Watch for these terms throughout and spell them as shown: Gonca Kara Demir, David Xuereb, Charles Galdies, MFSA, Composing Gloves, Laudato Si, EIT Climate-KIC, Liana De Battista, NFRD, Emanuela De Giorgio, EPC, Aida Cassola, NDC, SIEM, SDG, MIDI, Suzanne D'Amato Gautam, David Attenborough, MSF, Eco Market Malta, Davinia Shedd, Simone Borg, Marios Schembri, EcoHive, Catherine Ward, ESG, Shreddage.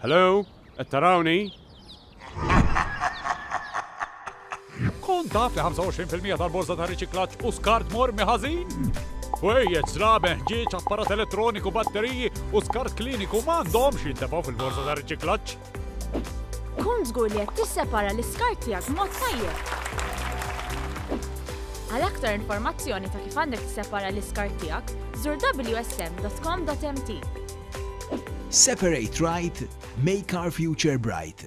هلو؟ التراوني؟ كنت دافع 25% تربوزة ريشيكلاتش وسكارت مور مهازين؟ ويت سلامة حجيج أبارات إلكترونيك وبطارية وسكارت كلينيك وما عندهمش يندفعوا في البورصة تاع الريشيكلاتش. كنت تقول لي تسبارا السكارت تاعك بمود طيب. على أكثر انفورماzzjoni تاع كيف عندك تسبارا السكارت تاعك زور wsm.com.mt. Separate right, make our future bright.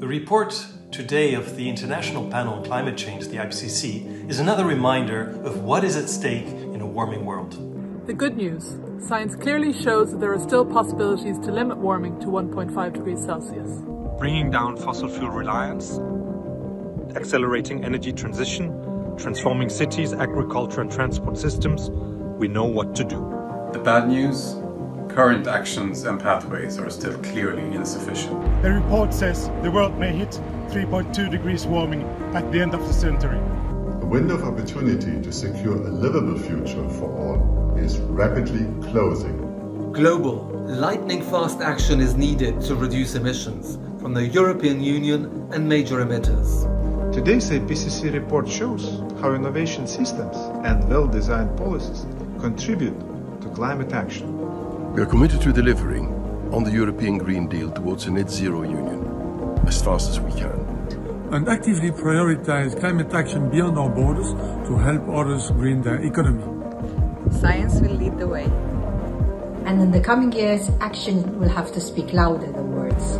The report today of the International Panel on Climate Change, the IPCC, is another reminder of what is at stake in a warming world. The good news, science clearly shows that there are still possibilities to limit warming to 1.5 degrees Celsius. Bringing down fossil fuel reliance, accelerating energy transition, transforming cities, agriculture and transport systems, we know what to do. The bad news? Current actions and pathways are still clearly insufficient. The report says the world may hit 3.2 degrees warming at the end of the century. The window of opportunity to secure a livable future for all is rapidly closing. Global, lightning-fast action is needed to reduce emissions from the European Union and major emitters. Today's IPCC report shows how innovation systems and well-designed policies contribute to climate action. We are committed to delivering on the European Green Deal towards a net zero union as fast as we can. And actively prioritize climate action beyond our borders to help others green their economy. Science will lead the way. And in the coming years, action will have to speak louder than words.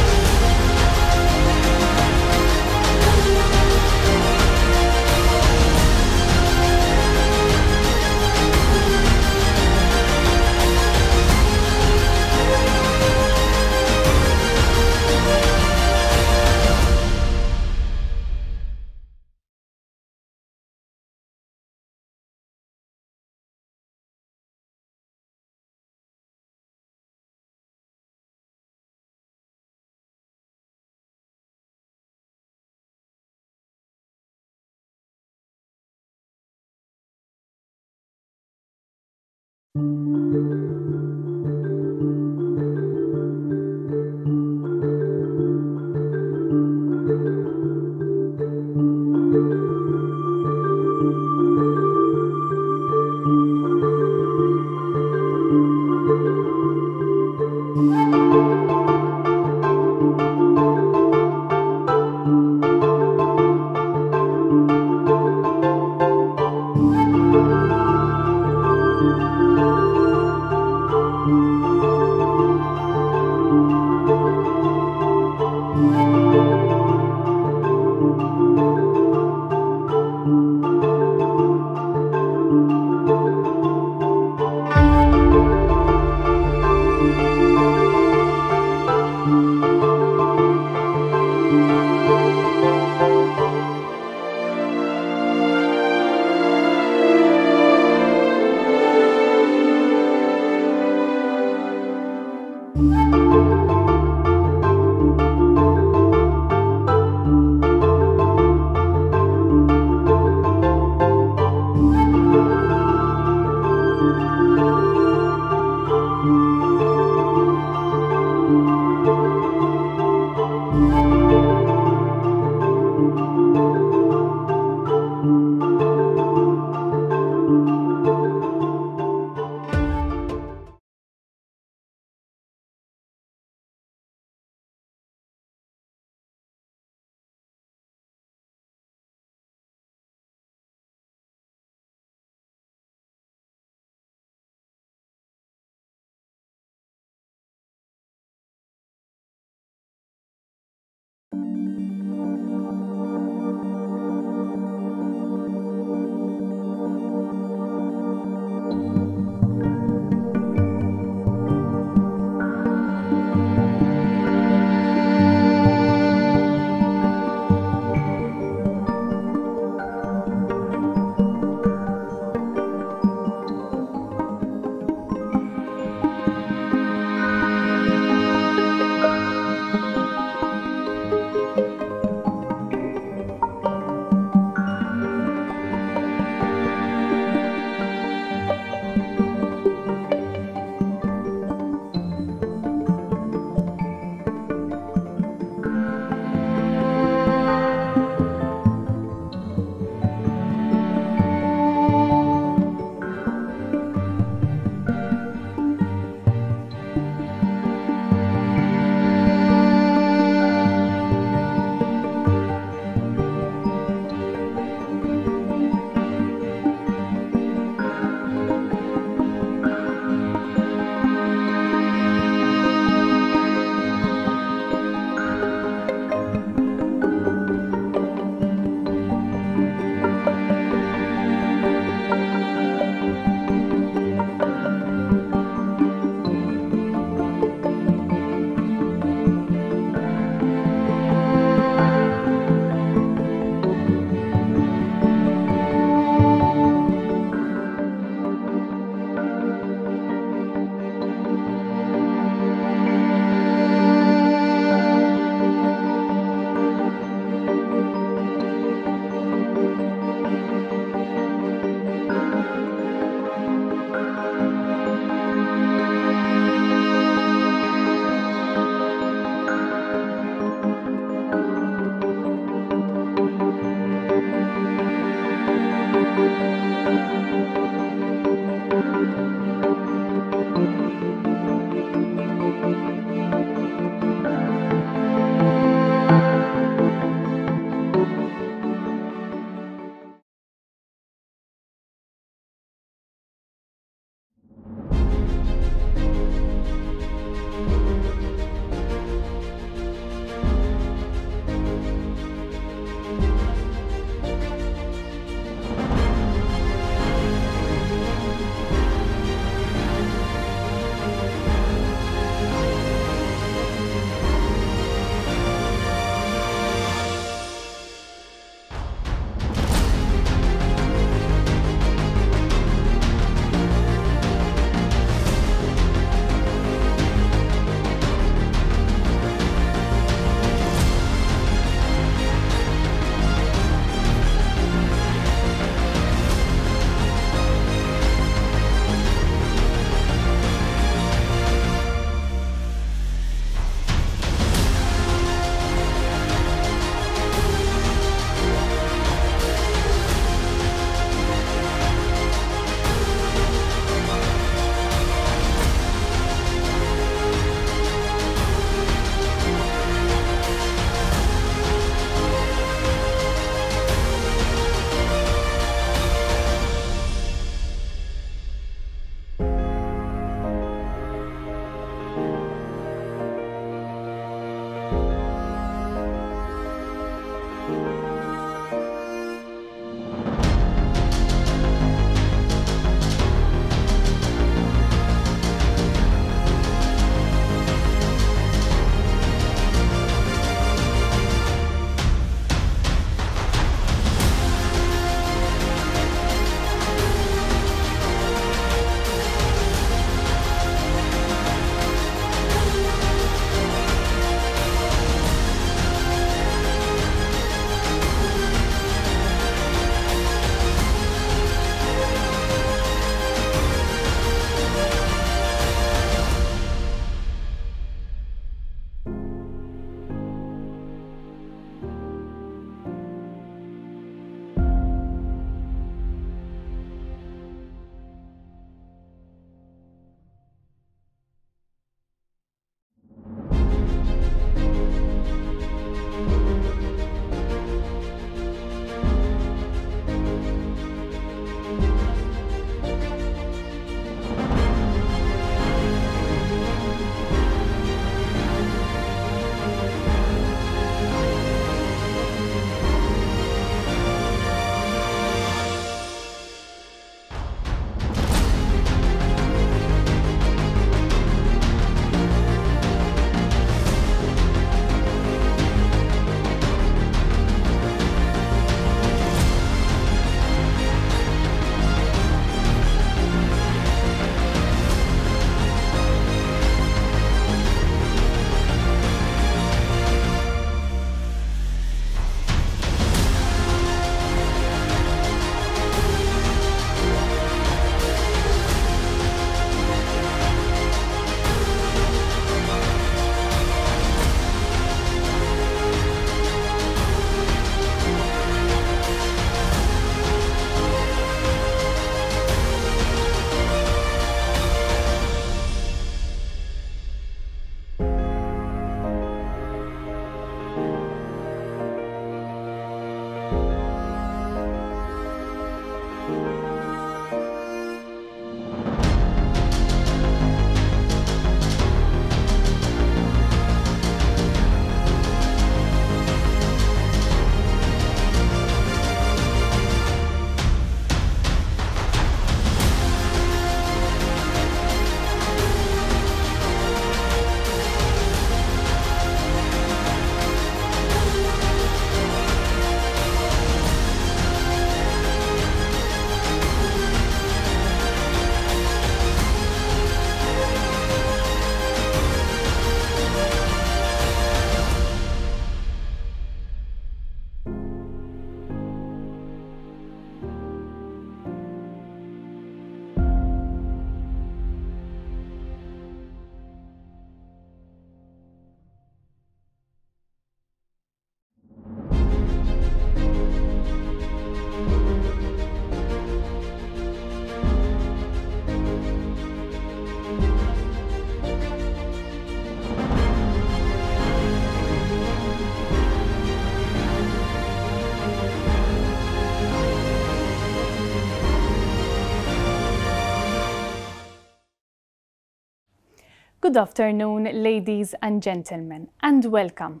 Good afternoon, ladies and gentlemen, and welcome.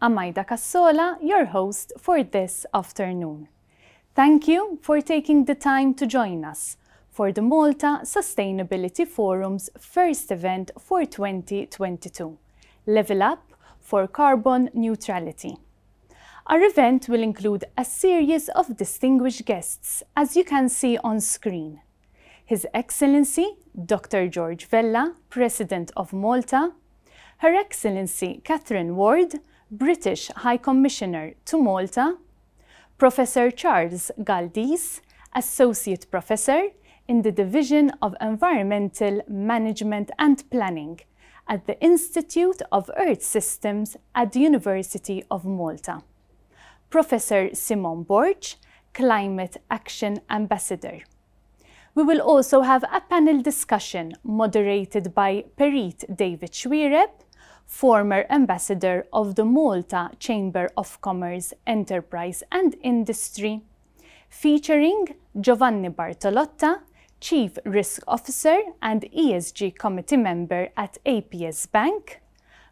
I'm Aida Cassola, your host for this afternoon. Thank you for taking the time to join us for the Malta Sustainability Forum's first event for 2022, Level Up for Carbon Neutrality. Our event will include a series of distinguished guests, as you can see on screen. His Excellency, Dr. George Vella, President of Malta, Her Excellency Catherine Ward, British High Commissioner to Malta, Professor Charles Galdies, Associate Professor in the Division of Environmental Management and Planning at the Institute of Earth Systems at the University of Malta, Professor Simone Borg, Climate Action Ambassador. We will also have a panel discussion moderated by Perit David Xuereb, former ambassador of the Malta Chamber of Commerce, Enterprise and Industry, featuring Giovanni Bartolotta, Chief Risk Officer and ESG Committee Member at APS Bank,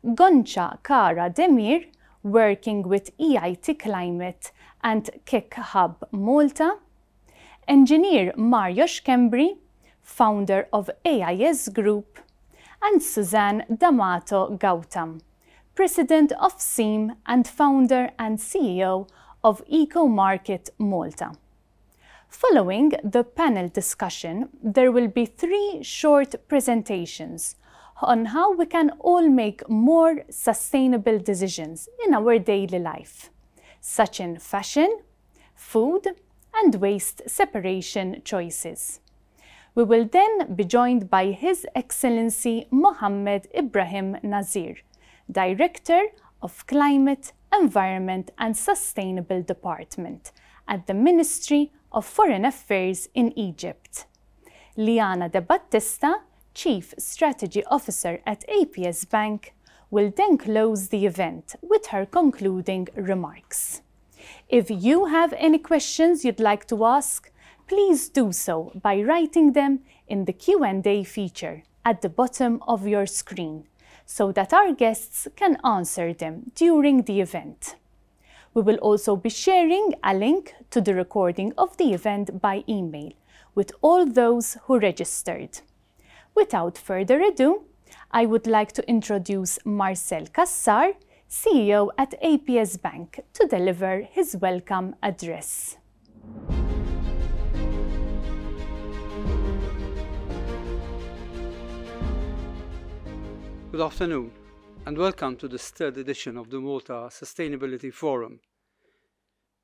Gonca Kara Demir, working with EIT Climate and KIC Hub Malta, Engineer Marios Schembri, founder of AIS Group, and Suzanne D'Amato Gautam, president of SIEM and founder and CEO of Eco Market Malta. Following the panel discussion, there will be three short presentations on how we can all make more sustainable decisions in our daily life, such as fashion, food, and waste separation choices. We will then be joined by His Excellency Mohammed Ibrahim Nazir, Director of Climate, Environment and Sustainable Department at the Ministry of Foreign Affairs in Egypt, Liana De Battista, Chief Strategy Officer at APS Bank, will then close the event with her concluding remarks. If you have any questions you'd like to ask, please do so by writing them in the Q&A feature at the bottom of your screen, so that our guests can answer them during the event. We will also be sharing a link to the recording of the event by email with all those who registered. Without further ado, I would like to introduce Marcel Cassar, CEO at APS Bank, to deliver his welcome address. Good afternoon and welcome to this third edition of the Malta Sustainability Forum.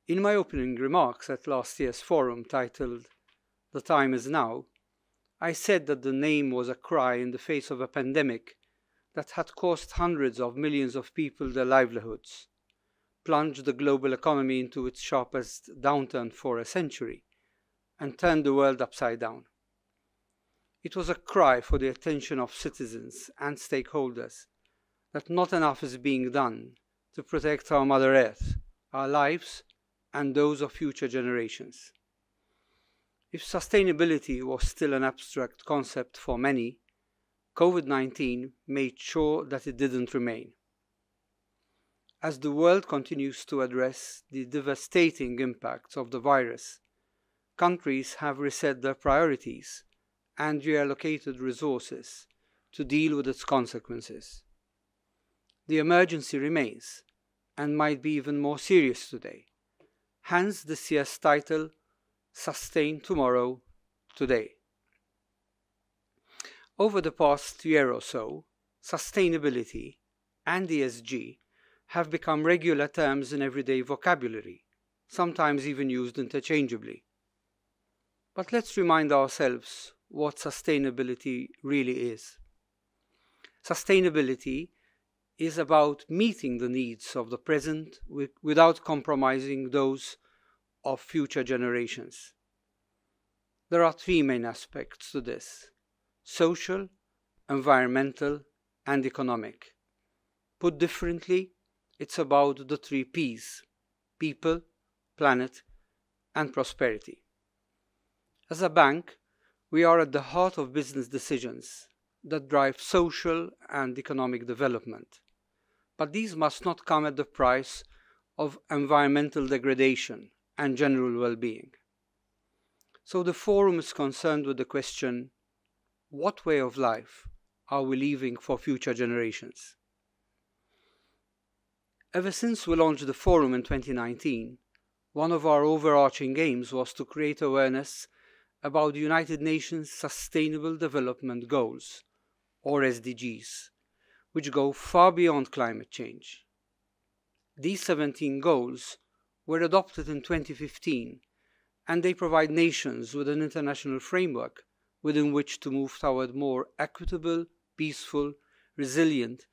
In my opening remarks at last year's forum titled "The Time Is Now," I said that the name was a cry in the face of a pandemic that had cost hundreds of millions of people their livelihoods, plunged the global economy into its sharpest downturn for a century, and turned the world upside down. It was a cry for the attention of citizens and stakeholders that not enough is being done to protect our Mother Earth, our lives, and those of future generations. If sustainability was still an abstract concept for many, COVID-19 made sure that it didn't remain. As the world continues to address the devastating impacts of the virus, countries have reset their priorities and reallocated resources to deal with its consequences. The emergency remains and might be even more serious today, hence this year's title, Sustain Tomorrow, Today. Over the past year or so, sustainability and ESG have become regular terms in everyday vocabulary, sometimes even used interchangeably. But let's remind ourselves what sustainability really is. Sustainability is about meeting the needs of the present without compromising those of future generations. There are three main aspects to this: social, environmental, and economic. Put differently, it's about the three Ps: people, planet, and prosperity. As a bank, we are at the heart of business decisions that drive social and economic development. But these must not come at the price of environmental degradation and general well-being. So the forum is concerned with the question, what way of life are we leaving for future generations? Ever since we launched the forum in 2019, one of our overarching aims was to create awareness about the United Nations Sustainable Development Goals, or SDGs, which go far beyond climate change. These 17 goals were adopted in 2015, and they provide nations with an international framework within which to move toward more equitable, peaceful, resilient,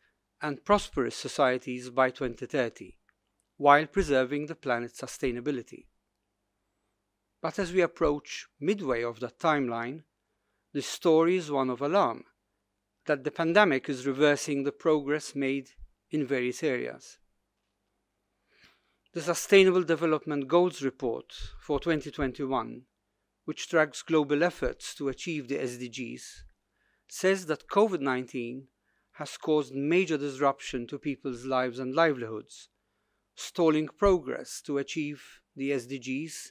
and prosperous societies by 2030, while preserving the planet's sustainability. But as we approach midway of that timeline, the story is one of alarm, that the pandemic is reversing the progress made in various areas. The Sustainable Development Goals report for 2021, which tracks global efforts to achieve the SDGs, says that COVID-19 has caused major disruption to people's lives and livelihoods, stalling progress to achieve the SDGs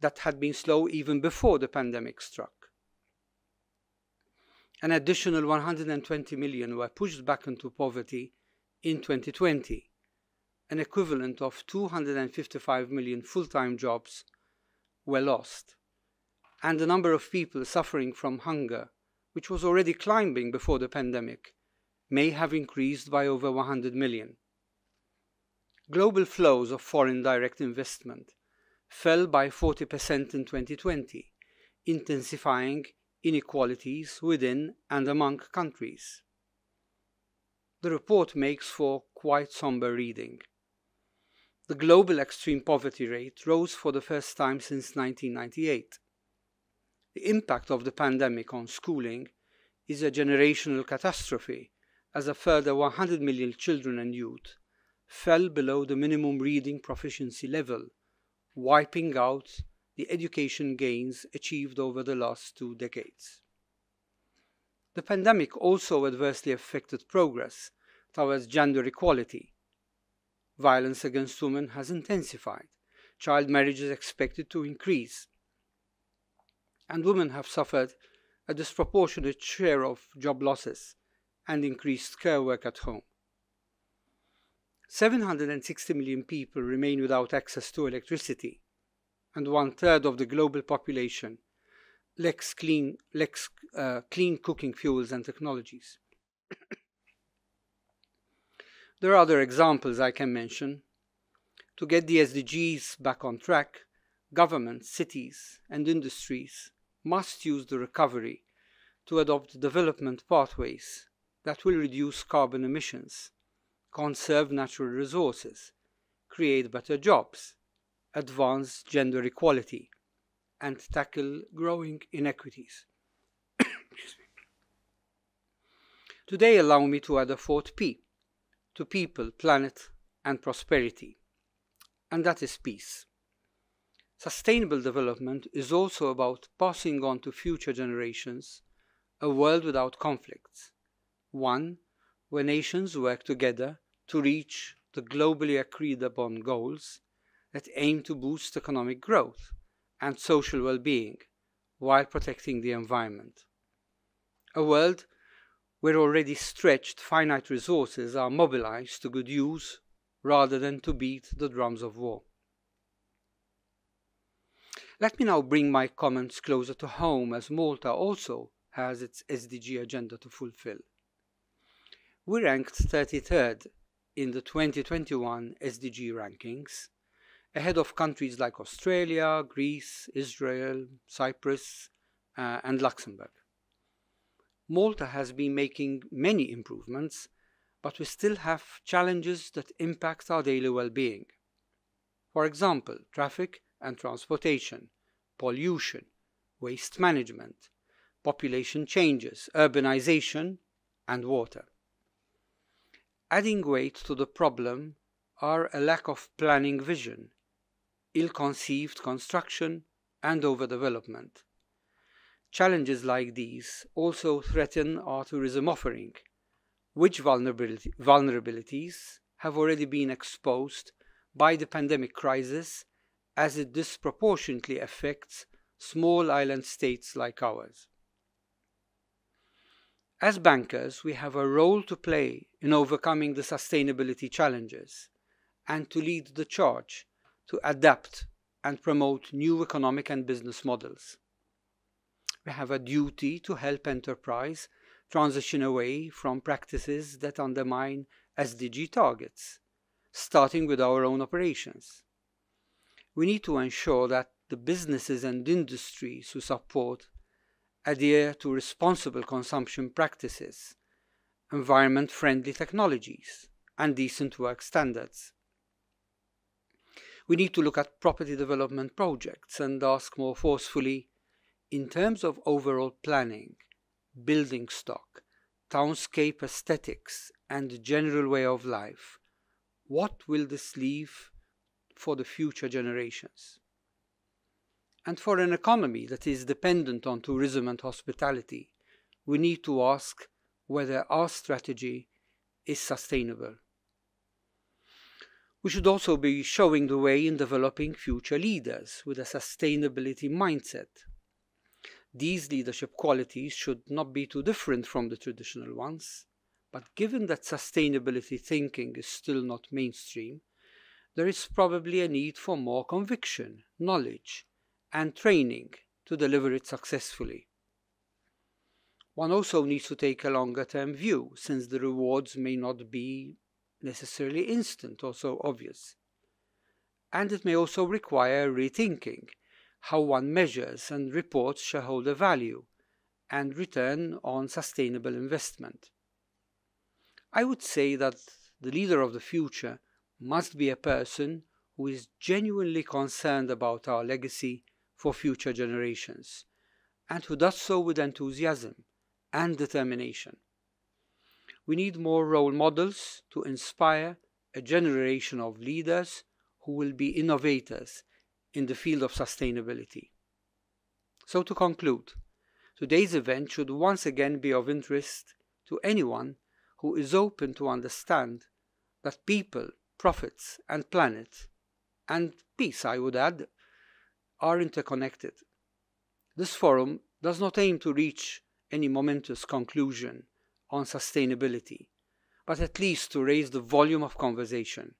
that had been slow even before the pandemic struck. An additional 120 million were pushed back into poverty in 2020, an equivalent of 255 million full-time jobs were lost, and the number of people suffering from hunger, which was already climbing before the pandemic, may have increased by over 100 million. Global flows of foreign direct investment fell by 40% in 2020, intensifying inequalities within and among countries. The report makes for quite somber reading. The global extreme poverty rate rose for the first time since 1998. The impact of the pandemic on schooling is a generational catastrophe, as a further 100 million children and youth fell below the minimum reading proficiency level, wiping out the education gains achieved over the last two decades. The pandemic also adversely affected progress towards gender equality. Violence against women has intensified. Child marriage is expected to increase. And women have suffered a disproportionate share of job losses and increased care work at home. 760 million people remain without access to electricity, and 1/3 of the global population lacks clean cooking fuels and technologies. There are other examples I can mention. To get the SDGs back on track, governments, cities, and industries must use the recovery to adopt development pathways that will reduce carbon emissions, conserve natural resources, create better jobs, advance gender equality, and tackle growing inequities. Today, allow me to add a fourth P to people, planet, and prosperity, and that is peace. Sustainable development is also about passing on to future generations a world without conflicts, one where nations work together to reach the globally agreed upon goals that aim to boost economic growth and social well-being while protecting the environment. A world where already stretched finite resources are mobilized to good use rather than to beat the drums of war. Let me now bring my comments closer to home, as Malta also has its SDG agenda to fulfill. We ranked 33rd in the 2021 SDG rankings, ahead of countries like Australia, Greece, Israel, Cyprus, and Luxembourg. Malta has been making many improvements, but we still have challenges that impact our daily well-being. For example, traffic and transportation, pollution, waste management, population changes, urbanization, and water. Adding weight to the problem are a lack of planning vision, ill-conceived construction, and overdevelopment. Challenges like these also threaten our tourism offering, which vulnerabilities have already been exposed by the pandemic crisis as it disproportionately affects small island states like ours. As bankers, we have a role to play in overcoming the sustainability challenges and to lead the charge to adapt and promote new economic and business models. We have a duty to help enterprise transition away from practices that undermine SDG targets, starting with our own operations. We need to ensure that the businesses and industries who support adhere to responsible consumption practices, environment-friendly technologies, and decent work standards. We need to look at property development projects and ask more forcefully, in terms of overall planning, building stock, townscape aesthetics, and general way of life, what will this leave for the future generations? And for an economy that is dependent on tourism and hospitality, we need to ask whether our strategy is sustainable. We should also be showing the way in developing future leaders with a sustainability mindset. These leadership qualities should not be too different from the traditional ones, but given that sustainability thinking is still not mainstream, there is probably a need for more conviction, knowledge, and training to deliver it successfully. One also needs to take a longer-term view, since the rewards may not be necessarily instant or so obvious. And it may also require rethinking how one measures and reports shareholder value and return on sustainable investment. I would say that the leader of the future must be a person who is genuinely concerned about our legacy for future generations, and who does so with enthusiasm and determination. We need more role models to inspire a generation of leaders who will be innovators in the field of sustainability. So to conclude, today's event should once again be of interest to anyone who is open to understand that people, profits, and planet, and peace, I would add, are interconnected. This forum does not aim to reach any momentous conclusion on sustainability, but at least to raise the volume of conversation,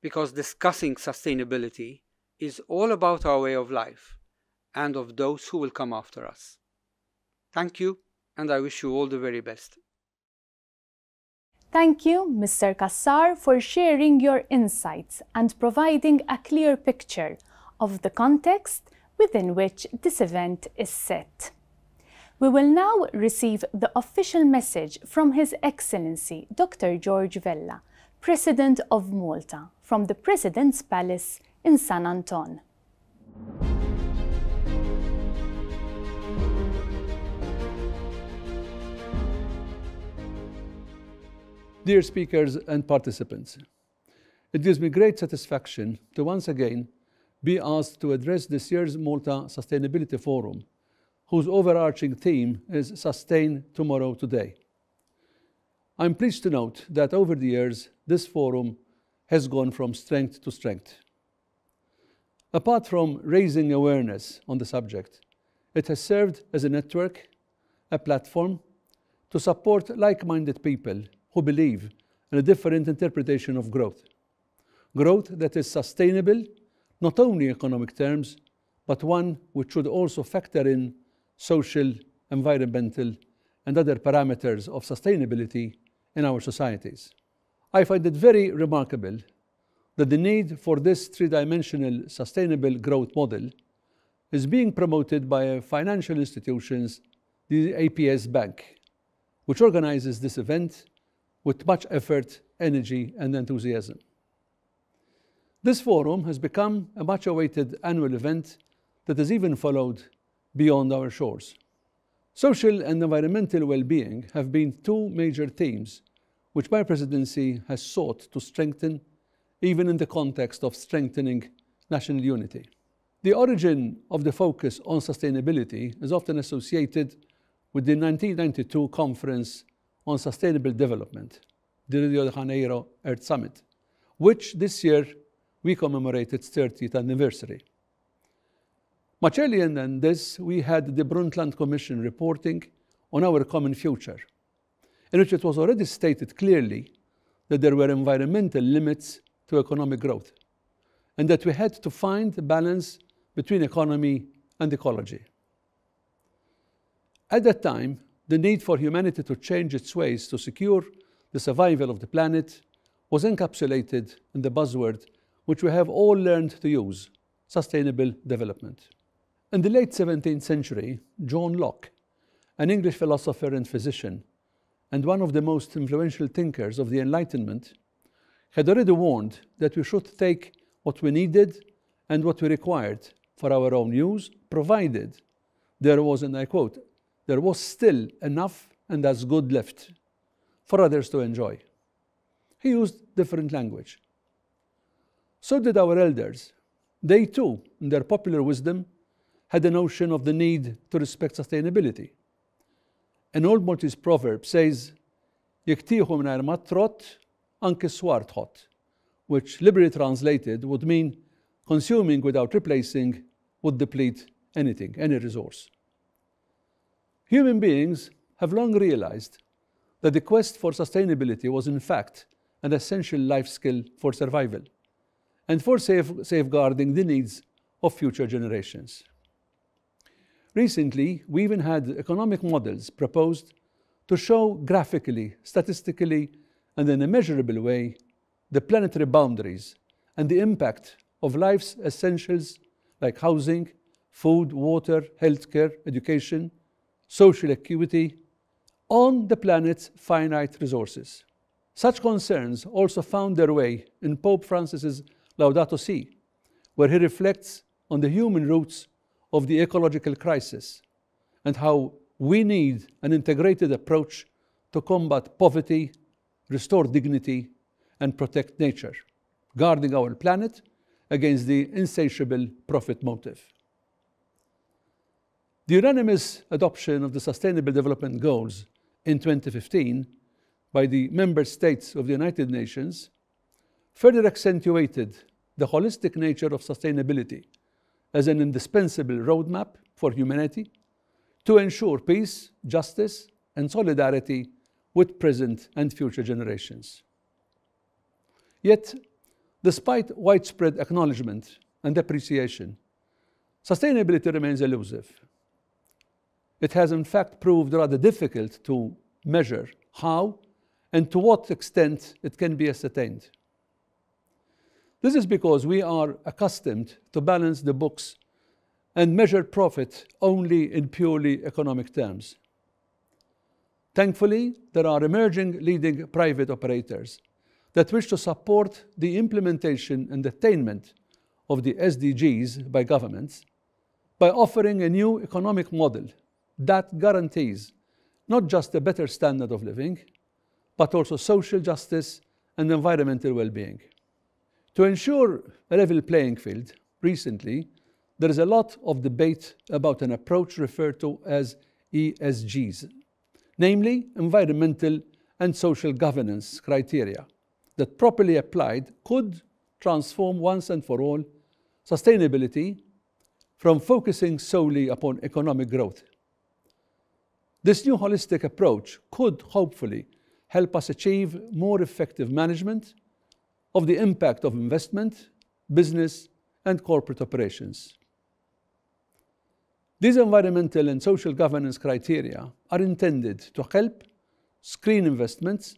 because discussing sustainability is all about our way of life and of those who will come after us. Thank you, and I wish you all the very best. Thank you, Mr. Cassar, for sharing your insights and providing a clear picture of the context within which this event is set. We will now receive the official message from His Excellency Dr. George Vella, President of Malta, from the President's Palace in San Anton. Dear speakers and participants, it gives me great satisfaction to once again be asked to address this year's Malta Sustainability Forum, whose overarching theme is Sustain Tomorrow Today. I'm pleased to note that over the years, this forum has gone from strength to strength. Apart from raising awareness on the subject, it has served as a network, a platform, to support like-minded people who believe in a different interpretation of growth. Growth that is sustainable, not only in economic terms, but one which should also factor in social, environmental, and other parameters of sustainability in our societies. I find it very remarkable that the need for this three-dimensional sustainable growth model is being promoted by financial institutions, the APS Bank, which organizes this event with much effort, energy, and enthusiasm. This forum has become a much-awaited annual event that is even followed beyond our shores. Social and environmental well-being have been two major themes which my presidency has sought to strengthen, even in the context of strengthening national unity. The origin of the focus on sustainability is often associated with the 1992 Conference on Sustainable Development, the Rio de Janeiro Earth Summit, which this year we commemorate its 30th anniversary. Much earlier than this, we had the Brundtland Commission reporting on our common future, in which it was already stated clearly that there were environmental limits to economic growth, and that we had to find a balance between economy and ecology. At that time, the need for humanity to change its ways to secure the survival of the planet was encapsulated in the buzzword which we have all learned to use, sustainable development. In the late 17th century, John Locke, an English philosopher and physician, and one of the most influential thinkers of the Enlightenment, had already warned that we should take what we needed and what we required for our own use, provided there was, and I quote, there was still enough and as good left for others to enjoy. He used different language. So did our elders. They too, in their popular wisdom, had a notion of the need to respect sustainability. An old Maltese proverb says, "Jektiħu minn armat trot, anke swart hot," which liberally translated would mean consuming without replacing would deplete anything, any resource. Human beings have long realized that the quest for sustainability was in fact an essential life skill for survival and for safeguarding the needs of future generations. Recently, we even had economic models proposed to show graphically, statistically, and in a measurable way the planetary boundaries and the impact of life's essentials like housing, food, water, healthcare, education, social equity on the planet's finite resources. Such concerns also found their way in Pope Francis's Laudato Si, where he reflects on the human roots of the ecological crisis and how we need an integrated approach to combat poverty, restore dignity, and protect nature, guarding our planet against the insatiable profit motive. The unanimous adoption of the Sustainable Development Goals in 2015 by the member states of the United Nations further accentuated the holistic nature of sustainability as an indispensable roadmap for humanity to ensure peace, justice, and solidarity with present and future generations. Yet, despite widespread acknowledgement and appreciation, sustainability remains elusive. It has in fact proved rather difficult to measure how and to what extent it can be ascertained. This is because we are accustomed to balance the books and measure profit only in purely economic terms. Thankfully, there are emerging leading private operators that wish to support the implementation and attainment of the SDGs by governments by offering a new economic model that guarantees not just a better standard of living, but also social justice and environmental well-being. To ensure a level playing field, recently, there is a lot of debate about an approach referred to as ESGs, namely environmental and social governance criteria that properly applied could transform once and for all sustainability from focusing solely upon economic growth. This new holistic approach could hopefully help us achieve more effective management of the impact of investment, business, and corporate operations. These environmental and social governance criteria are intended to help screen investments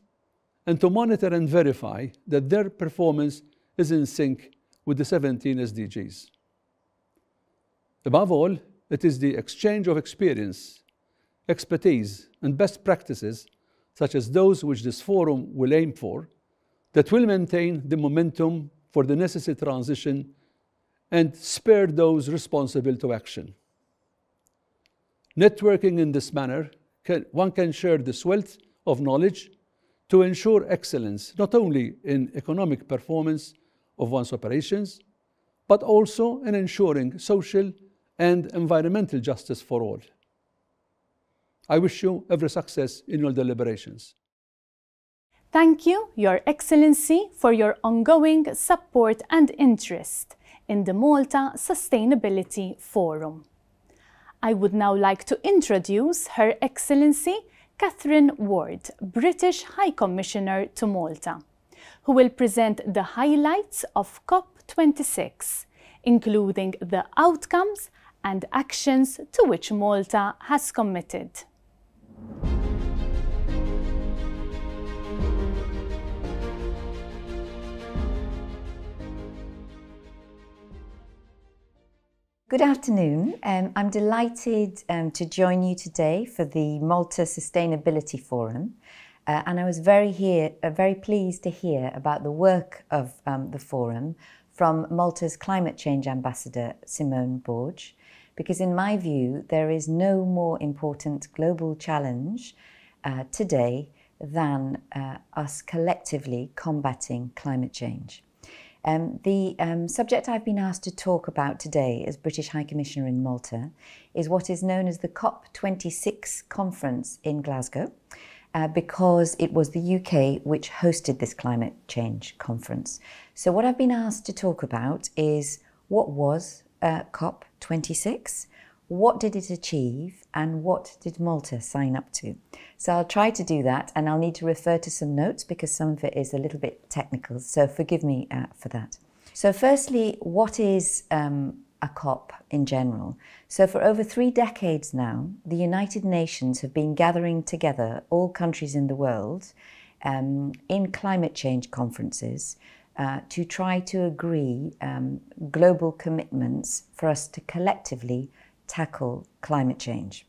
and to monitor and verify that their performance is in sync with the 17 SDGs. Above all, it is the exchange of experience, expertise, and best practices, such as those which this forum will aim for, that will maintain the momentum for the necessary transition and spare those responsible to action. Networking in this manner, one can share this wealth of knowledge to ensure excellence, not only in economic performance of one's operations, but also in ensuring social and environmental justice for all. I wish you every success in your deliberations. Thank you, Your Excellency, for your ongoing support and interest in the Malta Sustainability Forum. I would now like to introduce Her Excellency Catherine Ward, British High Commissioner to Malta, who will present the highlights of COP26, including the outcomes and actions to which Malta has committed. Good afternoon. I'm delighted to join you today for the Malta Sustainability Forum. And I was very pleased to hear about the work of the forum from Malta's Climate Change Ambassador, Simone Borg, because in my view, there is no more important global challenge today than us collectively combating climate change. The subject I've been asked to talk about today as British High Commissioner in Malta is what is known as the COP26 conference in Glasgow, because it was the UK which hosted this climate change conference. So what I've been asked to talk about is what was COP26, what did it achieve, and what did Malta sign up to? So I'll try to do that, and I'll need to refer to some notes because some of it is a little bit technical, so forgive me for that. So firstly, what is a COP in general? So for over 3 decades now, the United Nations have been gathering together all countries in the world in climate change conferences to try to agree global commitments for us to collectively tackle climate change.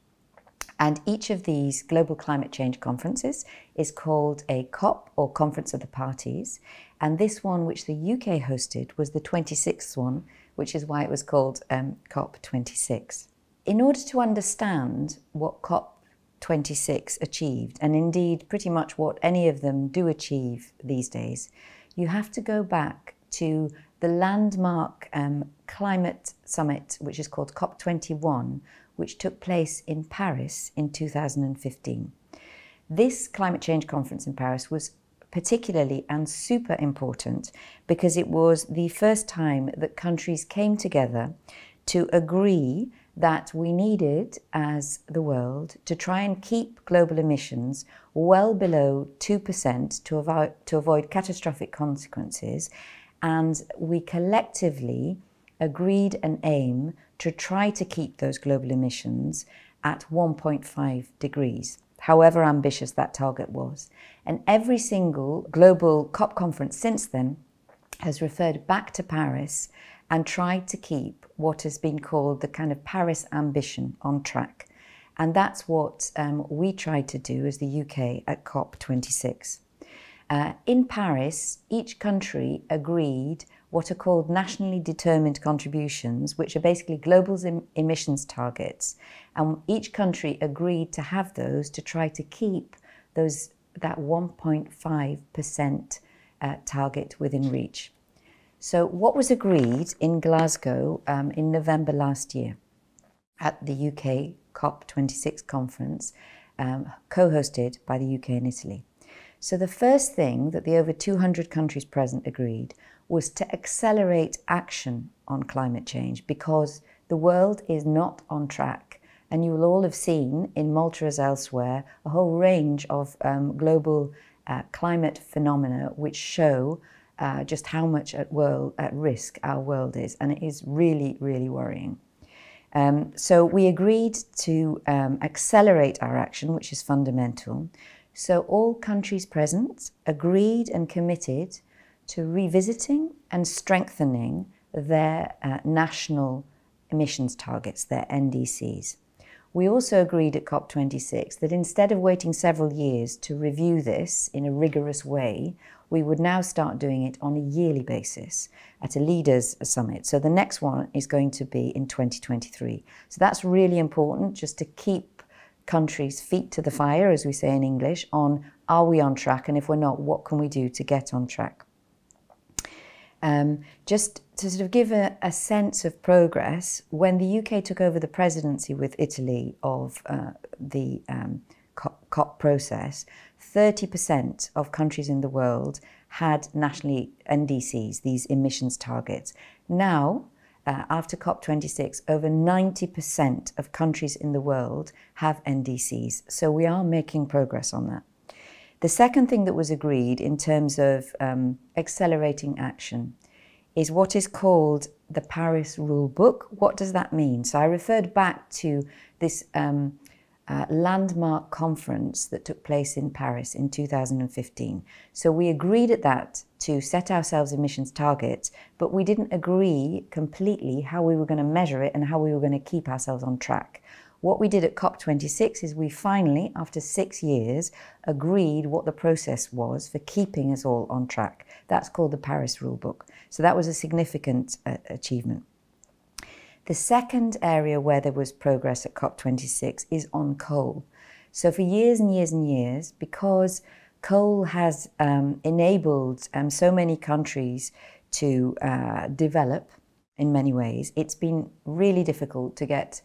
And each of these global climate change conferences is called a COP, or Conference of the Parties, and this one, which the UK hosted, was the 26th one, which is why it was called COP26. In order to understand what COP26 achieved, and indeed pretty much what any of them do achieve these days, you have to go back to the landmark climate summit, which is called COP21, which took place in Paris in 2015. This climate change conference in Paris was particularly and super important because it was the first time that countries came together to agree that we needed, as the world, to try and keep global emissions well below 2% to avoid catastrophic consequences. And we collectively agreed an aim to try to keep those global emissions at 1.5 degrees, however ambitious that target was. And every single global COP conference since then has referred back to Paris and tried to keep what has been called the kind of Paris ambition on track. And that's what we tried to do as the UK at COP26. In Paris, each country agreed what are called nationally determined contributions, which are basically global emissions targets. And each country agreed to have those to try to keep those, that 1.5% target within reach. So what was agreed in Glasgow in November last year at the UK COP26 conference, co-hosted by the UK and Italy? So the first thing that the over 200 countries present agreed was to accelerate action on climate change because the world is not on track. And you will all have seen, in Malta as elsewhere, a whole range of global climate phenomena which show just how much at risk our world is. And it is really, really worrying. So we agreed to accelerate our action, which is fundamental. So all countries present agreed and committed to revisiting and strengthening their national emissions targets, their NDCs. We also agreed at COP26 that instead of waiting several years to review this in a rigorous way, we would now start doing it on a yearly basis at a leaders' summit. So the next one is going to be in 2023. So that's really important, just to keep countries' feet to the fire, as we say in English, on are we on track, and if we're not, what can we do to get on track? Just to sort of give a sense of progress, when the UK took over the presidency with Italy of the COP process, 30% of countries in the world had nationally NDCs, these emissions targets. Now, after COP26, over 90% of countries in the world have NDCs. So we are making progress on that. The second thing that was agreed in terms of accelerating action is what is called the Paris Rule Book. What does that mean? So I referred back to this landmark conference that took place in Paris in 2015. So we agreed at that to set ourselves emissions targets, but we didn't agree completely how we were going to measure it and how we were going to keep ourselves on track. What we did at COP26 is we finally, after 6 years, agreed what the process was for keeping us all on track. That's called the Paris Rule Book. So that was a significant achievement. The second area where there was progress at COP26 is on coal. So for years and years and years, because coal has enabled so many countries to develop in many ways, it's been really difficult to get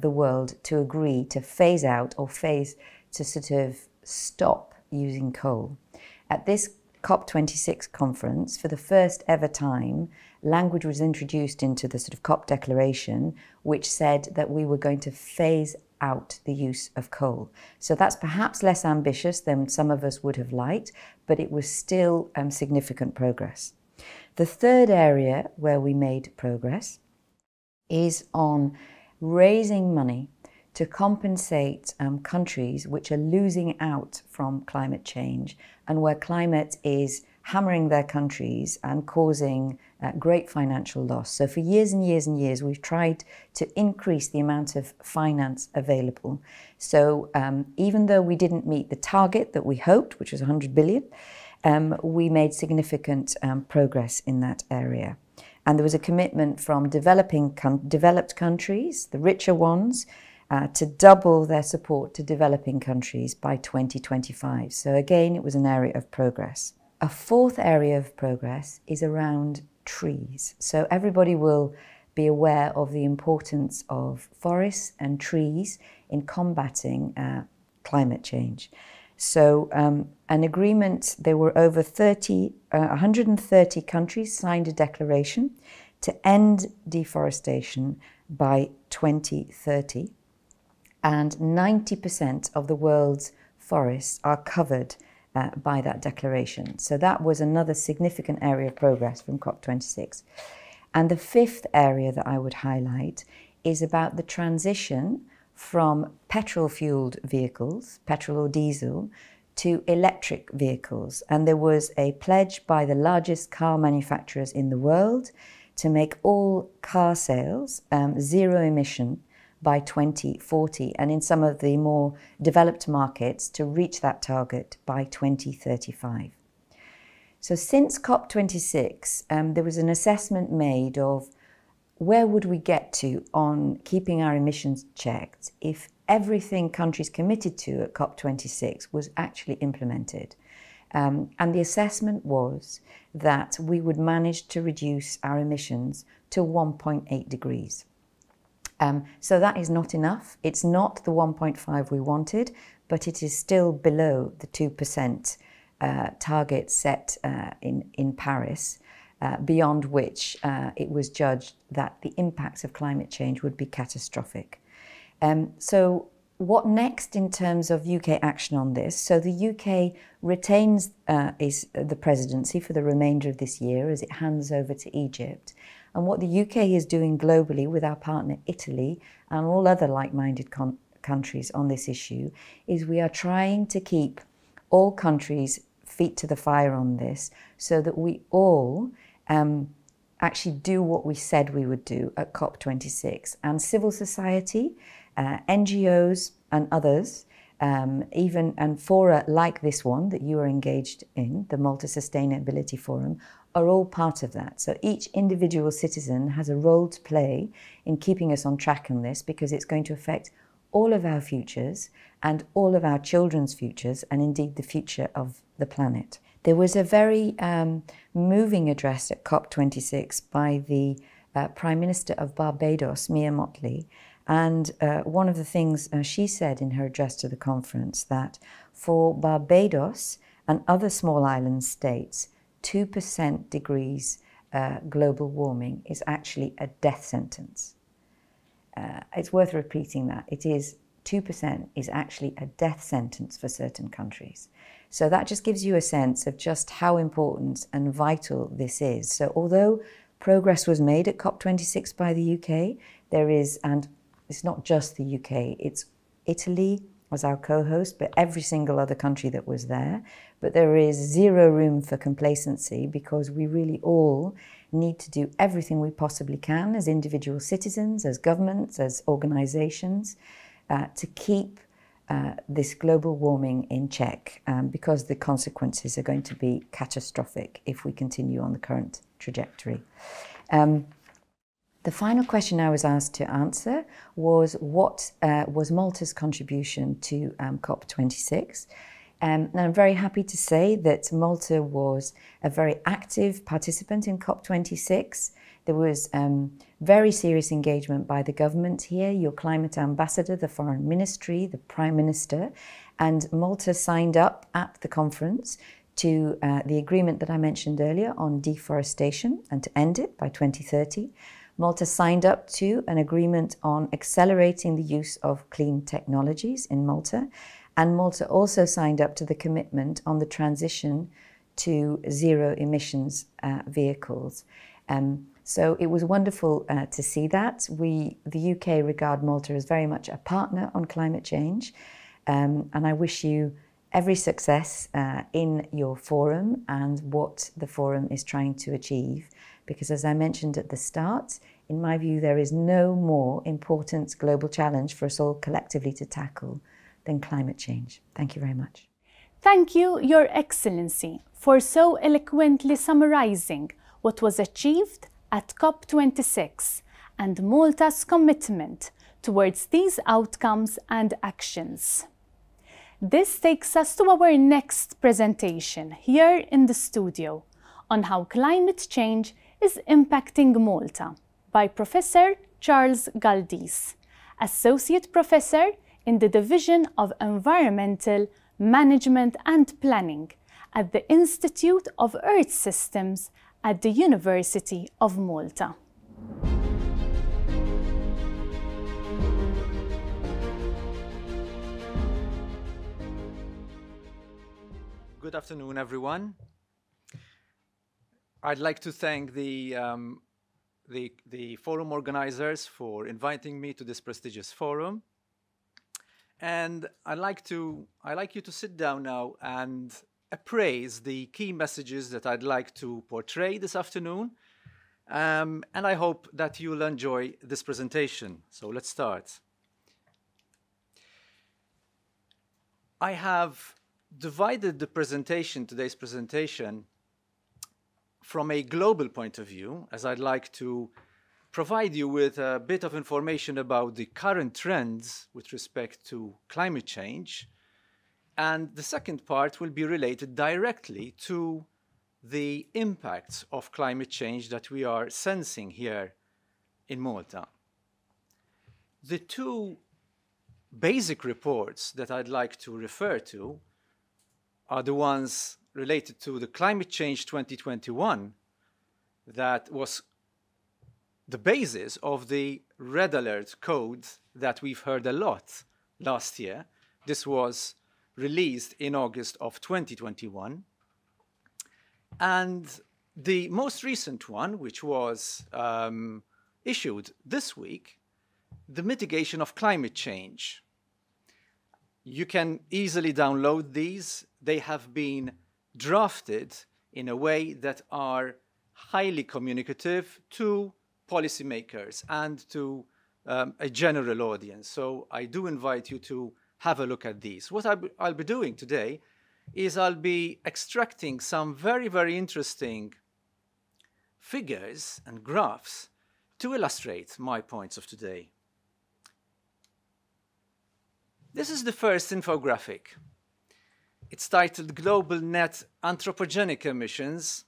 the world to agree to phase out or to sort of stop using coal. At this COP26 conference, for the first ever time, language was introduced into the sort of COP declaration, which said that we were going to phase out the use of coal. So that's perhaps less ambitious than some of us would have liked, but it was still significant progress. The third area where we made progress is on raising money to compensate countries which are losing out from climate change and where climate is hammering their countries and causing great financial loss. So for years and years and years, we've tried to increase the amount of finance available. So even though we didn't meet the target that we hoped, which was 100 billion, we made significant progress in that area. And there was a commitment from developed countries, the richer ones, to double their support to developing countries by 2025. So again, it was an area of progress. A fourth area of progress is around trees. So everybody will be aware of the importance of forests and trees in combating climate change. So an agreement, there were over 130 countries signed a declaration to end deforestation by 2030. And 90% of the world's forests are covered by that declaration. So that was another significant area of progress from COP26. And the fifth area that I would highlight is about the transition from petrol-fueled vehicles, petrol or diesel, to electric vehicles. And there was a pledge by the largest car manufacturers in the world to make all car sales zero emission by 2040, and in some of the more developed markets to reach that target by 2035. So since COP26, there was an assessment made of where would we get to on keeping our emissions checked if everything countries committed to at COP26 was actually implemented. And the assessment was that we would manage to reduce our emissions to 1.8 degrees. So that is not enough. It's not the 1.5 we wanted, but it is still below the 2% target set in Paris. Beyond which it was judged that the impacts of climate change would be catastrophic. So what next in terms of UK action on this? So the UK retains the presidency for the remainder of this year as it hands over to Egypt. And what the UK is doing globally with our partner Italy and all other like-minded countries on this issue is we are trying to keep all countries' feet to the fire on this so that we all actually do what we said we would do at COP26, and civil society, NGOs and others, and fora like this one that you are engaged in, the Malta Sustainability Forum, are all part of that. So each individual citizen has a role to play in keeping us on track on this, because it's going to affect all of our futures and all of our children's futures, and indeed the future of the planet. There was a very moving address at COP26 by the Prime Minister of Barbados, Mia Mottley, and one of the things she said in her address to the conference, that for Barbados and other small island states, 2% degrees global warming is actually a death sentence. It's worth repeating that. It is 2% is actually a death sentence for certain countries. So that just gives you a sense of just how important and vital this is. So although progress was made at COP26 by the UK, there is, and it's not just the UK, it's Italy as our co-host, but every single other country that was there. But there is zero room for complacency, because we really all need to do everything we possibly can as individual citizens, as governments, as organizations, to keep this global warming in check, because the consequences are going to be catastrophic if we continue on the current trajectory. The final question I was asked to answer was, what was Malta's contribution to COP26? And I'm very happy to say that Malta was a very active participant in COP26. There was very serious engagement by the government here, your climate ambassador, the foreign ministry, the prime minister, and Malta signed up at the conference to the agreement that I mentioned earlier on deforestation and to end it by 2030. Malta signed up to an agreement on accelerating the use of clean technologies in Malta. And Malta also signed up to the commitment on the transition to zero emissions vehicles. So it was wonderful to see that. The UK regard Malta as very much a partner on climate change. And I wish you every success in your forum and what the forum is trying to achieve. Because as I mentioned at the start, in my view, there is no more important global challenge for us all collectively to tackle than climate change. Thank you very much. Thank you, Your Excellency, for so eloquently summarizing what was achieved at COP26 and Malta's commitment towards these outcomes and actions. This takes us to our next presentation here in the studio on how climate change is impacting Malta by Professor Charles Galdies, Associate Professor in the Division of Environmental Management and Planning at the Institute of Earth Systems at the University of Malta. Good afternoon, everyone. I'd like to thank the forum organizers for inviting me to this prestigious forum. And I'd like you to sit down now and appraise the key messages that I'd like to portray this afternoon. And I hope that you'll enjoy this presentation. So let's start. I have divided the presentation, today's presentation, from a global point of view, as I'd like to provide you with a bit of information about the current trends with respect to climate change. And the second part will be related directly to the impacts of climate change that we are sensing here in Malta. The two basic reports that I'd like to refer to are the ones related to the Climate Change 2021 that was the basis of the red alert code that we've heard a lot last year. This was released in August of 2021. And the most recent one, which was issued this week, the mitigation of climate change. You can easily download these. They have been drafted in a way that are highly communicative to policymakers and to a general audience. So I do invite you to have a look at these. What I'll be doing today is I'll be extracting some very, very interesting figures and graphs to illustrate my points of today. This is the first infographic. It's titled Global Net Anthropogenic Emissions,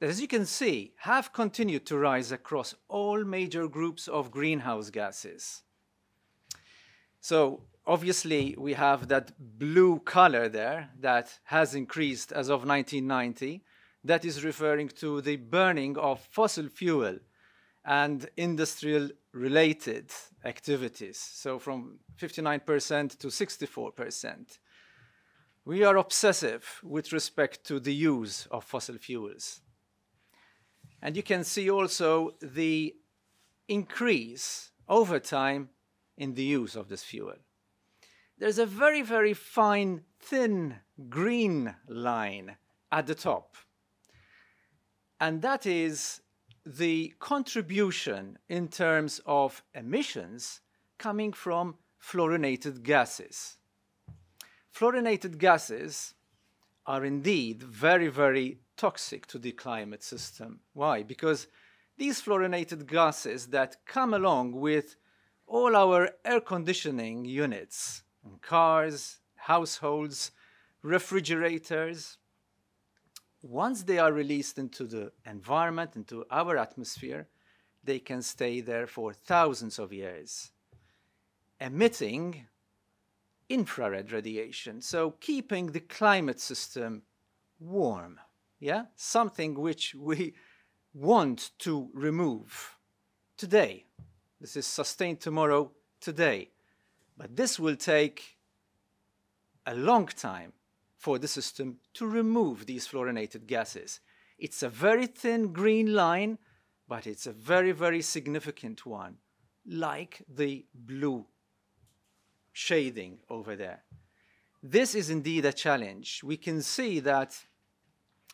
that, as you can see, have continued to rise across all major groups of greenhouse gases. So obviously we have that blue color there that has increased as of 1990. That is referring to the burning of fossil fuel and industrial related activities. So from 59% to 64%. We are obsessive with respect to the use of fossil fuels. And you can see also the increase over time in the use of this fuel. There's a very, very fine, thin green line at the top. And that is the contribution in terms of emissions coming from fluorinated gases. Fluorinated gases are indeed very, very toxic to the climate system. Why? Because these fluorinated gases that come along with all our air conditioning units, cars, households, refrigerators, once they are released into the environment, into our atmosphere, they can stay there for thousands of years, emitting infrared radiation, so keeping the climate system warm, yeah? Something which we want to remove today. This is sustained tomorrow, today. But this will take a long time for the system to remove these fluorinated gases. It's a very thin green line, but it's a very, very significant one, like the blue shading over there. This is indeed a challenge. We can see that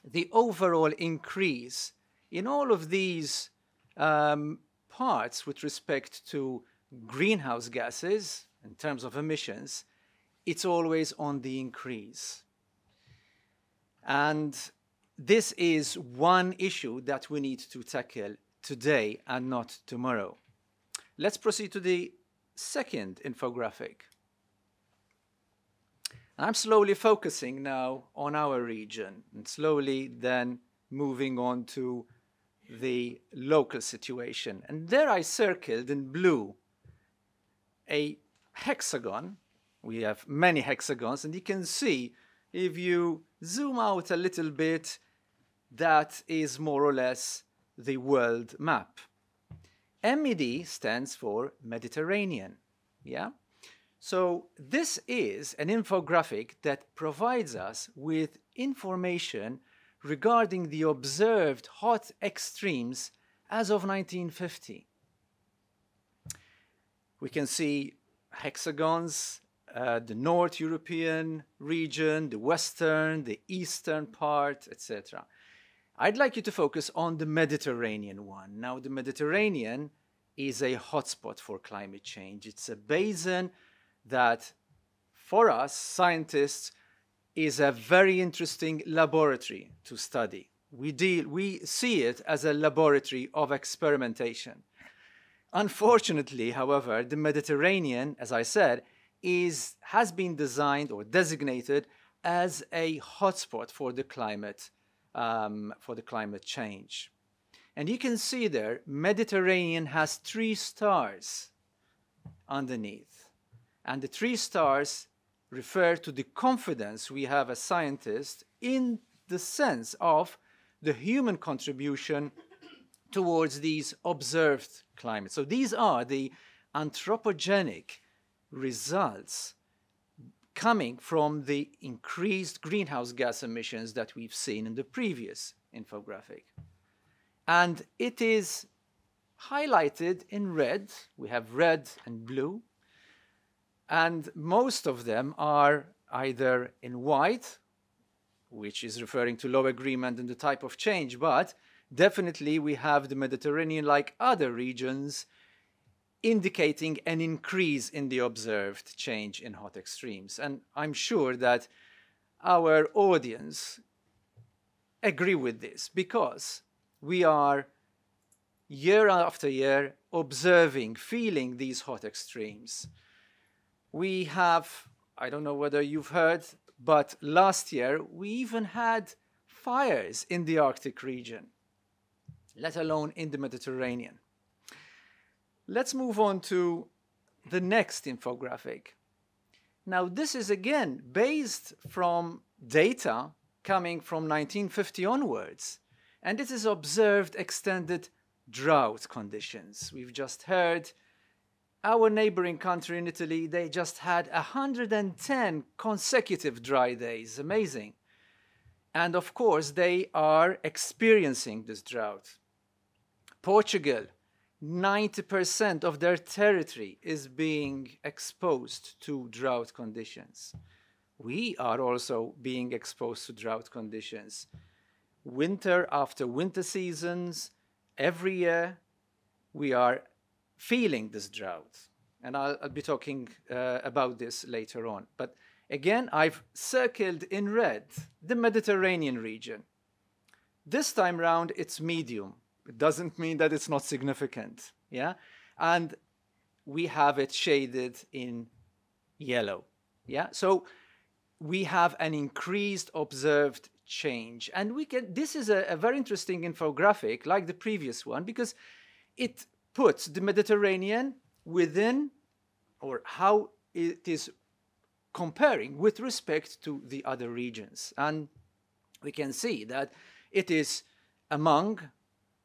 the overall increase in all of these parts with respect to greenhouse gases, in terms of emissions, it's always on the increase. And this is one issue that we need to tackle today and not tomorrow. Let's proceed to the second infographic. I'm slowly focusing now on our region and slowly then moving on to the local situation. And there I circled in blue a hexagon. We have many hexagons, and you can see if you zoom out a little bit, that is more or less the world map. MED stands for Mediterranean, yeah? So this is an infographic that provides us with information regarding the observed hot extremes as of 1950. We can see hexagons, the North European region, the Western, the Eastern part, etc. I'd like you to focus on the Mediterranean one. Now, the Mediterranean is a hotspot for climate change. It's a basin that, for us scientists, is a very interesting laboratory to study. We see it as a laboratory of experimentation. Unfortunately, however, the Mediterranean, as I said, has been designed or designated as a hotspot for the climate change. And you can see there, Mediterranean has 3 stars underneath. And the 3 stars refer to the confidence we have as scientists in the sense of the human contribution towards these observed climates. So these are the anthropogenic results coming from the increased greenhouse gas emissions that we've seen in the previous infographic. And it is highlighted in red. We have red and blue. And most of them are either in white, which is referring to low agreement and the type of change, but definitely we have the Mediterranean, like other regions, indicating an increase in the observed change in hot extremes. And I'm sure that our audience agree with this because we are year after year observing, feeling these hot extremes. We have, I don't know whether you've heard, But last year, we even had fires in the Arctic region, let alone in the Mediterranean. Let's move on to the next infographic. Now, this is again based from data coming from 1950 onwards, and it is observed extended drought conditions. We've just heard our neighboring country in Italy, they just had 110 consecutive dry days, amazing. And of course, they are experiencing this drought. Portugal, 90% of their territory is being exposed to drought conditions. We are also being exposed to drought conditions. Winter after winter seasons, every year, we are feeling this drought. And I'll be talking about this later on. But again, I've circled in red the Mediterranean region. This time round, it's medium. It doesn't mean that it's not significant, yeah? And we have it shaded in yellow, yeah? So we have an increased observed change. And we can, this is a very interesting infographic, like the previous one, because it puts the Mediterranean within, or how it is comparing with respect to the other regions. And we can see that it is among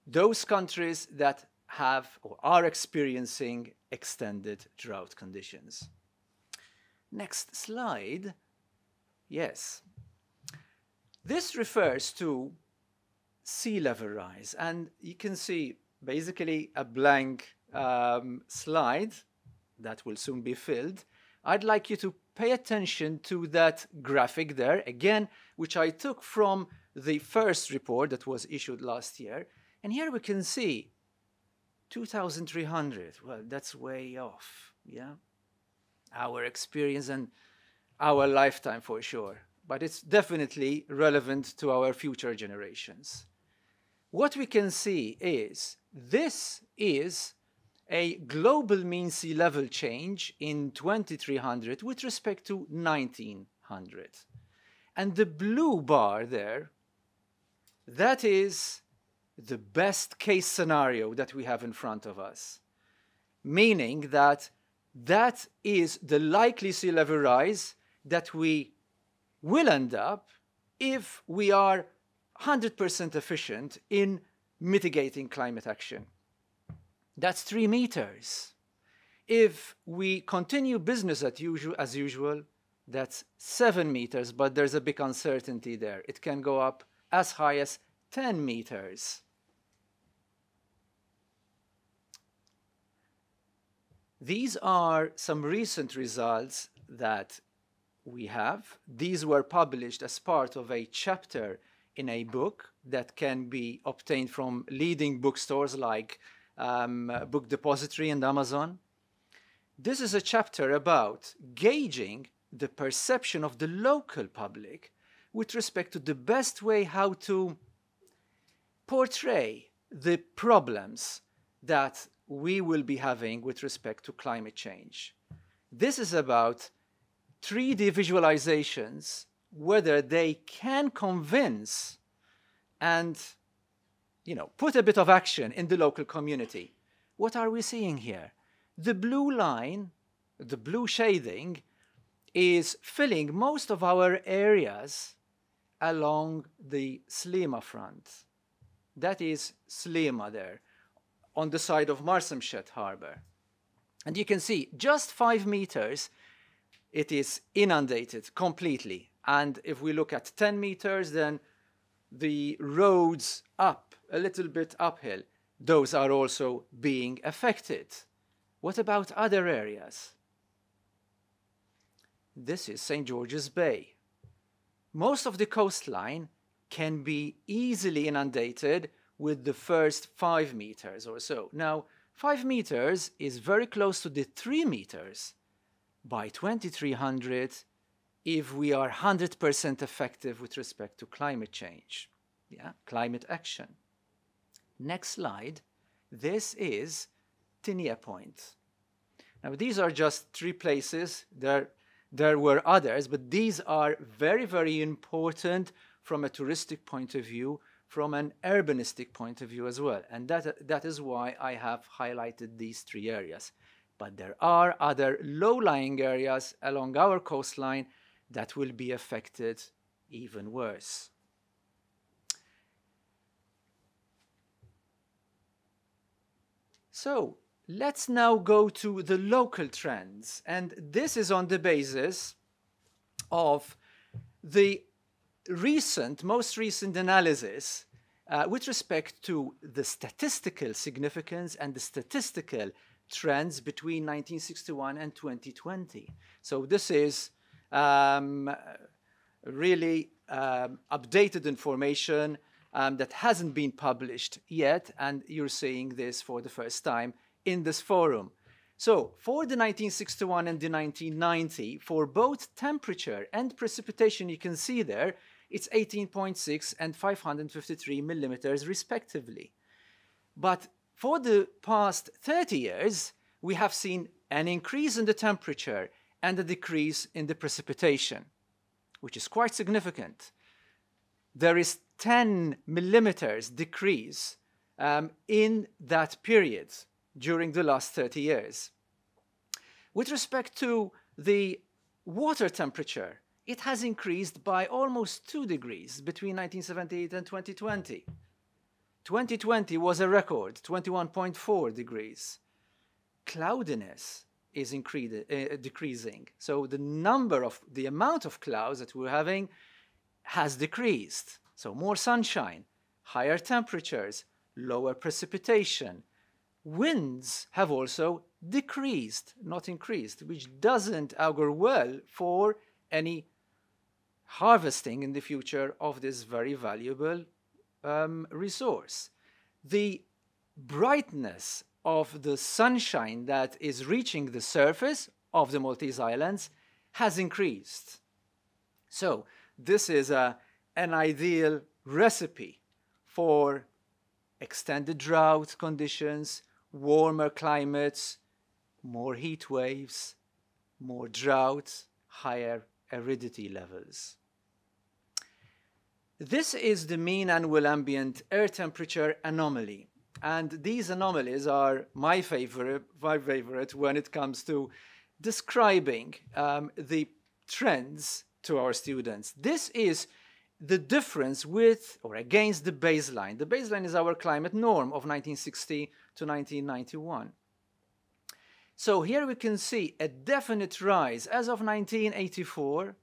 those countries that have or are experiencing extended drought conditions. Next slide. Yes. This refers to sea level rise. And you can see basically a blank slide that will soon be filled. I'd like you to pay attention to that graphic there, again, which I took from the first report that was issued last year. And here we can see 2,300. Well, that's way off, yeah? Our experience and our lifetime for sure. But it's definitely relevant to our future generations. What we can see is this is a global mean sea level change in 2300 with respect to 1900. And the blue bar there, that is the best case scenario that we have in front of us, meaning that that is the likely sea level rise that we will end up if we are 100% efficient in mitigating climate action. That's 3 meters. If we continue business as usual, that's 7 meters, but there's a big uncertainty there. It can go up as high as 10 meters. These are some recent results that we have. These were published as part of a chapter in a book that can be obtained from leading bookstores like Book Depository and Amazon. This is a chapter about gauging the perception of the local public with respect to the best way how to portray the problems that we will be having with respect to climate change. This is about 3D visualizations, whether they can convince and, you know, put a bit of action in the local community. What are we seeing here? The blue line, the blue shading, is filling most of our areas along the Slima front. That is Slima there, on the side of Marsamshet Harbour. And you can see just 5 meters, it is inundated completely. And if we look at 10 meters, then the roads up, a little bit uphill, those are also being affected. What about other areas? This is St. George's Bay. Most of the coastline can be easily inundated with the first 5 meters or so. Now, 5 meters is very close to the 3 meters. By 2300, if we are 100% effective with respect to climate change, yeah, climate action. Next slide. This is Tinea Point. Now, these are just 3 places. They're There were others, but these are very, very important from a touristic point of view, from an urbanistic point of view as well. And that is why I have highlighted these three areas. But there are other low-lying areas along our coastline that will be affected even worse. So let's now go to the local trends. And this is on the basis of the most recent analysis with respect to the statistical significance and the statistical trends between 1961 and 2020. So this is really updated information that hasn't been published yet, and you're seeing this for the first time in this forum. So for the 1961 and the 1990, for both temperature and precipitation, you can see there, it's 18.6 and 553 millimeters respectively. But for the past 30 years, we have seen an increase in the temperature and a decrease in the precipitation, which is quite significant. There is 10 millimeters decrease in that period during the last 30 years. With respect to the water temperature, it has increased by almost 2 degrees between 1978 and 2020. 2020 was a record, 21.4 degrees. Cloudiness is decreasing. So the amount of clouds that we're having has decreased. So more sunshine, higher temperatures, lower precipitation. Winds have also decreased, not increased, which doesn't augur well for any harvesting in the future of this very valuable resource. The brightness of the sunshine that is reaching the surface of the Maltese Islands has increased. So this is an ideal recipe for extended drought conditions, warmer climates, more heat waves, more drought, higher aridity levels. This is the mean annual ambient air temperature anomaly. And these anomalies are my favorite when it comes to describing the trends to our students. This is the difference with or against the baseline. The baseline is our climate norm of 1960 to 1991. So here we can see a definite rise as of 1984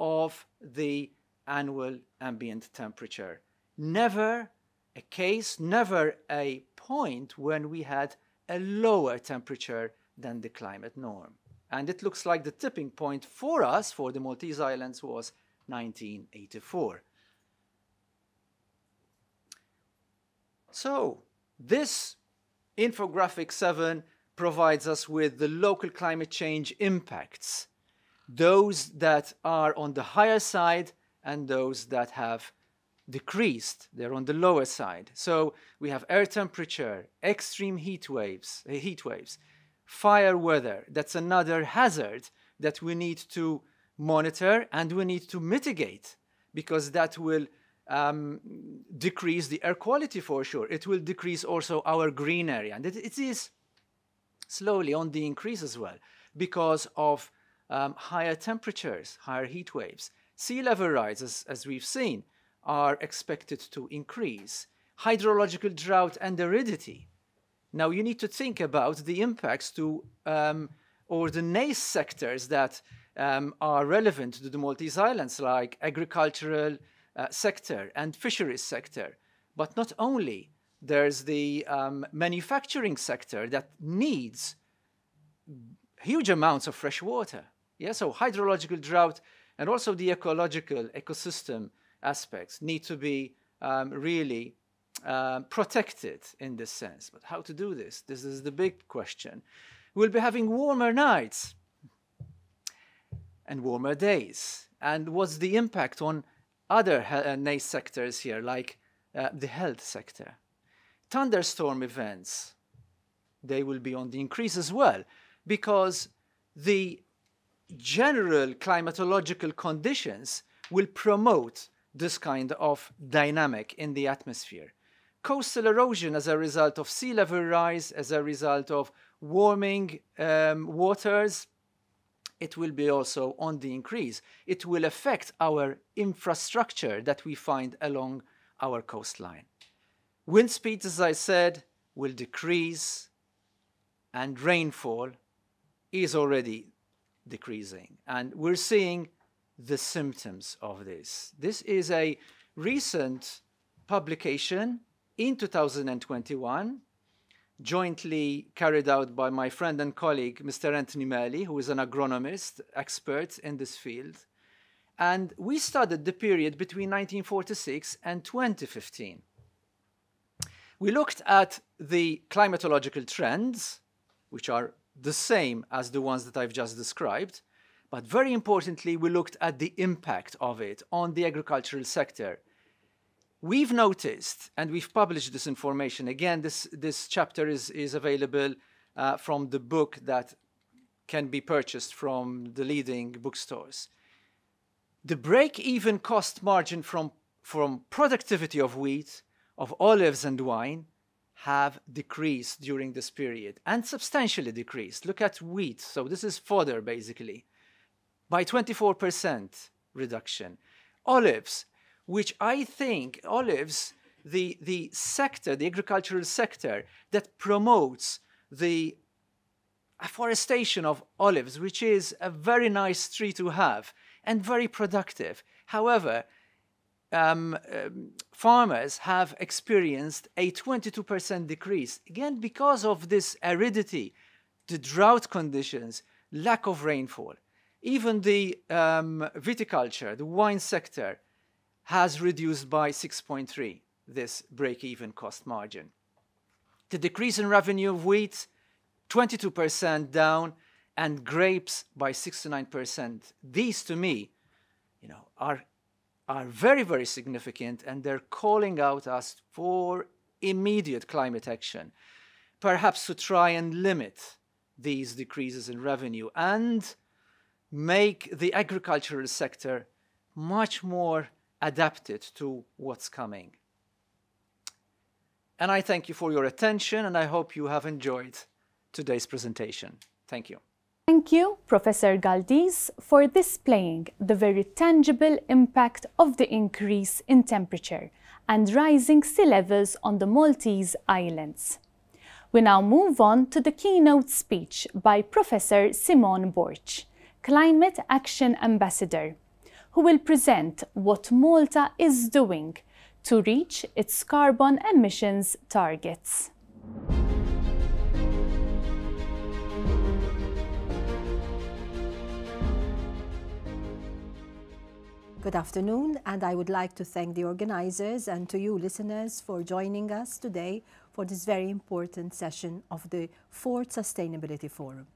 of the annual ambient temperature. Never a case, never a point when we had a lower temperature than the climate norm. And it looks like the tipping point for us, for the Maltese Islands, was 1984. So this infographic 7 provides us with the local climate change impacts, those that are on the higher side and those that have decreased, they're on the lower side. So we have air temperature, extreme heat waves, fire weather. That's another hazard that we need to monitor and we need to mitigate, because that will decrease the air quality for sure. It will decrease also our green area, and it is slowly on the increase as well because of higher temperatures, higher heat waves. Sea level rises, as we've seen, are expected to increase. Hydrological drought and aridity. Now you need to think about the impacts to or the NACE sectors that are relevant to the Maltese Islands, like agricultural sector and fisheries sector. But not only, there's the manufacturing sector that needs huge amounts of fresh water. Yeah, so hydrological drought and also the ecological ecosystem aspects need to be really protected in this sense. But how to do this? This is the big question. We'll be having warmer nights and warmer days. And what's the impact on other NACE sectors here, like the health sector? Thunderstorm events, they will be on the increase as well, because the general climatological conditions will promote this kind of dynamic in the atmosphere. Coastal erosion as a result of sea level rise, as a result of warming waters, it will be also on the increase. It will affect our infrastructure that we find along our coastline. Wind speeds, as I said, will decrease, and rainfall is already decreasing. And we're seeing the symptoms of this. This is a recent publication in 2021, jointly carried out by my friend and colleague, Mr. Anthony Murley, who is an agronomist, expert in this field. And we studied the period between 1946 and 2015. We looked at the climatological trends, which are the same as the ones that I've just described, but very importantly, we looked at the impact of it on the agricultural sector. We've noticed, and we've published this information, again, this chapter is available from the book that can be purchased from the leading bookstores. The break-even cost margin from productivity of wheat, of olives and wine have decreased during this period, and substantially decreased. Look at wheat, so this is fodder basically, by 24% reduction. Olives, which I think, olives, the sector, the agricultural sector that promotes the afforestation of olives, which is a very nice tree to have and very productive. However, farmers have experienced a 22% decrease, again, because of this aridity, the drought conditions, lack of rainfall. Even the viticulture, the wine sector, has reduced by 6.3, this break-even cost margin. The decrease in revenue of wheat, 22% down, and grapes by 69%. These, to me, you know, are very, very significant, and they're calling out us for immediate climate action, perhaps to try and limit these decreases in revenue and make the agricultural sector much more adapted to what's coming. And I thank you for your attention, and I hope you have enjoyed today's presentation. Thank you. Thank you, Professor Galdies, for displaying the very tangible impact of the increase in temperature and rising sea levels on the Maltese islands. We now move on to the keynote speech by Professor Simone Borg, Climate Action Ambassador, who will present what Malta is doing to reach its carbon emissions targets. Good afternoon, and I would like to thank the organizers and to you listeners for joining us today for this very important session of the Fourth Sustainability Forum.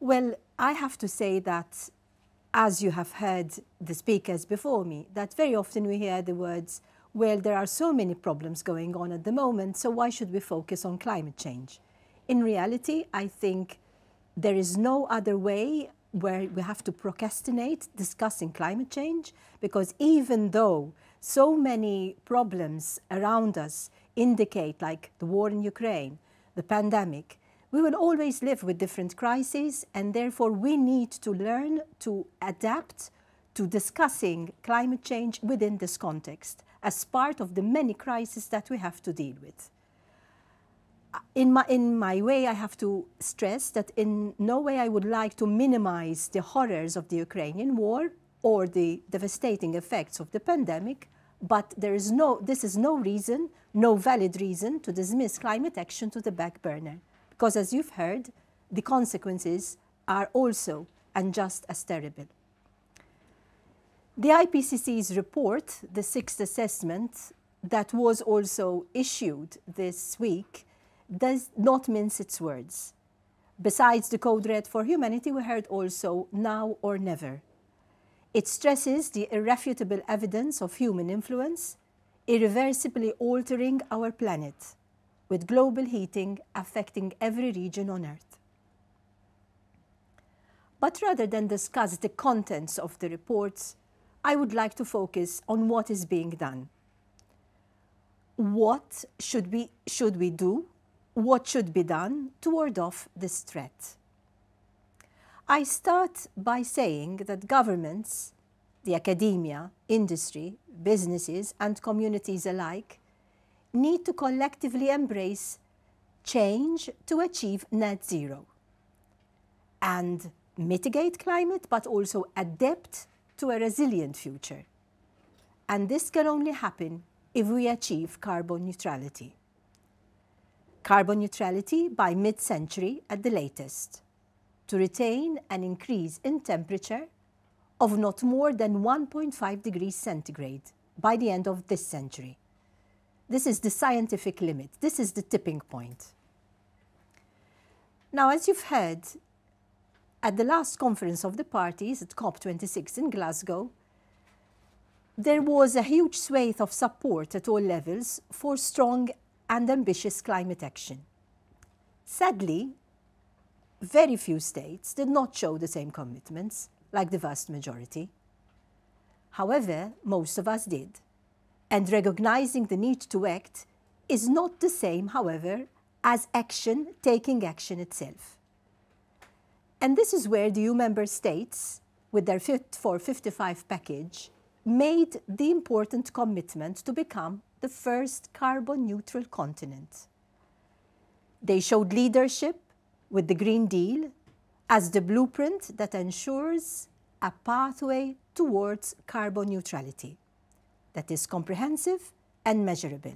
Well, I have to say that, as you have heard the speakers before me, that very often we hear the words, well, there are so many problems going on at the moment, so why should we focus on climate change? In reality, I think there is no other way where we have to procrastinate discussing climate change, because even though so many problems around us indicate, like the war in Ukraine, the pandemic, we will always live with different crises, and therefore we need to learn to adapt to discussing climate change within this context as part of the many crises that we have to deal with. In my way, I have to stress that in no way I would like to minimize the horrors of the Ukrainian war or the devastating effects of the pandemic, but this is no reason, no valid reason, to dismiss climate action to the back burner, because as you've heard, the consequences are also and just as terrible. The IPCC's report, the sixth assessment, that was also issued this week, does not mince its words. Besides the code red for humanity, we heard also now or never. It stresses the irrefutable evidence of human influence, irreversibly altering our planet, with global heating affecting every region on Earth. But rather than discuss the contents of the reports, I would like to focus on what is being done. What should we do? What should be done to ward off this threat? I start by saying that governments, the academia, industry, businesses and communities alike need to collectively embrace change to achieve net zero and mitigate climate, but also adapt to a resilient future. And this can only happen if we achieve carbon neutrality. Carbon neutrality by mid-century at the latest, to retain an increase in temperature of not more than 1.5 degrees centigrade by the end of this century. This is the scientific limit. This is the tipping point. Now, as you've heard, at the last conference of the parties at COP26 in Glasgow, there was a huge swathe of support at all levels for strong and ambitious climate action. Sadly, very few states did not show the same commitments, like the vast majority. However, most of us did. And recognizing the need to act is not the same, however, as action, taking action itself. And this is where the EU member states, with their Fit for 55 package, made the important commitment to become the first carbon-neutral continent. They showed leadership with the Green Deal as the blueprint that ensures a pathway towards carbon neutrality that is comprehensive and measurable.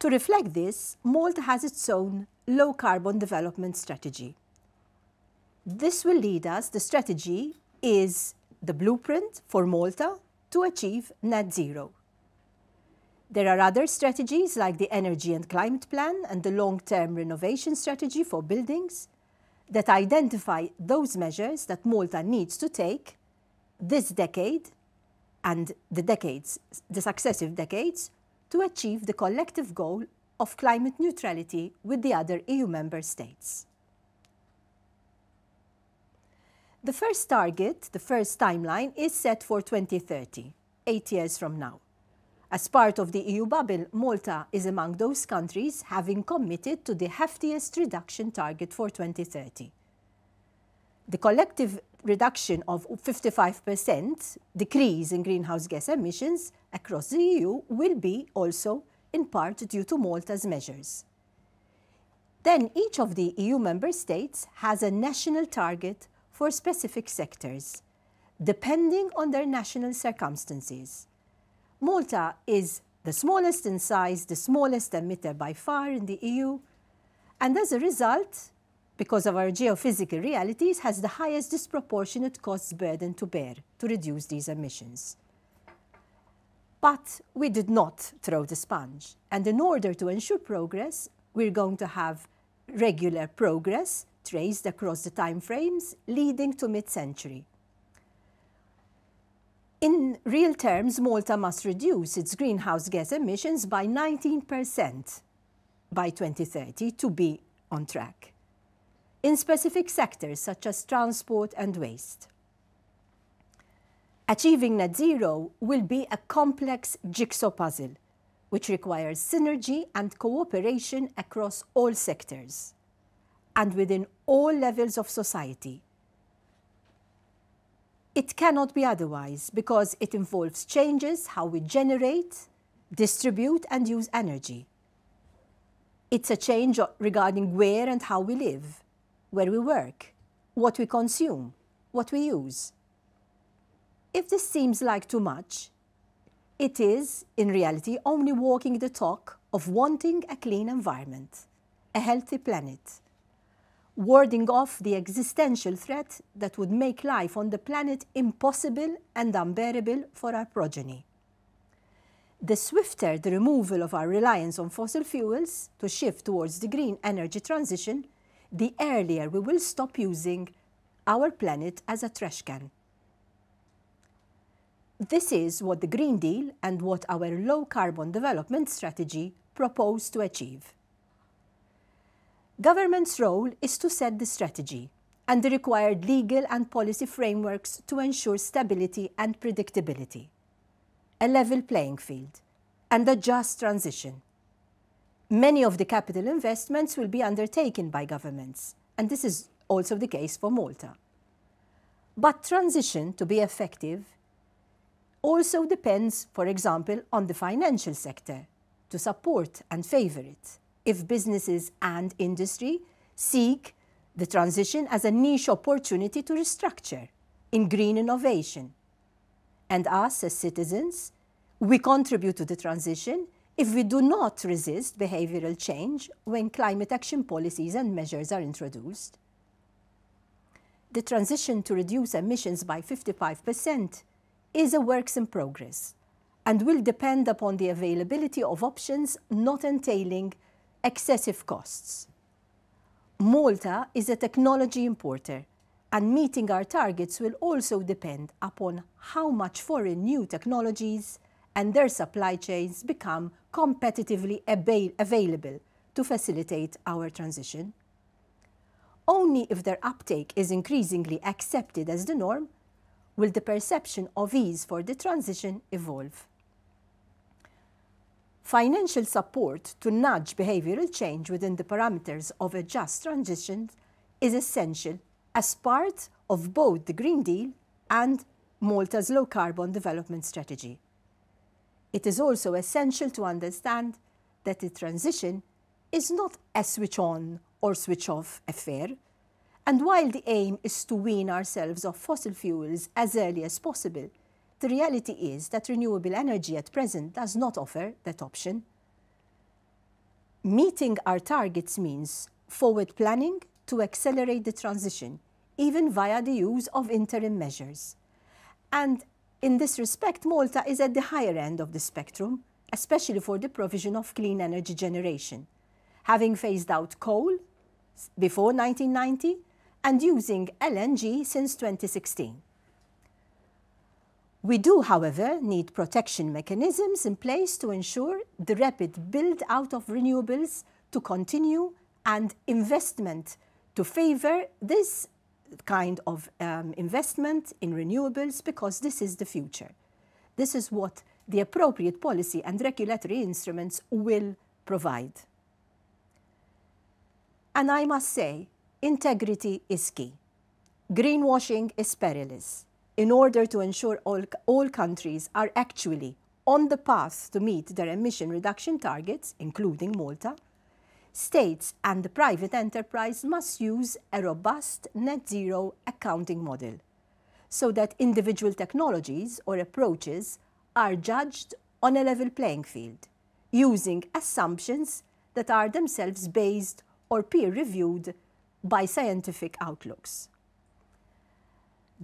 To reflect this, Malta has its own low-carbon development strategy. This will lead us, the strategy is the blueprint for Malta to achieve net zero. There are other strategies like the Energy and Climate Plan and the Long-Term Renovation Strategy for Buildings that identify those measures that Malta needs to take this decade and the successive decades to achieve the collective goal of climate neutrality with the other EU member states. The first target, the first timeline, is set for 2030, 8 years from now. As part of the EU bubble, Malta is among those countries having committed to the heftiest reduction target for 2030. The collective reduction of 55% decrease in greenhouse gas emissions across the EU will be also in part due to Malta's measures. Then each of the EU member states has a national target for specific sectors, depending on their national circumstances. Malta is the smallest in size, the smallest emitter by far in the EU, and as a result, because of our geophysical realities, has the highest disproportionate cost burden to bear to reduce these emissions. But we did not throw the sponge, and in order to ensure progress, we're going to have regular progress traced across the timeframes leading to mid-century. In real terms, Malta must reduce its greenhouse gas emissions by 19% by 2030 to be on track, in specific sectors such as transport and waste. Achieving net zero will be a complex jigsaw puzzle, which requires synergy and cooperation across all sectors and within all levels of society. It cannot be otherwise because it involves changes how we generate, distribute and use energy. It's a change regarding where and how we live, where we work, what we consume, what we use. If this seems like too much, it is, in reality, only walking the talk of wanting a clean environment, a healthy planet, warding off the existential threat that would make life on the planet impossible and unbearable for our progeny. The swifter the removal of our reliance on fossil fuels to shift towards the green energy transition, the earlier we will stop using our planet as a trash can. This is what the Green Deal and what our low-carbon development strategy propose to achieve. Government's role is to set the strategy and the required legal and policy frameworks to ensure stability and predictability, a level playing field, and a just transition. Many of the capital investments will be undertaken by governments, and this is also the case for Malta. But transition, to be effective, also depends, for example, on the financial sector to support and favour it, if businesses and industry seek the transition as a niche opportunity to restructure in green innovation. And us, as citizens, we contribute to the transition if we do not resist behavioural change when climate action policies and measures are introduced. The transition to reduce emissions by 55% is a work in progress and will depend upon the availability of options not entailing excessive costs. Malta is a technology importer, and meeting our targets will also depend upon how much foreign new technologies and their supply chains become competitively available to facilitate our transition. Only if their uptake is increasingly accepted as the norm will the perception of ease for the transition evolve. Financial support to nudge behavioural change within the parameters of a just transition is essential as part of both the Green Deal and Malta's low-carbon development strategy. It is also essential to understand that the transition is not a switch-on or switch-off affair, and while the aim is to wean ourselves off fossil fuels as early as possible, the reality is that renewable energy at present does not offer that option. Meeting our targets means forward planning to accelerate the transition, even via the use of interim measures. And in this respect, Malta is at the higher end of the spectrum, especially for the provision of clean energy generation, having phased out coal before 1990 and using LNG since 2016. We do, however, need protection mechanisms in place to ensure the rapid build-out of renewables to continue and investment to favour this kind of investment in renewables, because this is the future. This is what the appropriate policy and regulatory instruments will provide. And I must say, integrity is key. Greenwashing is perilous. In order to ensure all countries are actually on the path to meet their emission reduction targets, including Malta, states and the private enterprise must use a robust net-zero accounting model so that individual technologies or approaches are judged on a level playing field, using assumptions that are themselves based or peer-reviewed by scientific outlooks.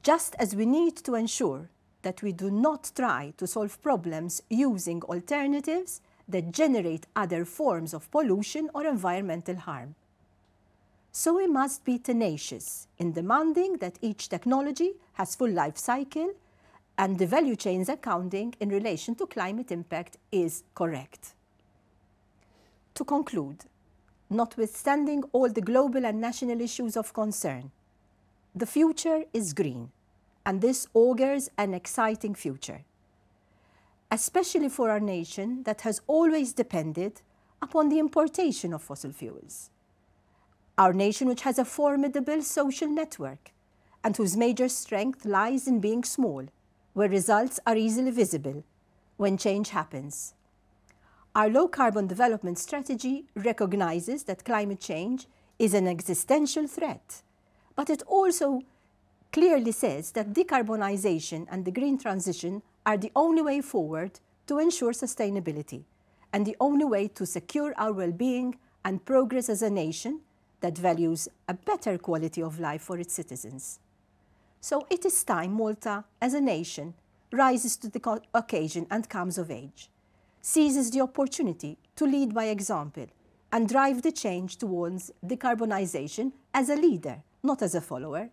Just as we need to ensure that we do not try to solve problems using alternatives that generate other forms of pollution or environmental harm. So we must be tenacious in demanding that each technology has full life cycle and the value chain's accounting in relation to climate impact is correct. To conclude, notwithstanding all the global and national issues of concern, the future is green, and this augurs an exciting future, especially for our nation that has always depended upon the importation of fossil fuels. Our nation, which has a formidable social network and whose major strength lies in being small, where results are easily visible when change happens. Our low-carbon development strategy recognizes that climate change is an existential threat, but it also clearly says that decarbonization and the green transition are the only way forward to ensure sustainability and the only way to secure our well-being and progress as a nation that values a better quality of life for its citizens. So it is time Malta, as a nation, rises to the occasion and comes of age, seizes the opportunity to lead by example and drive the change towards decarbonization as a leader, not as a follower.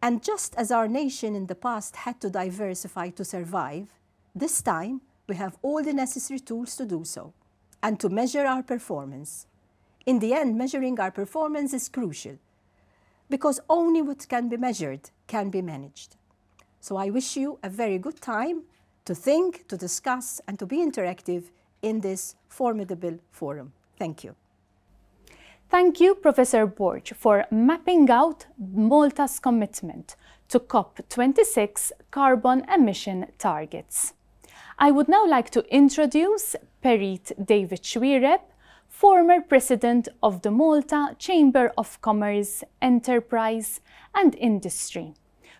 And just as our nation in the past had to diversify to survive, this time we have all the necessary tools to do so and to measure our performance. In the end, measuring our performance is crucial, because only what can be measured can be managed. So I wish you a very good time to think, to discuss, and to be interactive in this formidable forum. Thank you. Thank you, Professor Borg, for mapping out Malta's commitment to COP26 carbon emission targets. I would now like to introduce Perit David Xuereb, former president of the Malta Chamber of Commerce, Enterprise and Industry,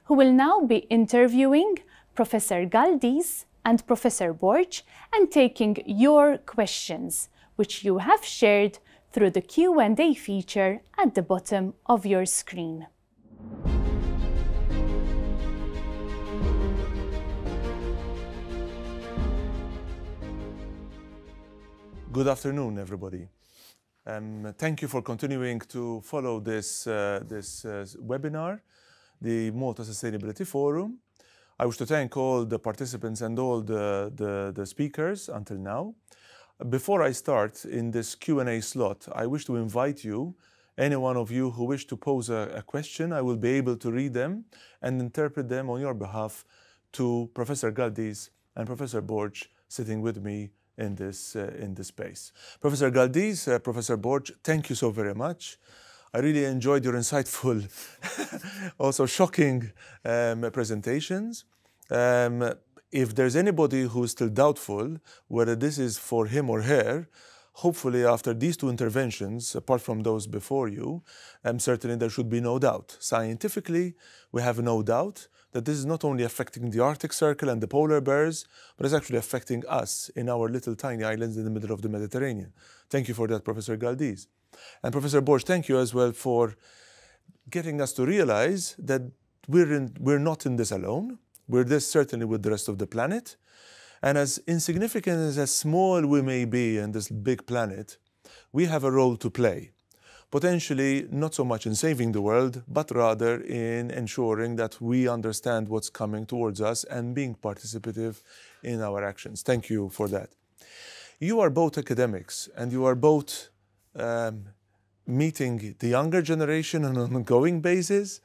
who will now be interviewing Professor Galdies and Professor Borg and taking your questions, which you have shared through the Q&A feature at the bottom of your screen. Good afternoon, everybody. Thank you for continuing to follow this, webinar, the Malta Sustainability Forum. I wish to thank all the participants and all the speakers until now. Before I start in this Q&A slot, I wish to invite you, any one of you who wish to pose a question, I will be able to read them and interpret them on your behalf to Professor Galdies and Professor Borg sitting with me in this space. Professor Galdies, Professor Borg, thank you so very much. I really enjoyed your insightful, also shocking presentations. If there's anybody who is still doubtful whether this is for him or her, hopefully after these two interventions, apart from those before you, certainly there should be no doubt. Scientifically, we have no doubt that this is not only affecting the Arctic Circle and the polar bears, but it's actually affecting us in our little tiny islands in the middle of the Mediterranean. Thank you for that, Professor Galdies. And Professor Borg, thank you as well for getting us to realize that we're not in this alone. We're this certainly with the rest of the planet. And as insignificant as small we may be in this big planet, we have a role to play. Potentially not so much in saving the world, but rather in ensuring that we understand what's coming towards us and being participative in our actions. Thank you for that. You are both academics and you are both meeting the younger generation on an ongoing basis.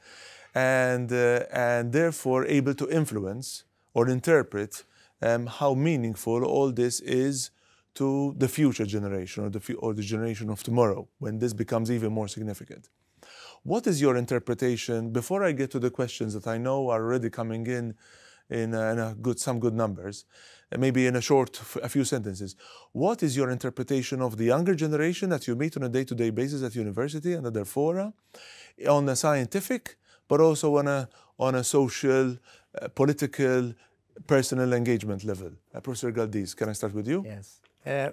And therefore able to influence or interpret how meaningful all this is to the future generation or the generation of tomorrow, when this becomes even more significant. What is your interpretation, before I get to the questions that I know are already coming in some good numbers, maybe in a few sentences, what is your interpretation of the younger generation that you meet on a day-to-day basis at university and at their fora, on a scientific but also on a social, political, personal engagement level? Professor Galdies, can I start with you? Yes,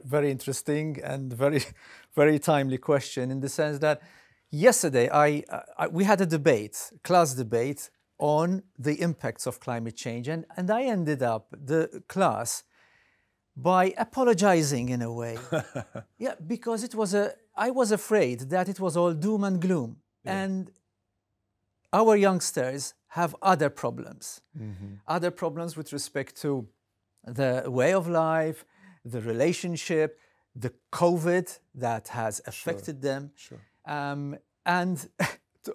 very interesting and very timely question, in the sense that yesterday we had a debate, class debate, on the impacts of climate change, and I ended up the class by apologizing in a way. Yeah, because it was I was afraid that it was all doom and gloom. Yeah. And our youngsters have other problems. Mm-hmm. Other problems with respect to the way of life, the relationship, the COVID that has affected them. Sure. And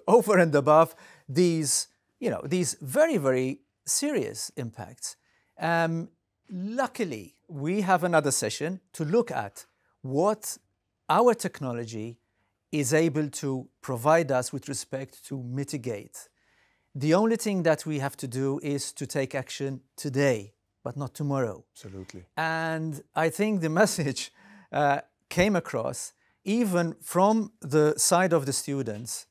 over and above these, you know, these very serious impacts. Luckily, we have another session to look at what our technology is able to provide us with respect to mitigate. The only thing that we have to do is to take action today, but not tomorrow. Absolutely. And I think the message came across even from the side of the students,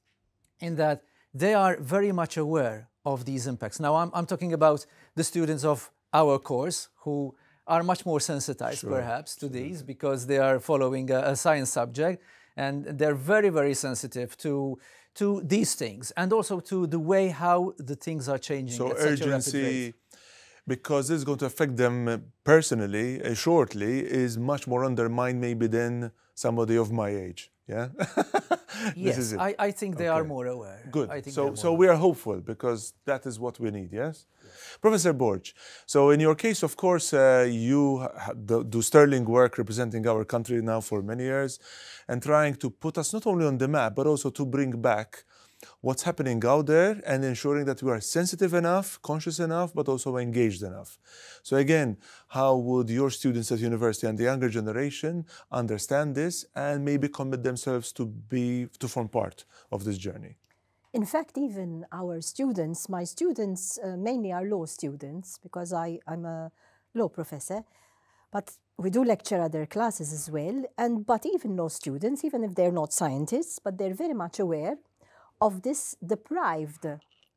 in that they are very much aware of these impacts. Now, I'm talking about the students of our course who are much more sensitized, sure, perhaps, to these, because they are following a science subject. And they're very sensitive to these things, and also to the way how the things are changing. So urgency, because this is going to affect them personally, shortly, is much more undermined maybe than somebody of my age. Yeah. Yes, I think they are more aware. Good. I think so we are hopeful, because that is what we need. Yes, yes. Professor Borg, so in your case, of course, you do sterling work representing our country now for many years, and trying to put us not only on the map but also to bring back what's happening out there and ensuring that we are sensitive enough, conscious enough, but also engaged enough. So again, how would your students at university and the younger generation understand this and maybe commit themselves to form part of this journey? In fact, even our students, my students mainly are law students, because I'm a law professor, but we do lecture at their classes as well. And but even law students, even if they're not scientists, but they're very much aware of this deprived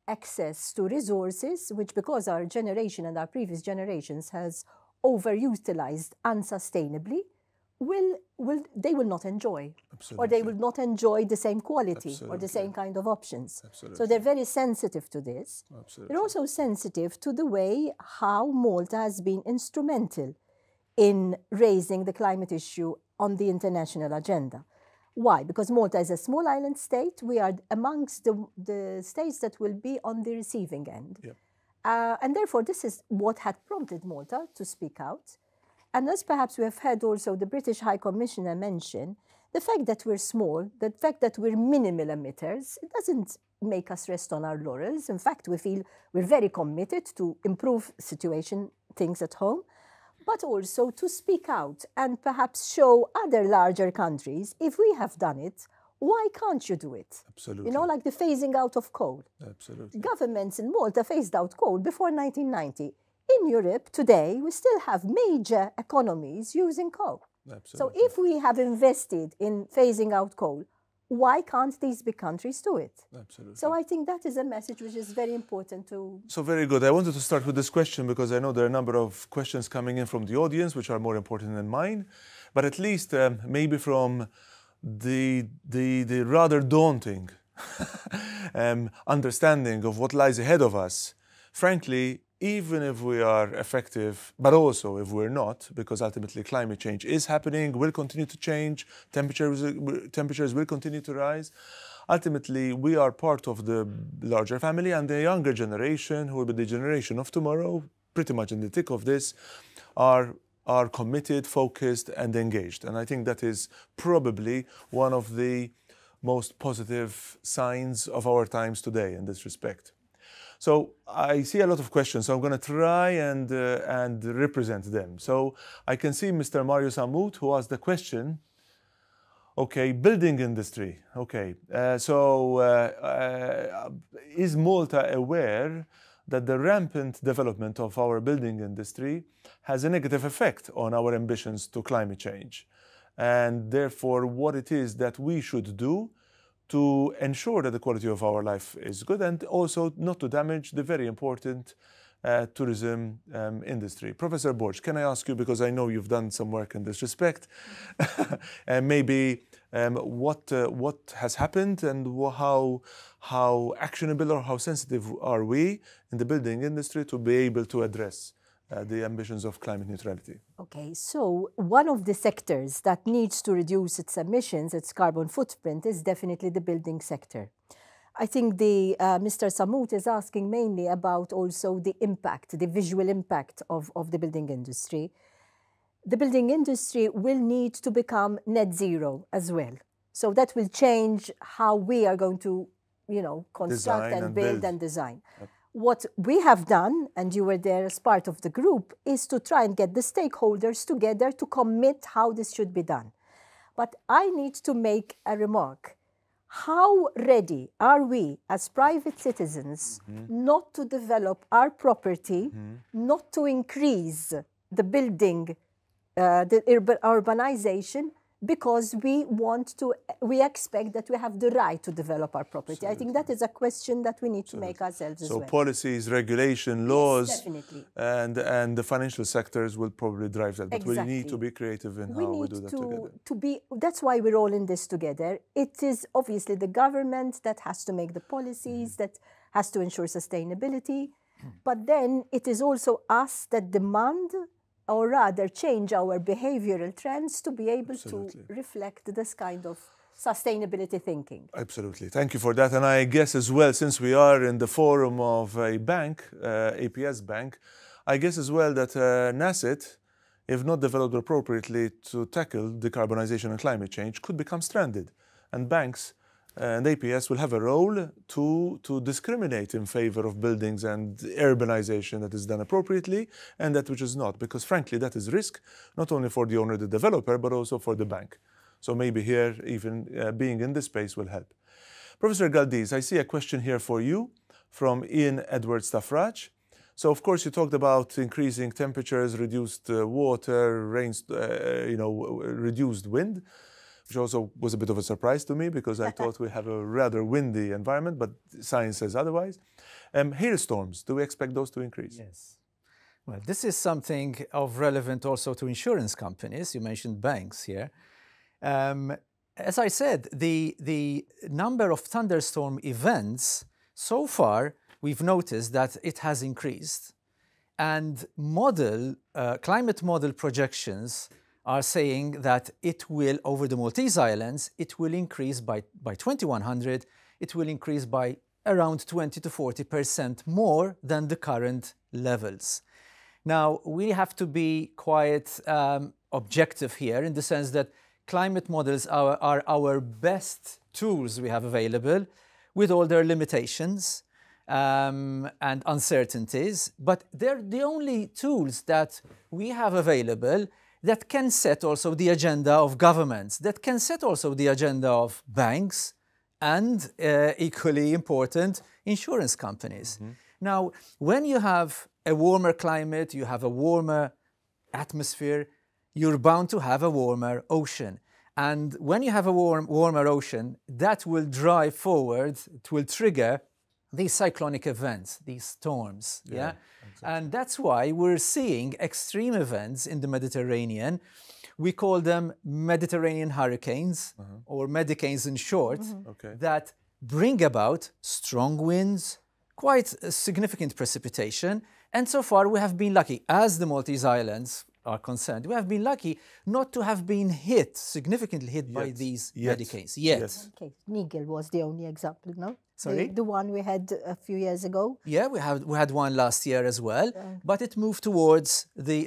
access to resources, which because our generation and our previous generations has overutilized unsustainably, they will not enjoy. Absolutely. Or they will not enjoy the same quality. Absolutely. Or the same kind of options. Absolutely. So they're very sensitive to this. Absolutely. They're also sensitive to the way how Malta has been instrumental in raising the climate issue on the international agenda. Why? Because Malta is a small island state. We are amongst the states that will be on the receiving end. Yep. And therefore, this is what had prompted Malta to speak out. And as perhaps we have heard also the British High Commissioner mention, the fact that we're small, the fact that we're minimal emitters, it doesn't make us rest on our laurels. In fact, we feel we're very committed to improve situation, things at home, but also to speak out and perhaps show other larger countries, if we have done it, why can't you do it? Absolutely. You know, like the phasing out of coal. Absolutely. Governments in Malta phased out coal before 1990. In Europe today, we still have major economies using coal. Absolutely. So if we have invested in phasing out coal, why can't these big countries do it? Absolutely. So I think that is a message which is very important to... So very good. I wanted to start with this question because I know there are a number of questions coming in from the audience which are more important than mine. But at least maybe from the rather daunting understanding of what lies ahead of us, frankly, even if we are effective, but also if we're not, because ultimately climate change is happening, will continue to change, temperatures will continue to rise. Ultimately, we are part of the larger family, and the younger generation, who will be the generation of tomorrow, pretty much in the thick of this, are committed, focused, and engaged. And I think that is probably one of the most positive signs of our times today in this respect. So I see a lot of questions, so I'm going to try and represent them. So I can see Mr. Marios Amut, who asked the question, okay, building industry, okay. Is Malta aware that the rampant development of our building industry has a negative effect on our ambitions to climate change? And therefore, what it is that we should do to ensure that the quality of our life is good and also not to damage the very important tourism industry. Professor Borg, can I ask you, because I know you've done some work in this respect, and maybe what has happened and how actionable or how sensitive are we in the building industry to be able to address the ambitions of climate neutrality? Okay, so one of the sectors that needs to reduce its emissions, its carbon footprint, is definitely the building sector. I think Mr. Samut is asking mainly about also the impact, the visual impact of the building industry. The building industry will need to become net zero as well. So that will change how we are going to, you know, construct and build and design. Yep. What we have done, and you were there as part of the group, is to try and get the stakeholders together to commit how this should be done. But I need to make a remark. How ready are we as private citizens not to develop our property, not to increase the building, the urbanization, because we expect that we have the right to develop our property. Absolutely. I think that is a question that we need to make ourselves as well. So policies, regulation, laws, yes, and the financial sectors will probably drive that. But exactly. We need to be creative in how we do that together. That's why we're all in this together. It is obviously the government that has to make the policies, that has to ensure sustainability. But then it is also us that demand, or rather change our behavioral trends to be able to reflect this kind of sustainability thinking. Absolutely. Thank you for that. And I guess as well, since we are in the forum of a bank, APS Bank, I guess as well that an asset, if not developed appropriately to tackle decarbonization and climate change, could become stranded. And banks and APS will have a role to discriminate in favor of buildings and urbanization that is done appropriately and that which is not. Because frankly, that is risk, not only for the owner, the developer, but also for the bank. So maybe here, even being in this space will help. Professor Galdies, I see a question here for you from Ian Edward Staffraj. So of course, you talked about increasing temperatures, reduced water, rains, reduced wind, which also was a bit of a surprise to me because I thought we have a rather windy environment, but science says otherwise. Hailstorms, do we expect those to increase? Yes. Well, this is something of relevant also to insurance companies. You mentioned banks here. As I said, the number of thunderstorm events, so far, we've noticed that it has increased. And climate model projections are saying that it will, over the Maltese Islands, it will increase by 2100, it will increase by around 20 to 40% more than the current levels. Now, we have to be quite objective here in the sense that climate models are our best tools we have available with all their limitations and uncertainties, but they're the only tools that we have available that can set also the agenda of governments, that can set also the agenda of banks and equally important, insurance companies. Mm-hmm. Now, when you have a warmer climate, you have a warmer atmosphere, you're bound to have a warmer ocean. And when you have a warmer ocean, that will drive forward, it will trigger these cyclonic events, these storms, yeah? Exactly. And that's why we're seeing extreme events in the Mediterranean. We call them Mediterranean hurricanes, or medicanes in short, that bring about strong winds, quite significant precipitation. And so far we have been lucky, as the Maltese Islands are concerned, we have been lucky not to have been hit, significantly hit by these medicanes, yet. Okay, Nigel was the only example, no? Sorry? The one we had a few years ago. Yeah, we had one last year as well, but it moved towards the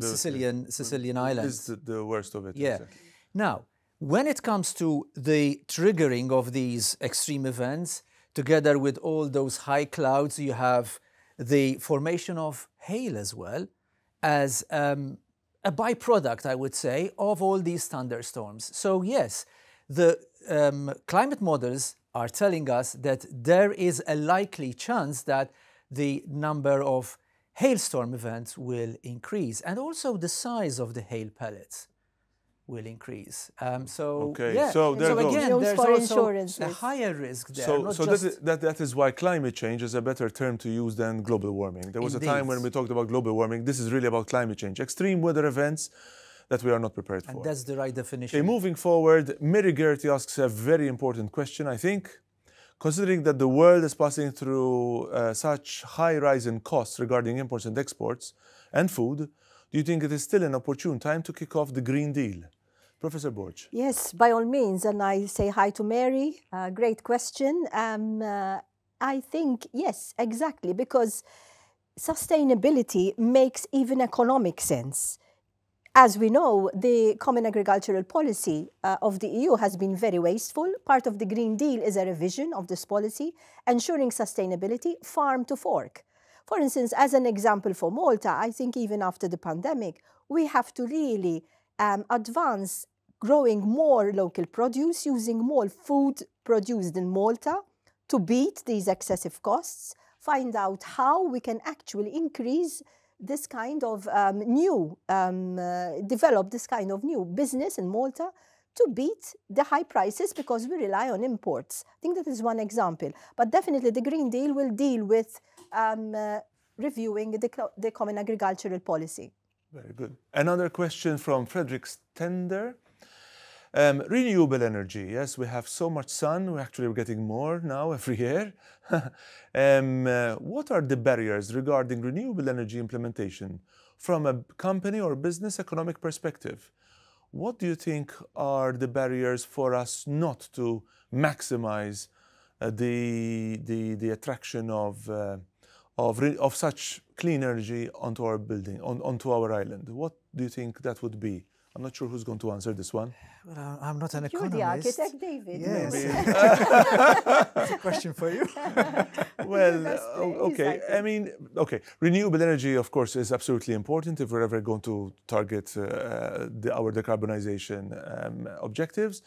Sicilian islands. This is the worst of it. Yeah. Exactly. Now, when it comes to the triggering of these extreme events, together with all those high clouds, you have the formation of hail as well as a byproduct, I would say, of all these thunderstorms. So yes, the climate models are telling us that there is a likely chance that the number of hailstorm events will increase, and also the size of the hail pellets will increase. So there's also a higher risk there. That is why climate change is a better term to use than global warming. There was a time when we talked about global warming. This is really about climate change. Extreme weather events that we are not prepared for. And that's the right definition. Okay, moving forward, Mary Gerty asks a very important question, I think. Considering that the world is passing through such high rise in costs regarding imports and exports and food, do you think it is still an opportune time to kick off the Green Deal? Professor Borg. Yes, by all means. And I say hi to Mary. Great question. I think, yes, exactly, because sustainability makes even economic sense. As we know, the common agricultural policy of the EU has been very wasteful. Part of the Green Deal is a revision of this policy, ensuring sustainability farm to fork. For instance, as an example for Malta, I think even after the pandemic, we have to really advance growing more local produce, using more food produced in Malta to beat these excessive costs, find out how we can actually increase this kind of develop this kind of new business in Malta to beat the high prices because we rely on imports. I think that is one example. But definitely the Green Deal will deal with reviewing the common agricultural policy. Very good. Another question from Frederick Stender. Renewable energy, yes, we have so much sun, we're getting more now every year. What are the barriers regarding renewable energy implementation from a company or business economic perspective? What do you think are the barriers for us not to maximize the attraction of such clean energy onto our building, onto our island? What do you think that would be? I'm not sure who's going to answer this one. Well, I'm not an economist. You're the architect, David. Yes. It's a question for you. Well, okay. I mean, okay. Renewable energy, of course, is absolutely important if we're ever going to target our decarbonization objectives.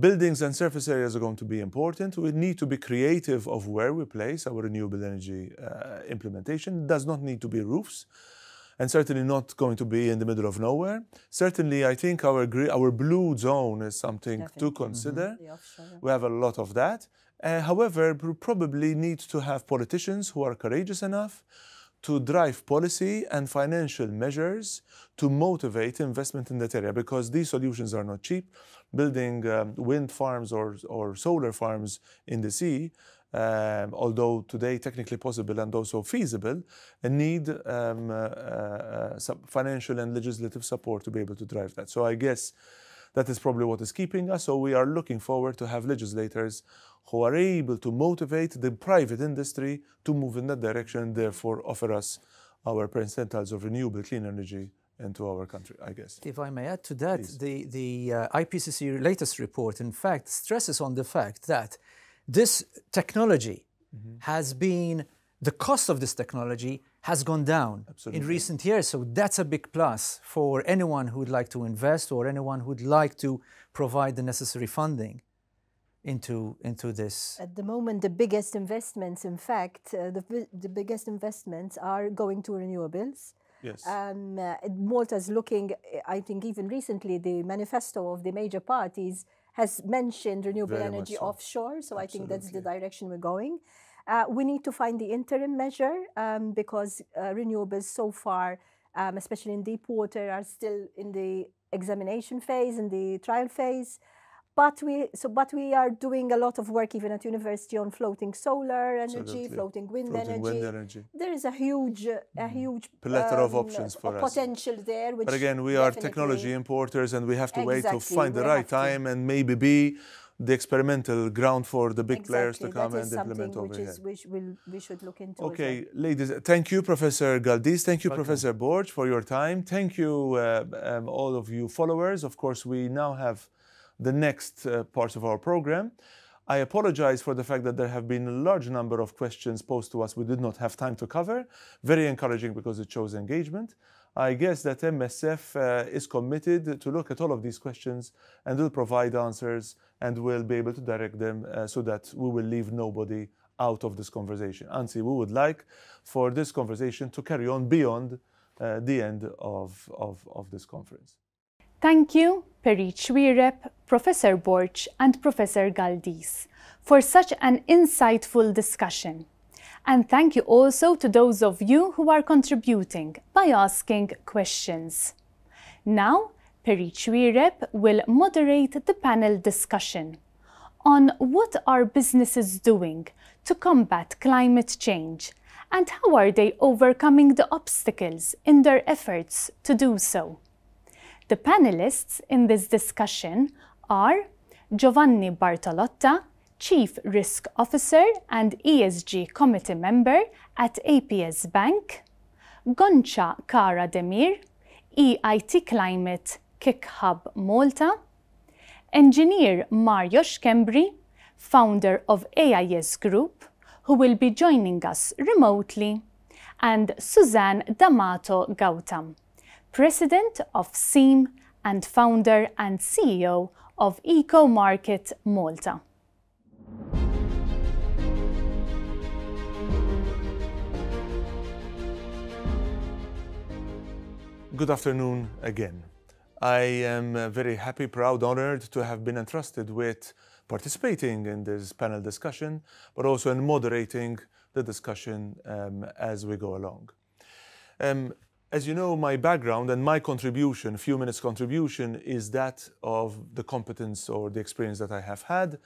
Buildings and surface areas are going to be important. We need to be creative of where we place our renewable energy implementation. It does not need to be roofs. And certainly not going to be in the middle of nowhere. Certainly, I think our blue zone is something to consider. We have a lot of that. However, we probably need to have politicians who are courageous enough to drive policy and financial measures to motivate investment in that area, because these solutions are not cheap. Building wind farms or solar farms in the sea, although today technically possible and also feasible, and need financial and legislative support to be able to drive that. So I guess that is probably what is keeping us. So we are looking forward to have legislators who are able to motivate the private industry to move in that direction and therefore offer us our percentiles of renewable clean energy into our country, I guess. If I may add to that, please. the IPCC latest report, in fact, stresses on the fact that this technology has been, the cost of this technology has gone down in recent years. So that's a big plus for anyone who would like to invest or anyone who would like to provide the necessary funding into this. At the moment, the biggest investments, in fact, the biggest investments are going to renewables. Yes. Malta's looking, I think even recently, the manifesto of the major parties has mentioned renewable energy offshore, so I think that's the direction we're going. We need to find the interim measure because renewables so far, especially in deep water, are still in the examination phase, in the trial phase. But we are doing a lot of work even at university on floating solar energy, floating wind energy. There is a huge plethora of options for us. Potential there. Which but again, we are technology importers, and we have to wait to find the right time and maybe be the experimental ground for the big players to come and implement over here. We should look into. Okay, ladies, thank you, Professor Galdies. Thank you, Professor Borg, for your time. Thank you, all of you followers. Of course, we now have the next parts of our program. I apologize for the fact that there have been a large number of questions posed to us we did not have time to cover. Very encouraging because it shows engagement. I guess that MSF is committed to look at all of these questions and will provide answers and will be able to direct them so that we will leave nobody out of this conversation. Anzi, we would like for this conversation to carry on beyond the end of this conference. Thank you, David Xuereb, Professor Borg and Professor Galdies, for such an insightful discussion. And thank you also to those of you who are contributing by asking questions. Now, David Xuereb will moderate the panel discussion on what are businesses doing to combat climate change and how are they overcoming the obstacles in their efforts to do so. The panelists in this discussion are Giovanni Bartolotta, Chief Risk Officer and ESG Committee Member at APS Bank, Gonca Kara Demir, EIT Climate-KIC Hub Malta, Engineer Marios Schembri, founder of AIS Group, who will be joining us remotely, and Suzanne D'Amato Gautam, President of SIEM and founder and CEO of Eco Market Malta. Good afternoon again. I am very happy, proud, honored to have been entrusted with participating in this panel discussion, but also in moderating the discussion as we go along. As you know, my background and my contribution, a few minutes contribution, is that of the competence or the experience that I have had,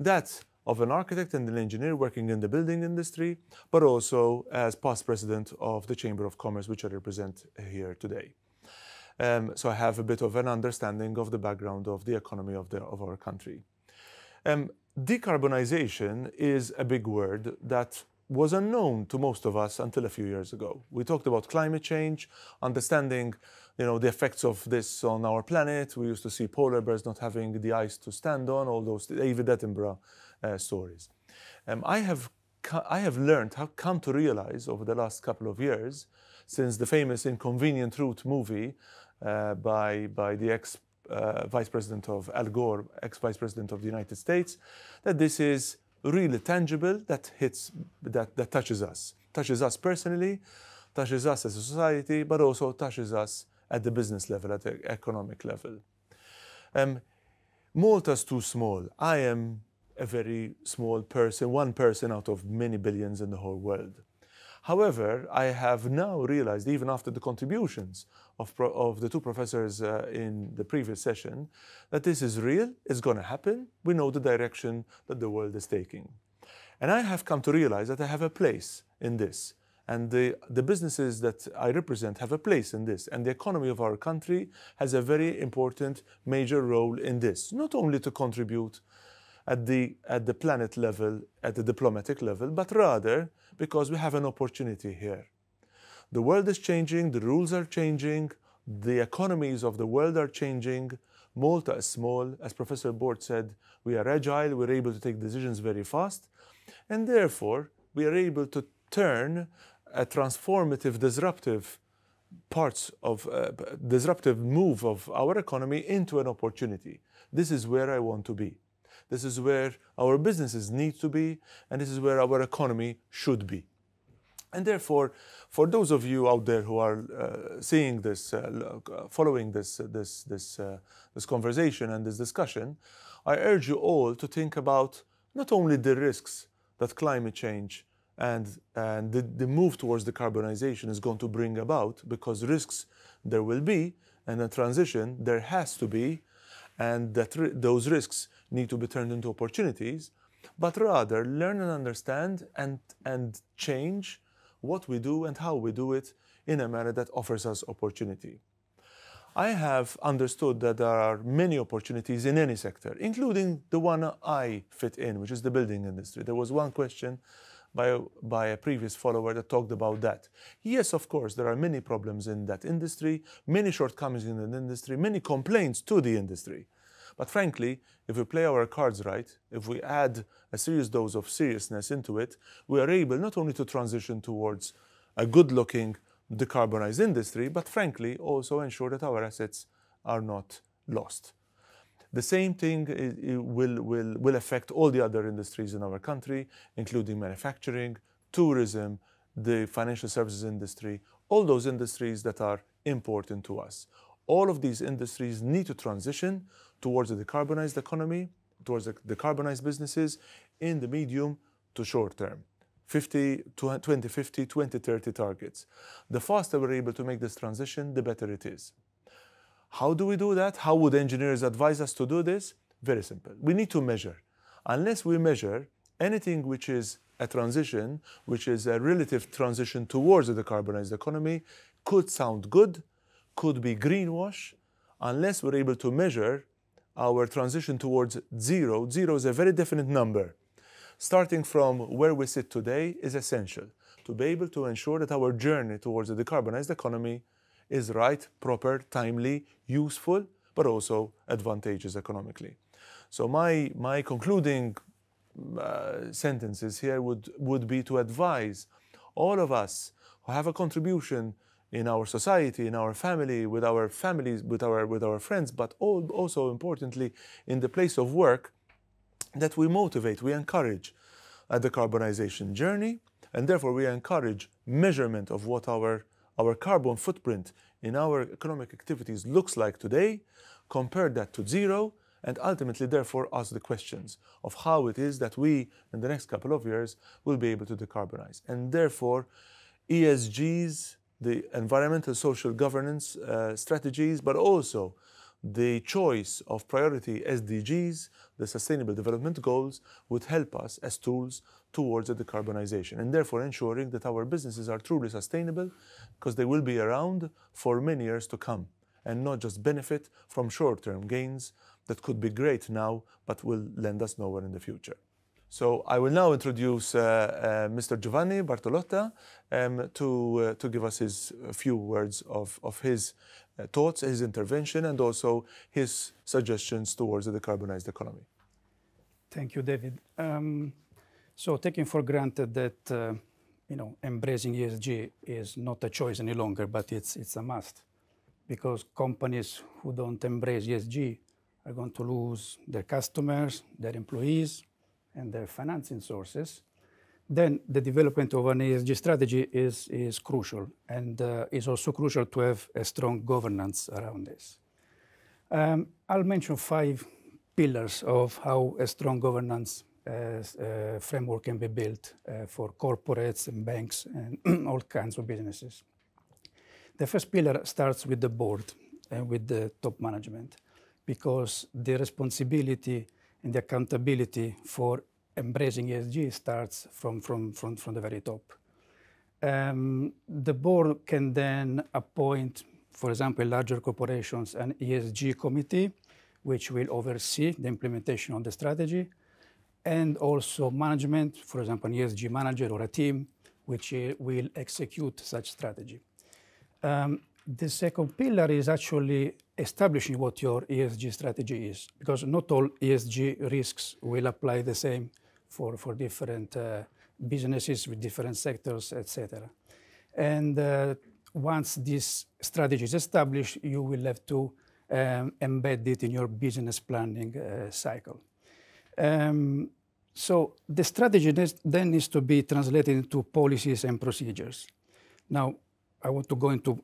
that of an architect and an engineer working in the building industry, but also as past president of the Chamber of Commerce, which I represent here today. So I have a bit of an understanding of the background of the economy of our country. Decarbonization is a big word that was unknown to most of us until a few years ago. We talked about climate change, understanding the effects of this on our planet. We used to see polar bears not having the ice to stand on, all those David Attenborough stories. I have learned, come to realize over the last couple of years, since the famous Inconvenient Truth movie by the ex-Vice President of Al Gore, ex-Vice President of the United States, that this is really tangible, that touches us. Touches us personally, touches us as a society, but also touches us at the business level, at the economic level. Malta's too small. I am a very small person, one person out of many billions in the whole world. However, I have now realized, even after the contributions of the two professors in the previous session, that this is real, it's going to happen, we know the direction that the world is taking. And I have come to realize that I have a place in this, and the businesses that I represent have a place in this, and the economy of our country has a very important, major role in this, not only to contribute at the planet level, at the diplomatic level, but rather because we have an opportunity here. The world is changing, the rules are changing, the economies of the world are changing. Malta is small, as Professor Borg said, we are agile, we're able to take decisions very fast, and therefore we are able to turn a transformative, disruptive disruptive move of our economy into an opportunity. This is where I want to be. This is where our businesses need to be, and this is where our economy should be. And therefore, for those of you out there who are seeing this, following this conversation and this discussion, I urge you all to think about not only the risks that climate change and the move towards decarbonization is going to bring about, because risks there will be, and a transition there has to be, and that those risks need to be turned into opportunities, but rather learn and understand and change what we do and how we do it in a manner that offers us opportunity. I have understood that there are many opportunities in any sector, including the one I fit in, which is the building industry. There was one question by a previous follower that talked about that. Yes, of course, there are many problems in that industry, many shortcomings in the industry, many complaints to the industry. But frankly, if we play our cards right, if we add a serious dose of seriousness into it, we are able not only to transition towards a good-looking, decarbonized industry, but frankly, also ensure that our assets are not lost. The same thing will affect all the other industries in our country, including manufacturing, tourism, the financial services industry, all those industries that are important to us. All of these industries need to transition towards a decarbonized economy, towards decarbonized businesses in the medium to short term, 2050, 2030 targets. The faster we're able to make this transition, the better it is. How do we do that? How would engineers advise us to do this? Very simple. We need to measure. Unless we measure anything which is a transition, which is a relative transition towards a decarbonized economy, could sound good, could be greenwash, unless we're able to measure our transition towards zero. Zero is a very definite number. Starting from where we sit today is essential to be able to ensure that our journey towards a decarbonized economy is right, proper, timely, useful, but also advantageous economically. So my concluding sentences here would be to advise all of us who have a contribution in our society, in our family, with our families, with our friends, but also importantly in the place of work, that we motivate, we encourage a decarbonization journey, and therefore we encourage measurement of what our carbon footprint in our economic activities looks like today, compare that to zero, and ultimately therefore ask the questions of how it is that we, in the next couple of years, will be able to decarbonize. And therefore, ESGs, the environmental social governance strategies, but also the choice of priority SDGs, the Sustainable Development Goals, would help us as tools towards the decarbonization, and therefore ensuring that our businesses are truly sustainable, because they will be around for many years to come. and not just benefit from short-term gains that could be great now but will lend us nowhere in the future. So I will now introduce Mr. Giovanni Bartolotta to give us his few words of his thoughts, his intervention, and also his suggestions towards a decarbonized economy. Thank you, David. So taking for granted that embracing ESG is not a choice any longer, but it's a must, because companies who don't embrace ESG are going to lose their customers, their employees, and their financing sources. Then the development of an ESG strategy is crucial, and is also crucial to have a strong governance around this. I'll mention 5 pillars of how a strong governance framework can be built for corporates and banks and all kinds of businesses. The first pillar starts with the board and with the top management, because the responsibility and the accountability for embracing ESG starts from the very top. The board can then appoint, for example, larger corporations, an ESG committee, which will oversee the implementation of the strategy, and also management, for example, an ESG manager or a team, which will execute such strategy. The second pillar is actually establishing what your ESG strategy is, because not all ESG risks will apply the same for different businesses with different sectors, etc. And once this strategy is established, you will have to embed it in your business planning cycle. So the strategy then needs to be translated into policies and procedures. Now, I want to go into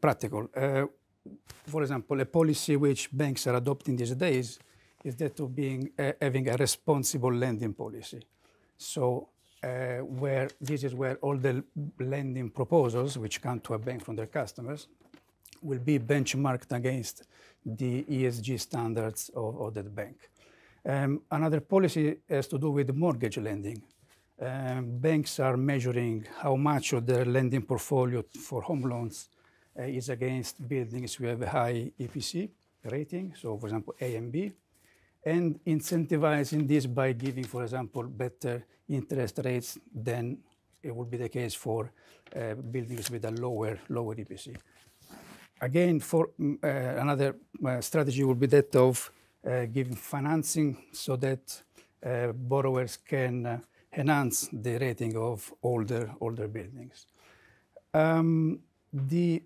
practical. For example, a policy which banks are adopting these days is that of having a responsible lending policy. So this is where all the lending proposals which come to a bank from their customers will be benchmarked against the ESG standards of that bank. Another policy has to do with mortgage lending. Banks are measuring how much of their lending portfolio for home loans is against buildings who have a high EPC rating, so for example A and B, and incentivizing this by giving, for example, better interest rates than it would be the case for buildings with a lower EPC. Again, for another strategy would be that of giving financing so that borrowers can enhance the rating of older buildings. The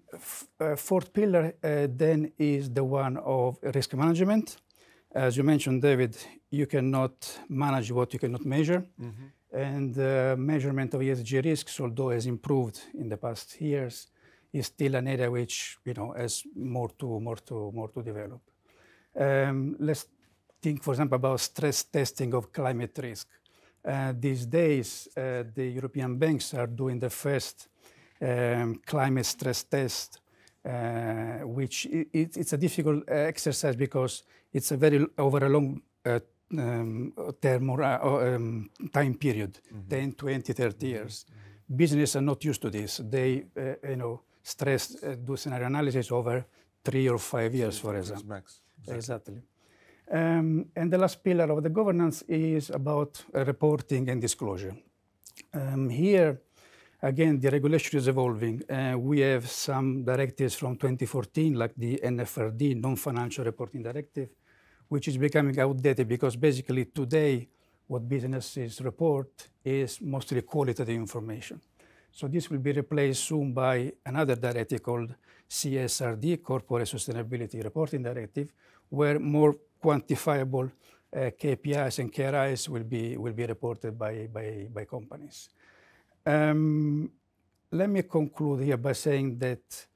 fourth pillar then is the one of risk management. As you mentioned, David, you cannot manage what you cannot measure. Mm-hmm. And the measurement of ESG risks, although has improved in the past years, is still an area which has more to develop. Let's think, for example, about stress testing of climate risk. These days, the European banks are doing the first climate stress test, which it's a difficult exercise, because it's a very over a long term or time period, mm-hmm. 10, 20, 30 years. Mm-hmm. Businesses are not used to this. They, do scenario analysis over 3 or 5 years, for example. Max. Exactly. And the last pillar of the governance is about reporting and disclosure. Here, again, the regulation is evolving. We have some directives from 2014, like the NFRD, Non-Financial Reporting Directive, which is becoming outdated, because basically today what businesses report is mostly qualitative information. So this will be replaced soon by another directive called CSRD, Corporate Sustainability Reporting Directive, where more quantifiable KPIs and KRIs will be reported by companies. Let me conclude here by saying that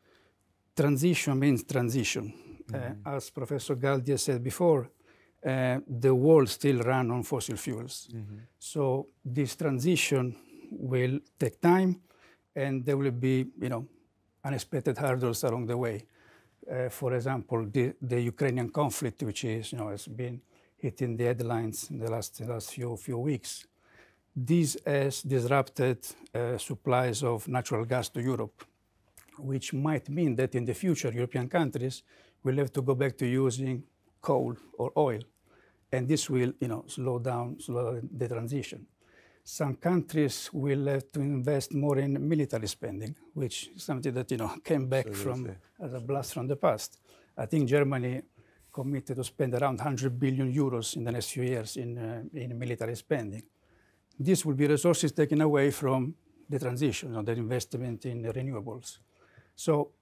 transition means transition. Mm-hmm. As Professor Galdies said before, the world still runs on fossil fuels. Mm-hmm. So this transition will take time, and there will be, unexpected hurdles along the way. For example, the Ukrainian conflict, which is, has been hitting the headlines in the last few weeks. This has disrupted supplies of natural gas to Europe, which might mean that in the future European countries will have to go back to using coal or oil, and this will, slow down the transition. Some countries will have to invest more in military spending, which is something that came back from as a blast from the past. I think Germany committed to spend around 100 billion euros in the next few years in military spending. This will be resources taken away from the transition or the investment in renewables. So,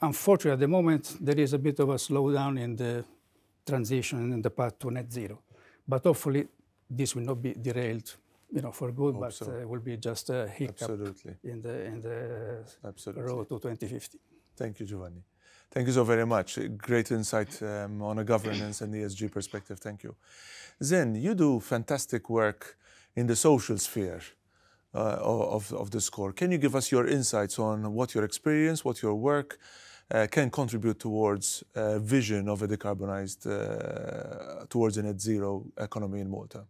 unfortunately, at the moment, there is a bit of a slowdown in the transition and the path to net zero. But hopefully, this will not be derailed, for good, but will be just a hiccup in the road to 2050. Thank you, Giovanni. Thank you so very much. Great insight on a governance and ESG perspective. Thank you. Zen, you do fantastic work in the social sphere of the score. Can you give us your insights on what your experience, what your work can contribute towards a vision of a decarbonized, towards a net zero economy in Malta?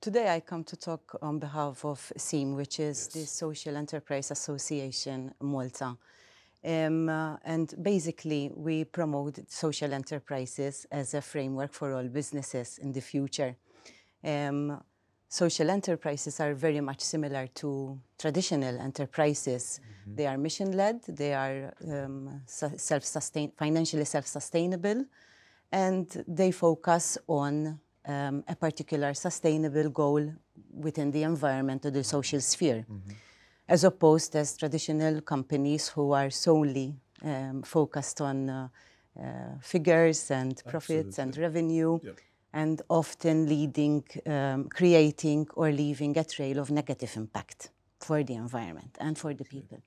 Today I come to talk on behalf of SIEM, which is the Social Enterprise Association Malta. And basically, we promote social enterprises as a framework for all businesses in the future. Social enterprises are very much similar to traditional enterprises. Mm-hmm. They are mission-led, they are financially self-sustainable, and they focus on a particular sustainable goal within the environment or the social sphere, mm-hmm. as opposed as traditional companies who are solely focused on figures and profits and revenue. Yep. And often leading, creating or leaving a trail of negative impact for the environment and for the people.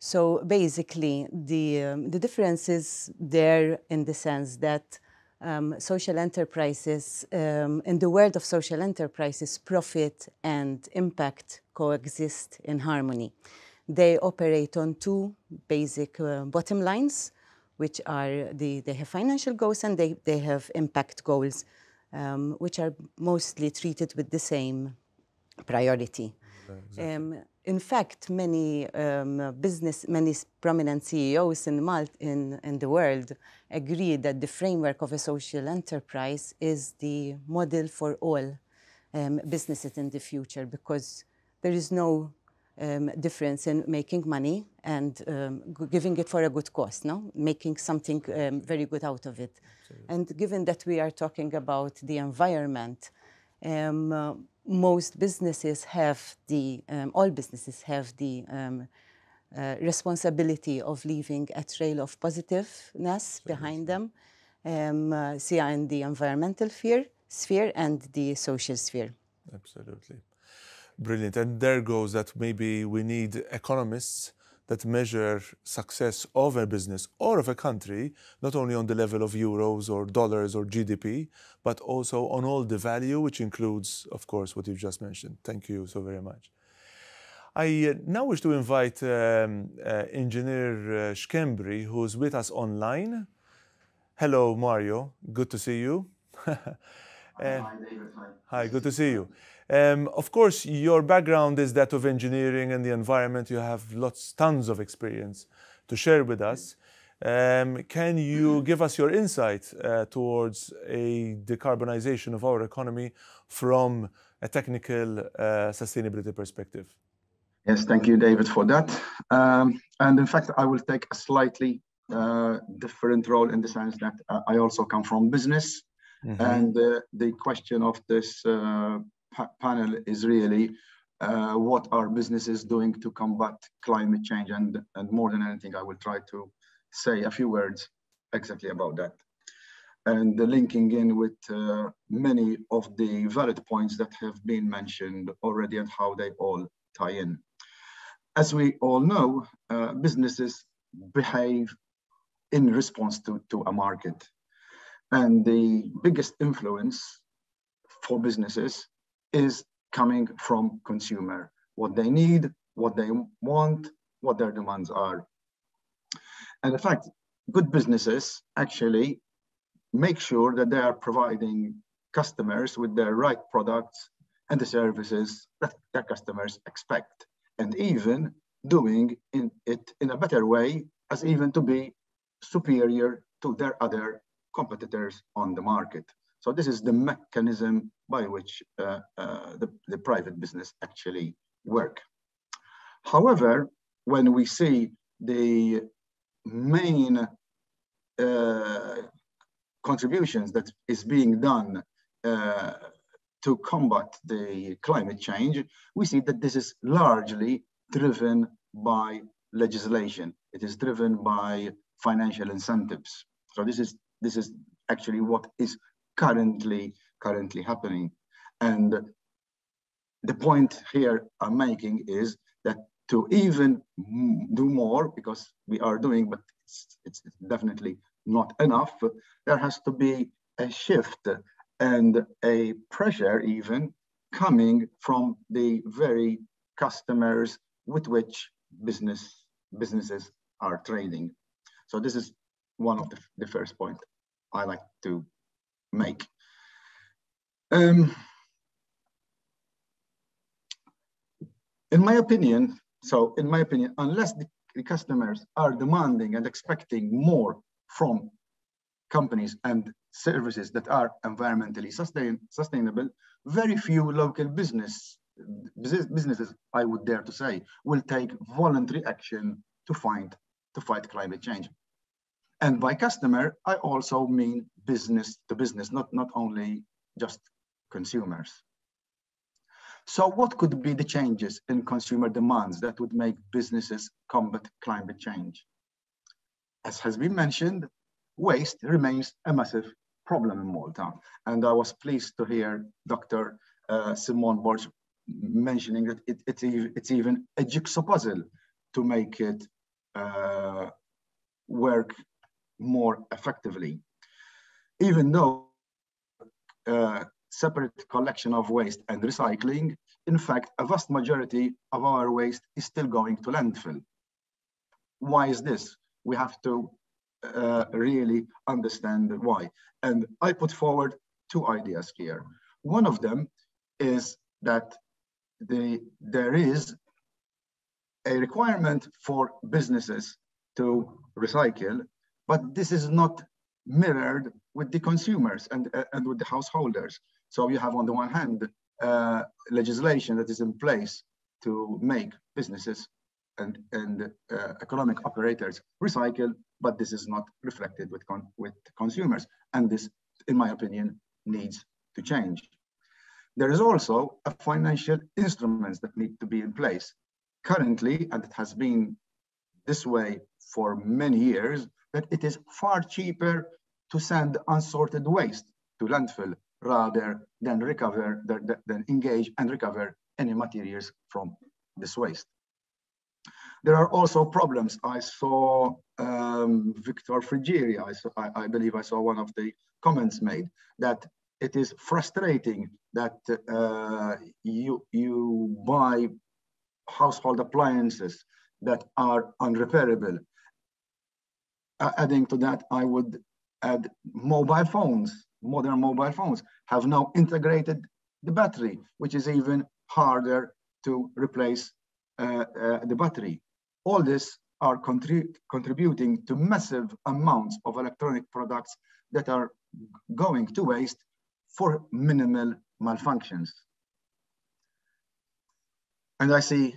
So basically, the difference is there in the sense that social enterprises, in the world of social enterprises, profit and impact coexist in harmony. They operate on two basic bottom lines, which are they have financial goals and they have impact goals, which are mostly treated with the same priority. Exactly. In fact, many many prominent CEOs in the world agree that the framework of a social enterprise is the model for all businesses in the future, because there is no difference in making money and giving it for a good cause, no? Making something very good out of it. Absolutely. And given that we are talking about the environment, most businesses have the, all businesses have the responsibility of leaving a trail of positiveness behind them, see in the environmental sphere and the social sphere. Absolutely. Brilliant. And there goes that maybe we need economists that measure success of a business or of a country, not only on the level of euros or dollars or GDP, but also on all the value, which includes, of course, what you've just mentioned. Thank you so very much. I now wish to invite Engineer Schembri, who's with us online. Hello, Mario. Good to see you. Hi, David. Hi, good to see you. Of course, your background is that of engineering and the environment. You have tons of experience to share with us. Can you give us your insight towards a decarbonization of our economy from a technical sustainability perspective? Yes, thank you, David, for that. And in fact, I will take a slightly different role in the sense that I also come from business. Mm-hmm. And the question of this panel is really what are businesses doing to combat climate change, and more than anything I will try to say a few words exactly about that, and linking in with many of the valid points that have been mentioned already and how they all tie in. As we all know, businesses behave in response to a market, and the biggest influence for businesses is coming from consumer, what they need, what they want, what their demands are. And in fact, good businesses actually make sure that they are providing customers with the right products and the services that their customers expect, and even doing it in a better way, as even to be superior to their other competitors on the market. So this is the mechanism by which the private business actually work. However, when we see the main contributions that is being done to combat the climate change, we see that this is largely driven by legislation. It is driven by financial incentives. So this is actually what is currently happening. And the point here I'm making is that to even do more, because we are doing, but it's definitely not enough, there has to be a shift and a pressure even coming from the very customers with which businesses are trading. So this is one of the first point I like to make. In my opinion, unless the customers are demanding and expecting more from companies and services that are environmentally sustainable, very few local businesses, I would dare to say, will take voluntary action to fight climate change. And by customer, I also mean business to business, not only just consumers. So what could be the changes in consumer demands that would make businesses combat climate change? As has been mentioned, waste remains a massive problem in Malta. And I was pleased to hear Dr. Simone Borg mentioning that it's even a jigsaw puzzle to make it work more effectively. Even though separate collection of waste and recycling, in fact, a vast majority of our waste is still going to landfill. Why is this? We have to really understand why. And I put forward two ideas here. One of them is that there is a requirement for businesses to recycle, but this is not mirrored with the consumers and with the householders. So you have on the one hand legislation that is in place to make businesses and economic operators recycle, but this is not reflected with consumers. And this, in my opinion, needs to change. There is also a financial instruments that need to be in place. Currently, and it has been this way for many years, that it is far cheaper to send unsorted waste to landfill rather than engage and recover any materials from this waste. There are also problems. I saw Victor Frigieri, I believe I saw one of the comments made, that it is frustrating that you buy household appliances that are unrepairable. Adding to that, I would add mobile phones. Modern mobile phones have now integrated the battery, which is even harder to replace the battery. All this are contributing to massive amounts of electronic products that are going to waste for minimal malfunctions. And I see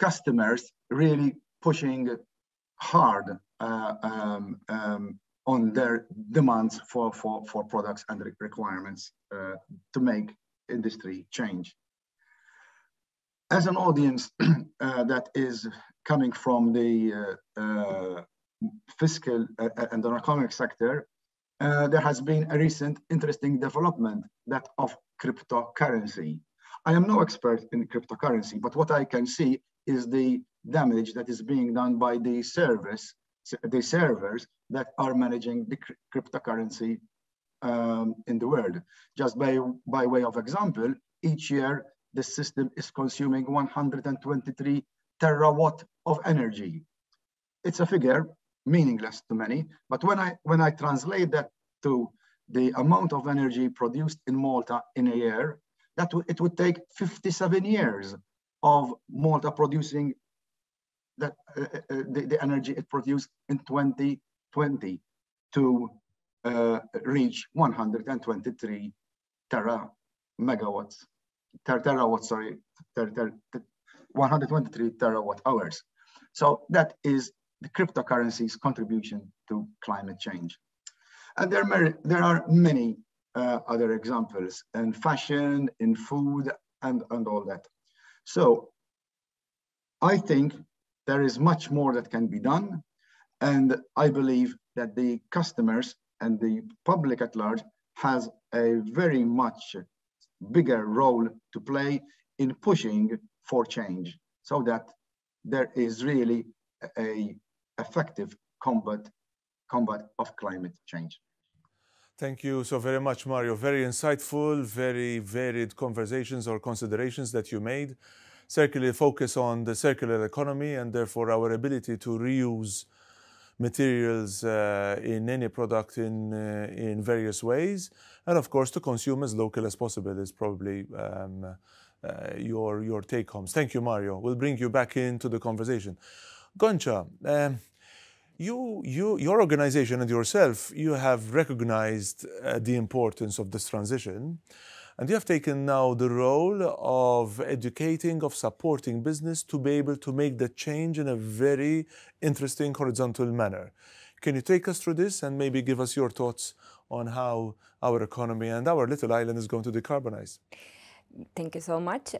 customers really pushing hard on their demands for products and requirements to make industry change. As an audience that is coming from the fiscal and the economic sector, there has been a recent interesting development, that of cryptocurrency. I am no expert in cryptocurrency, but what I can see is the damage that is being done by the servers that are managing the cryptocurrency in the world. Just by way of example, each year, the system is consuming 123 terawatt of energy. It's a figure meaningless to many, but when I translate that to the amount of energy produced in Malta in a year, it would take 57 years of Malta producing that, the energy it produced in 2020 to reach 123 123 terawatt hours. So that is the cryptocurrency's contribution to climate change. And there are many other examples in fashion, in food, and all that. So I think there is much more that can be done. And I believe that the customers and the public at large has a very much bigger role to play in pushing for change so that there is really a effective combat of climate change. Thank you so very much, Mario. Very insightful, very varied conversations or considerations that you made. Circular focus on the circular economy and therefore our ability to reuse materials in any product in various ways, and of course to consume as local as possible is probably your take homes. Thank you, Mario. We'll bring you back into the conversation. Gonca, your organization and yourself, you have recognized the importance of this transition, and you have taken now the role of educating, of supporting business to be able to make the change in a very interesting horizontal manner. Can you take us through this and maybe give us your thoughts on how our economy and our little island is going to decarbonize? Thank you so much.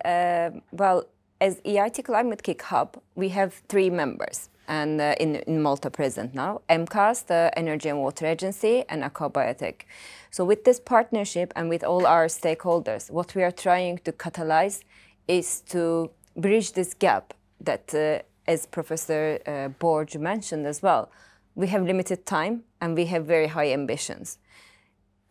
Well, as EIT Climate-KIC Hub, we have 3 members and in Malta present now, MCAS, the Energy and Water Agency, and Aquabiotic. So with this partnership and with all our stakeholders, what we are trying to catalyze is to bridge this gap that, as Professor Borg mentioned as well, we have limited time and we have very high ambitions.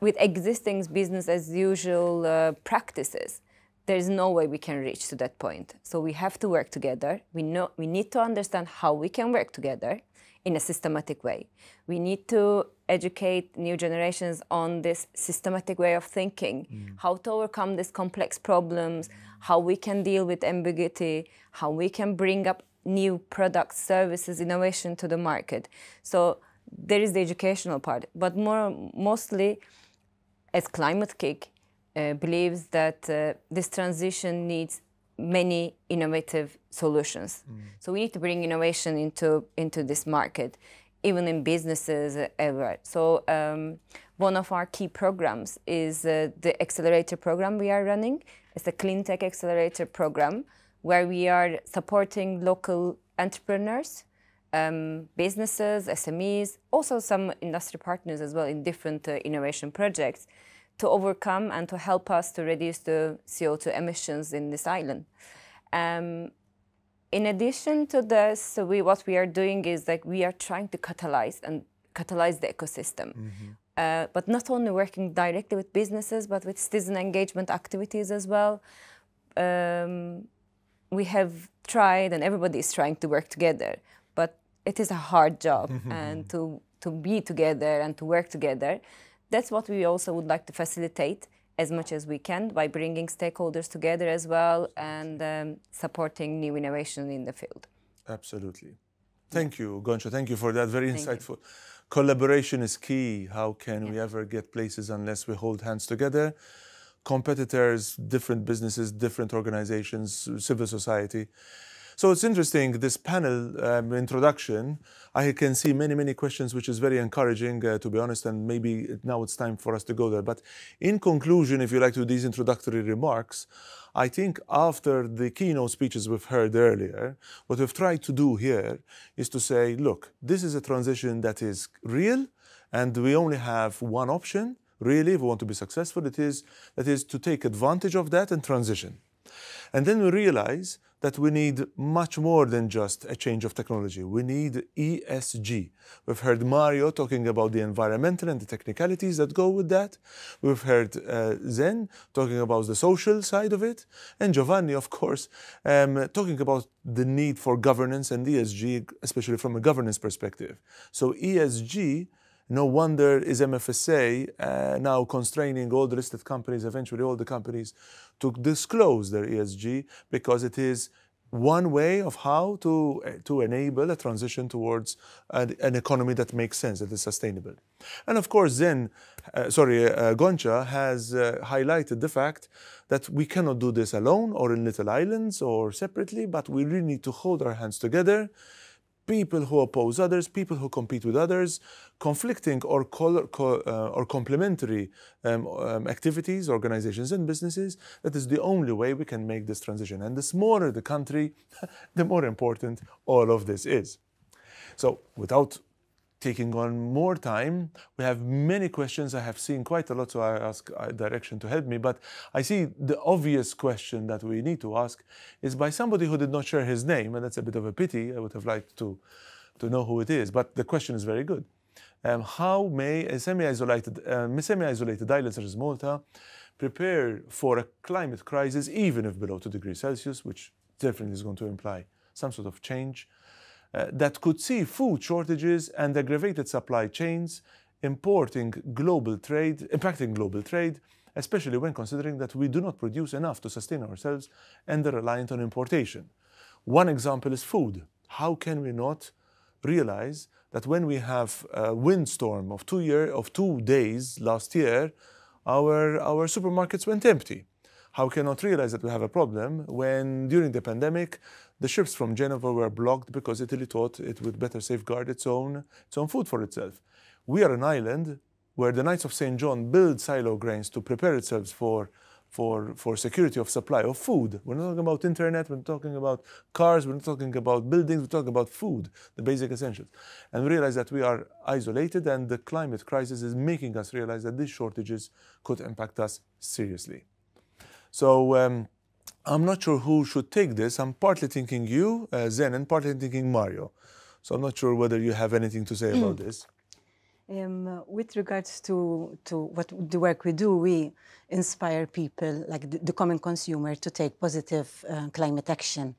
With existing business as usual practices, there is no way we can reach to that point. So we have to work together. We need to understand how we can work together in a systematic way. We need to educate new generations on this systematic way of thinking, how to overcome these complex problems, how we can deal with ambiguity, how we can bring up new products, services, innovation to the market. So there is the educational part, but mostly as Climate-KIC, believes that this transition needs many innovative solutions. So we need to bring innovation into this market, even in businesses everywhere. So one of our key programs is the accelerator program we are running. It's a clean tech accelerator program where we are supporting local entrepreneurs, businesses, SMEs, also some industry partners as well in different innovation projects, to overcome and to help us to reduce the CO2 emissions in this island. In addition to this, so what we are doing is like we are trying to catalyze the ecosystem, but not only working directly with businesses, but with citizen engagement activities as well. We have tried, and everybody is trying to work together, but it is a hard job, and to be together and to work together. That's what we also would like to facilitate as much as we can by bringing stakeholders together as well and supporting new innovation in the field. Absolutely. Thank you, Gonca. Thank you for that. Very insightful. Collaboration is key. How can we ever get places unless we hold hands together? Competitors, different businesses, different organizations, civil society. So it's interesting, this panel introduction, I can see many, many questions, which is very encouraging, to be honest, and maybe now it's time for us to go there. But in conclusion, if you like, to these introductory remarks, I think after the keynote speeches we've heard earlier, what we've tried to do here is to say, look, this is a transition that is real, and we only have one option, really, if we want to be successful, that is to take advantage of that and transition. And then we realize that we need much more than just a change of technology. We need ESG. We've heard Mario talking about the environmental and the technicalities that go with that. We've heard Zen talking about the social side of it. And Giovanni, of course, talking about the need for governance and ESG, especially from a governance perspective. So ESG No wonder is MFSA now constraining all the listed companies, eventually all the companies, to disclose their ESG, because it is one way of how to enable a transition towards an economy that makes sense, that is sustainable. And of course then, Gonca has highlighted the fact that we cannot do this alone or in little islands or separately, but we really need to hold our hands together. People who oppose others, people who compete with others, conflicting or complementary activities, organizations and businesses. That is the only way we can make this transition. And the smaller the country, the more important all of this is. So without taking on more time, we have many questions. I have seen quite a lot, so I ask direction to help me. But I see the obvious question that we need to ask is by somebody who did not share his name, and that's a bit of a pity. I would have liked to know who it is, but the question is very good. How may a semi-isolated island such as Malta prepare for a climate crisis, even if below 2 degrees Celsius, which definitely is going to imply some sort of change, that could see food shortages and aggravated supply chains impacting global trade, especially when considering that we do not produce enough to sustain ourselves and are reliant on importation. One example is food. How can we not realize that when we have a windstorm of 2 days last year, our supermarkets went empty? How can we not realize that we have a problem when during the pandemic the ships from Geneva were blocked because Italy thought it would better safeguard its own food for itself? We are an island where the Knights of St. John build silo grains to prepare itself for security of supply of food. We're not talking about internet, we're not talking about cars, we're not talking about buildings, we're talking about food, the basic essentials. And we realize that we are isolated, and the climate crisis is making us realize that these shortages could impact us seriously. So I'm not sure who should take this. I'm partly thinking you, Zen, and partly thinking Mario. So I'm not sure whether you have anything to say about this. With regards to what the work we do, we inspire people, like the common consumer, to take positive climate action.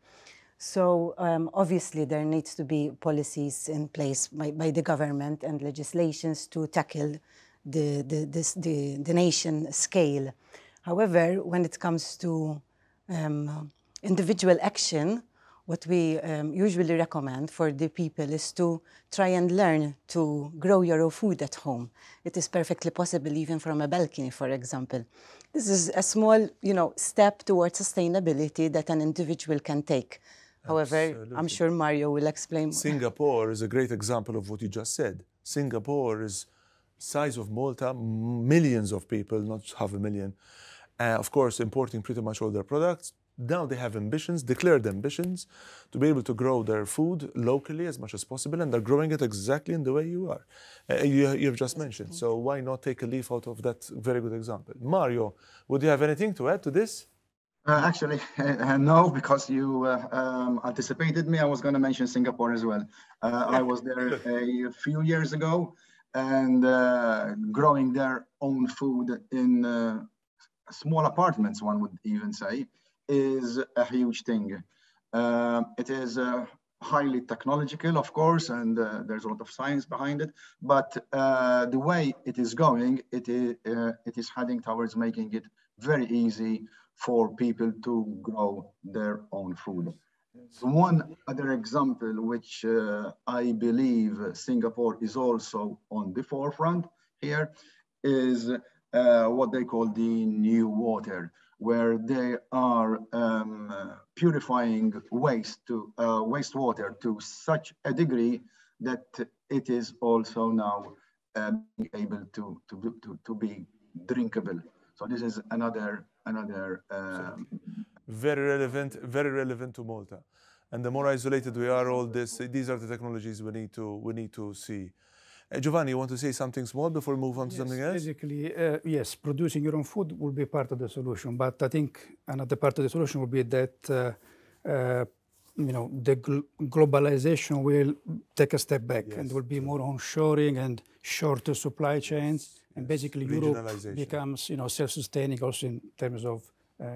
So obviously there needs to be policies in place by the government and legislations to tackle the nation scale. However, when it comes to individual action, what we usually recommend for the people is to try and learn to grow your own food at home. It is perfectly possible, even from a balcony, for example. This is a small, step towards sustainability that an individual can take. However, absolutely. I'm sure Mario will explain. Singapore is a great example of what you just said. Singapore is size of Malta, millions of people, not 500,000. Of course, importing pretty much all their products. Now they have ambitions, declared ambitions, to be able to grow their food locally as much as possible, and they're growing it exactly in the way you are. You've just mentioned. So why not take a leaf out of that very good example? Mario, would you have anything to add to this? No, because you anticipated me. I was going to mention Singapore as well. I was there a few years ago, and growing their own food in small apartments, one would even say, is a huge thing. It is highly technological, of course, and there's a lot of science behind it, but the way it is going, it is heading towards making it very easy for people to grow their own food. One other example, which I believe Singapore is also on the forefront here, is what they call the new water, where they are purifying wastewater to such a degree that it is also now able to be drinkable. So this is another. Very relevant to Malta. And the more isolated we are, these are the technologies we need to see. Giovanni, you want to say something small before we move on to something else? Basically, yes, producing your own food will be part of the solution, but I think another part of the solution will be that the globalization will take a step back, and there will be more onshoring and shorter supply chains, and basically Europe becomes self-sustaining also in terms of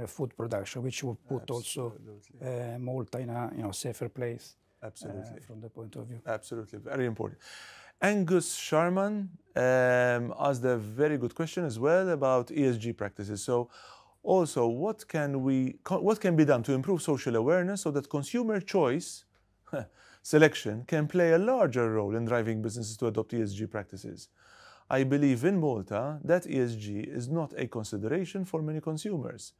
food production, which will put also Malta in a safer place from the point of view. Absolutely, very important. Angus Sharman asked a very good question as well about ESG practices. So also, what can be done to improve social awareness so that consumer choice selection can play a larger role in driving businesses to adopt ESG practices? I believe in Malta that ESG is not a consideration for many consumers.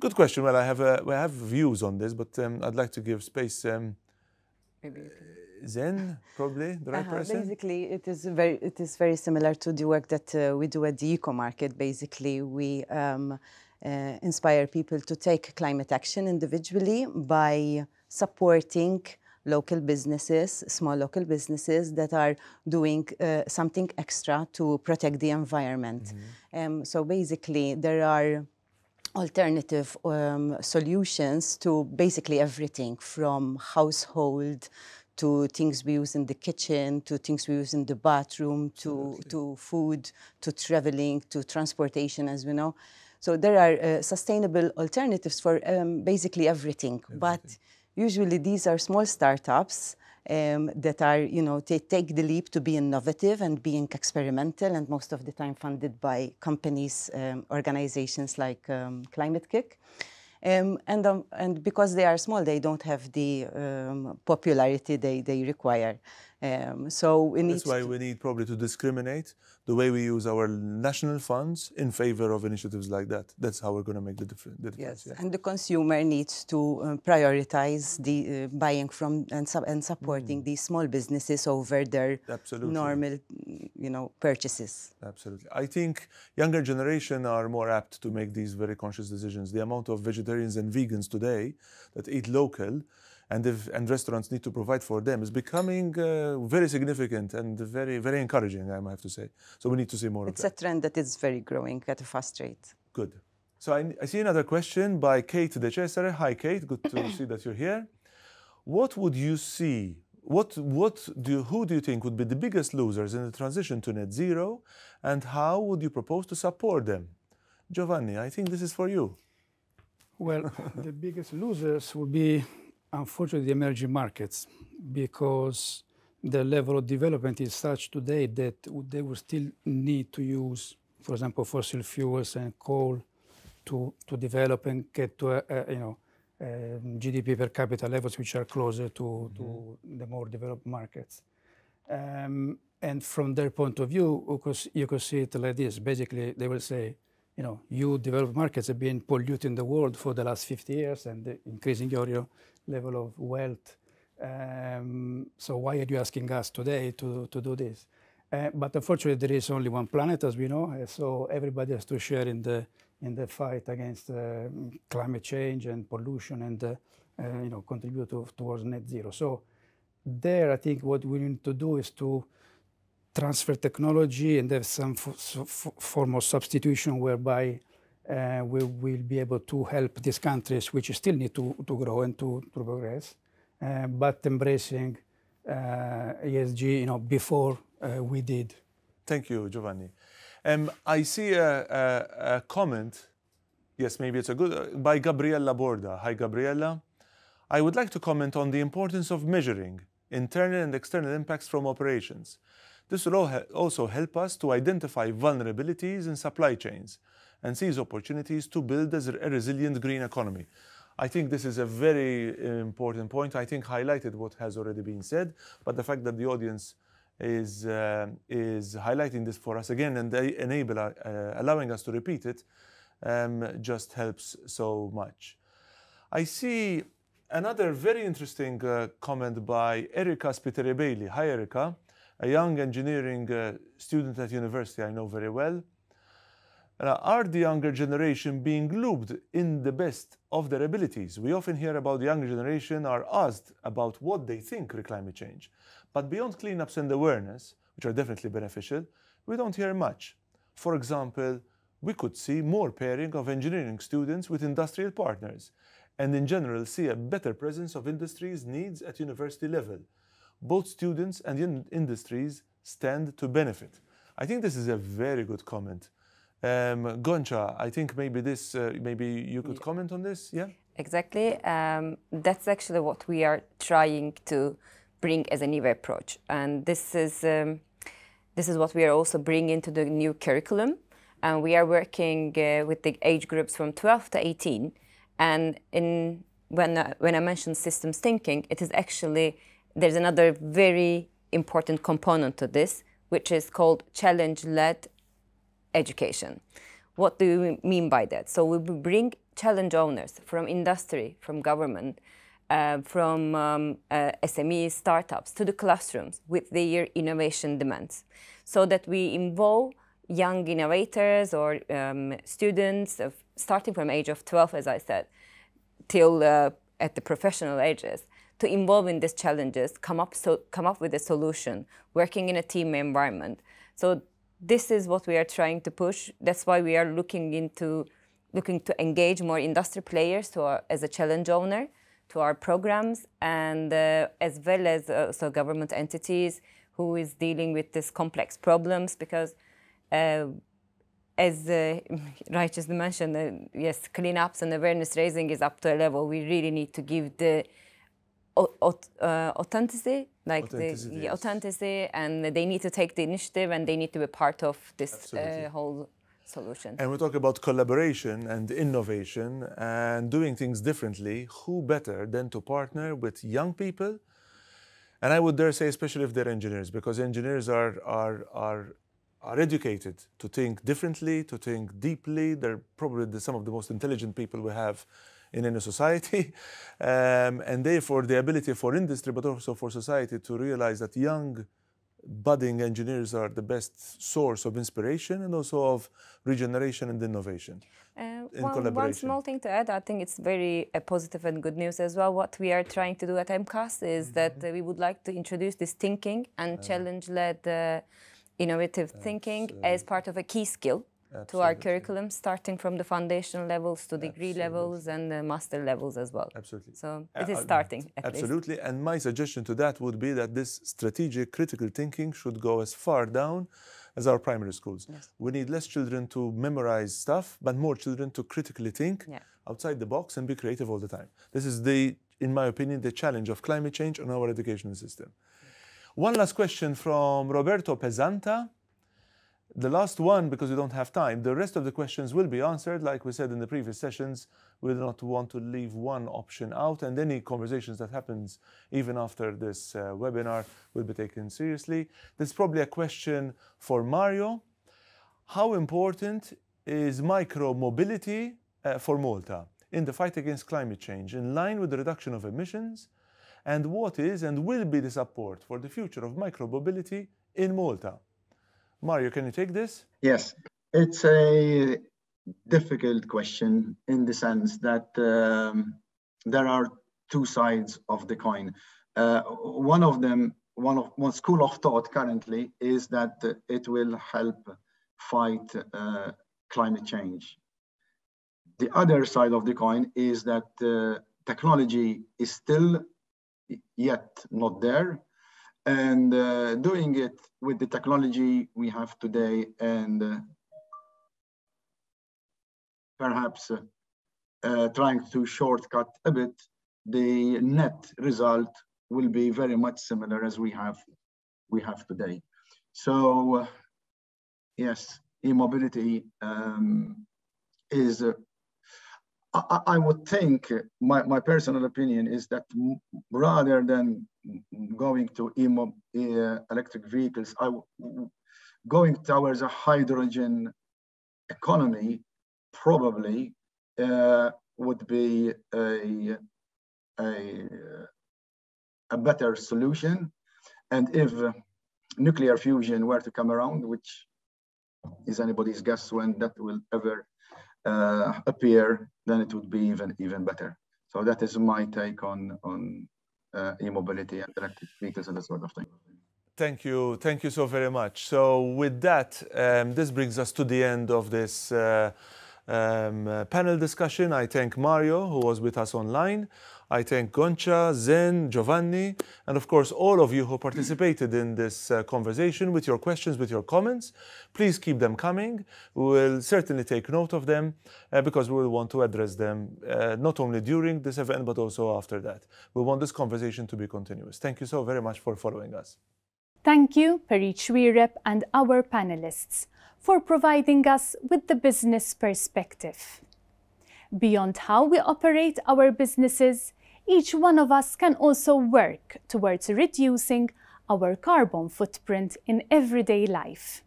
Good question. Well, I have views on this, but I'd like to give space. Maybe Zen, probably the right person. Basically, it is very similar to the work that we do at the Eco Market. Basically, we inspire people to take climate action individually by supporting local businesses, small local businesses that are doing something extra to protect the environment. Mm-hmm. So basically, there are alternative solutions to basically everything from household to things we use in the kitchen, to things we use in the bathroom, to food, to traveling, to transportation, as we know. So there are sustainable alternatives for basically everything. But usually these are small startups that are, you know, they take the leap to be innovative and being experimental, and most of the time funded by companies, organizations like Climate-KIC. And because they are small, they don't have the popularity they require. That's why we need probably to discriminate the way we use our national funds in favor of initiatives like that. That's how we're going to make the difference. Yes, yeah. And the consumer needs to prioritize the buying from and supporting these small businesses over their normal, you know, purchases. Absolutely. I think younger generation are more apt to make these very conscious decisions. The amount of vegetarians and vegans today that eat local, and restaurants need to provide for them, is becoming very significant and very, very encouraging, I have to say. So we need to see more of that. It's a trend that is very growing at a fast rate. Good. So I see another question by Kate De Cesare. Hi, Kate. Good to see that you're here. What would you see? Who do you think would be the biggest losers in the transition to net zero, and how would you propose to support them? Giovanni, I think this is for you. Well, the biggest losers will be, unfortunately, the emerging markets, because the level of development is such today that they will still need to use, for example, fossil fuels and coal to develop and get to GDP per capita levels which are closer to the more developed markets. And from their point of view, you could see it like this. Basically, they will say, you know, you developed markets have been polluting the world for the last 50 years and increasing your level of wealth. So why are you asking us today to do this? But unfortunately, there is only one planet, as we know, so everybody has to share in the fight against climate change and pollution and contribute towards net zero. So there, I think what we need to do is to transfer technology and have some form of substitution whereby we will be able to help these countries which still need to grow and to progress, but embracing ESG, before we did. Thank you, Giovanni. I see a comment. Yes, maybe it's a good by Gabriella Borda. Hi, Gabriella. I would like to comment on the importance of measuring internal and external impacts from operations. This will also help us to identify vulnerabilities in supply chains and seize opportunities to build a resilient green economy. I think this is a very important point. I think highlighted what has already been said, but the fact that the audience is highlighting this for us again and they enable allowing us to repeat it just helps so much. I see another very interesting comment by Erika Spiterebeli. Hi, Erika. A young engineering student at university I know very well. Are the younger generation being looped in the best of their abilities? We often hear about the younger generation are asked about what they think of climate change. But beyond cleanups and awareness, which are definitely beneficial, we don't hear much. For example, we could see more pairing of engineering students with industrial partners, and in general see a better presence of industry's needs at university level. Both students and industries stand to benefit. I think this is a very good comment. Gonca, I think maybe this, maybe you could comment on this, yeah? Exactly. That's actually what we are trying to bring as a new approach. And this is what we are also bringing to the new curriculum. And we are working with the age groups from 12 to 18. And when I mentioned systems thinking, it is actually, there's another very important component to this, which is called challenge-led education. What do we mean by that? So we bring challenge owners from industry, from government, from SME startups to the classrooms with their innovation demands, so that we involve young innovators or students starting from age of 12, as I said, till at the professional ages, to involve in these challenges, come up with a solution, working in a team environment. So this is what we are trying to push. That's why we are looking to engage more industry players as a challenge owner to our programs, and as well as also government entities who is dealing with these complex problems, because as Righteous mentioned, yes, cleanups and awareness raising is up to a level. We really need to give the authenticity, and they need to take the initiative and they need to be part of this whole solution. And we talk about collaboration and innovation and doing things differently. Who better than to partner with young people? And I would dare say, especially if they're engineers, because engineers are educated to think differently, to think deeply. They're probably some of the most intelligent people we have in any society. And therefore, the ability for industry, but also for society, to realize that young, budding engineers are the best source of inspiration and also of regeneration and innovation. One small thing to add, I think it's very positive and good news as well. What we are trying to do at MCAS is that we would like to introduce this thinking and challenge-led innovative thinking as part of a key skill to our curriculum, starting from the foundational levels to degree levels and the master levels as well. Absolutely. So it is starting, at absolutely least. And my suggestion to that would be that this strategic critical thinking should go as far down as our primary schools. Yes. We need less children to memorize stuff, but more children to critically think outside the box and be creative all the time. This is, in my opinion, the challenge of climate change on our educational system. One last question from Roberto Pesanta. The last one, because we don't have time. The rest of the questions will be answered. Like we said in the previous sessions, we do not want to leave one option out, and any conversations that happens even after this webinar will be taken seriously. There's probably a question for Mario. How important is micro-mobility for Malta in the fight against climate change, in line with the reduction of emissions? And what is and will be the support for the future of micromobility in Malta? Mario, can you take this? Yes, it's a difficult question in the sense that there are two sides of the coin. One school of thought currently is that it will help fight climate change. The other side of the coin is that technology is still yet not there, and doing it with the technology we have today, and perhaps trying to shortcut a bit, the net result will be very much similar as we have today. So yes, e-mobility is I would think, my personal opinion is that rather than going to electric vehicles, going towards a hydrogen economy probably would be a better solution. And if nuclear fusion were to come around, which is anybody's guess when that will ever appear, then it would be even better. So that is my take on e-mobility and electric vehicles and that sort of thing. Thank you so very much. So with that, this brings us to the end of this panel discussion. I thank Mario, who was with us online. I thank Gonca, Zen, Giovanni, and of course all of you who participated in this conversation with your questions, with your comments. Please keep them coming. We will certainly take note of them because we will want to address them not only during this event but also after that. We want this conversation to be continuous. Thank you so very much for following us. Thank you, David Xuereb, and our panelists for providing us with the business perspective. Beyond how we operate our businesses, each one of us can also work towards reducing our carbon footprint in everyday life.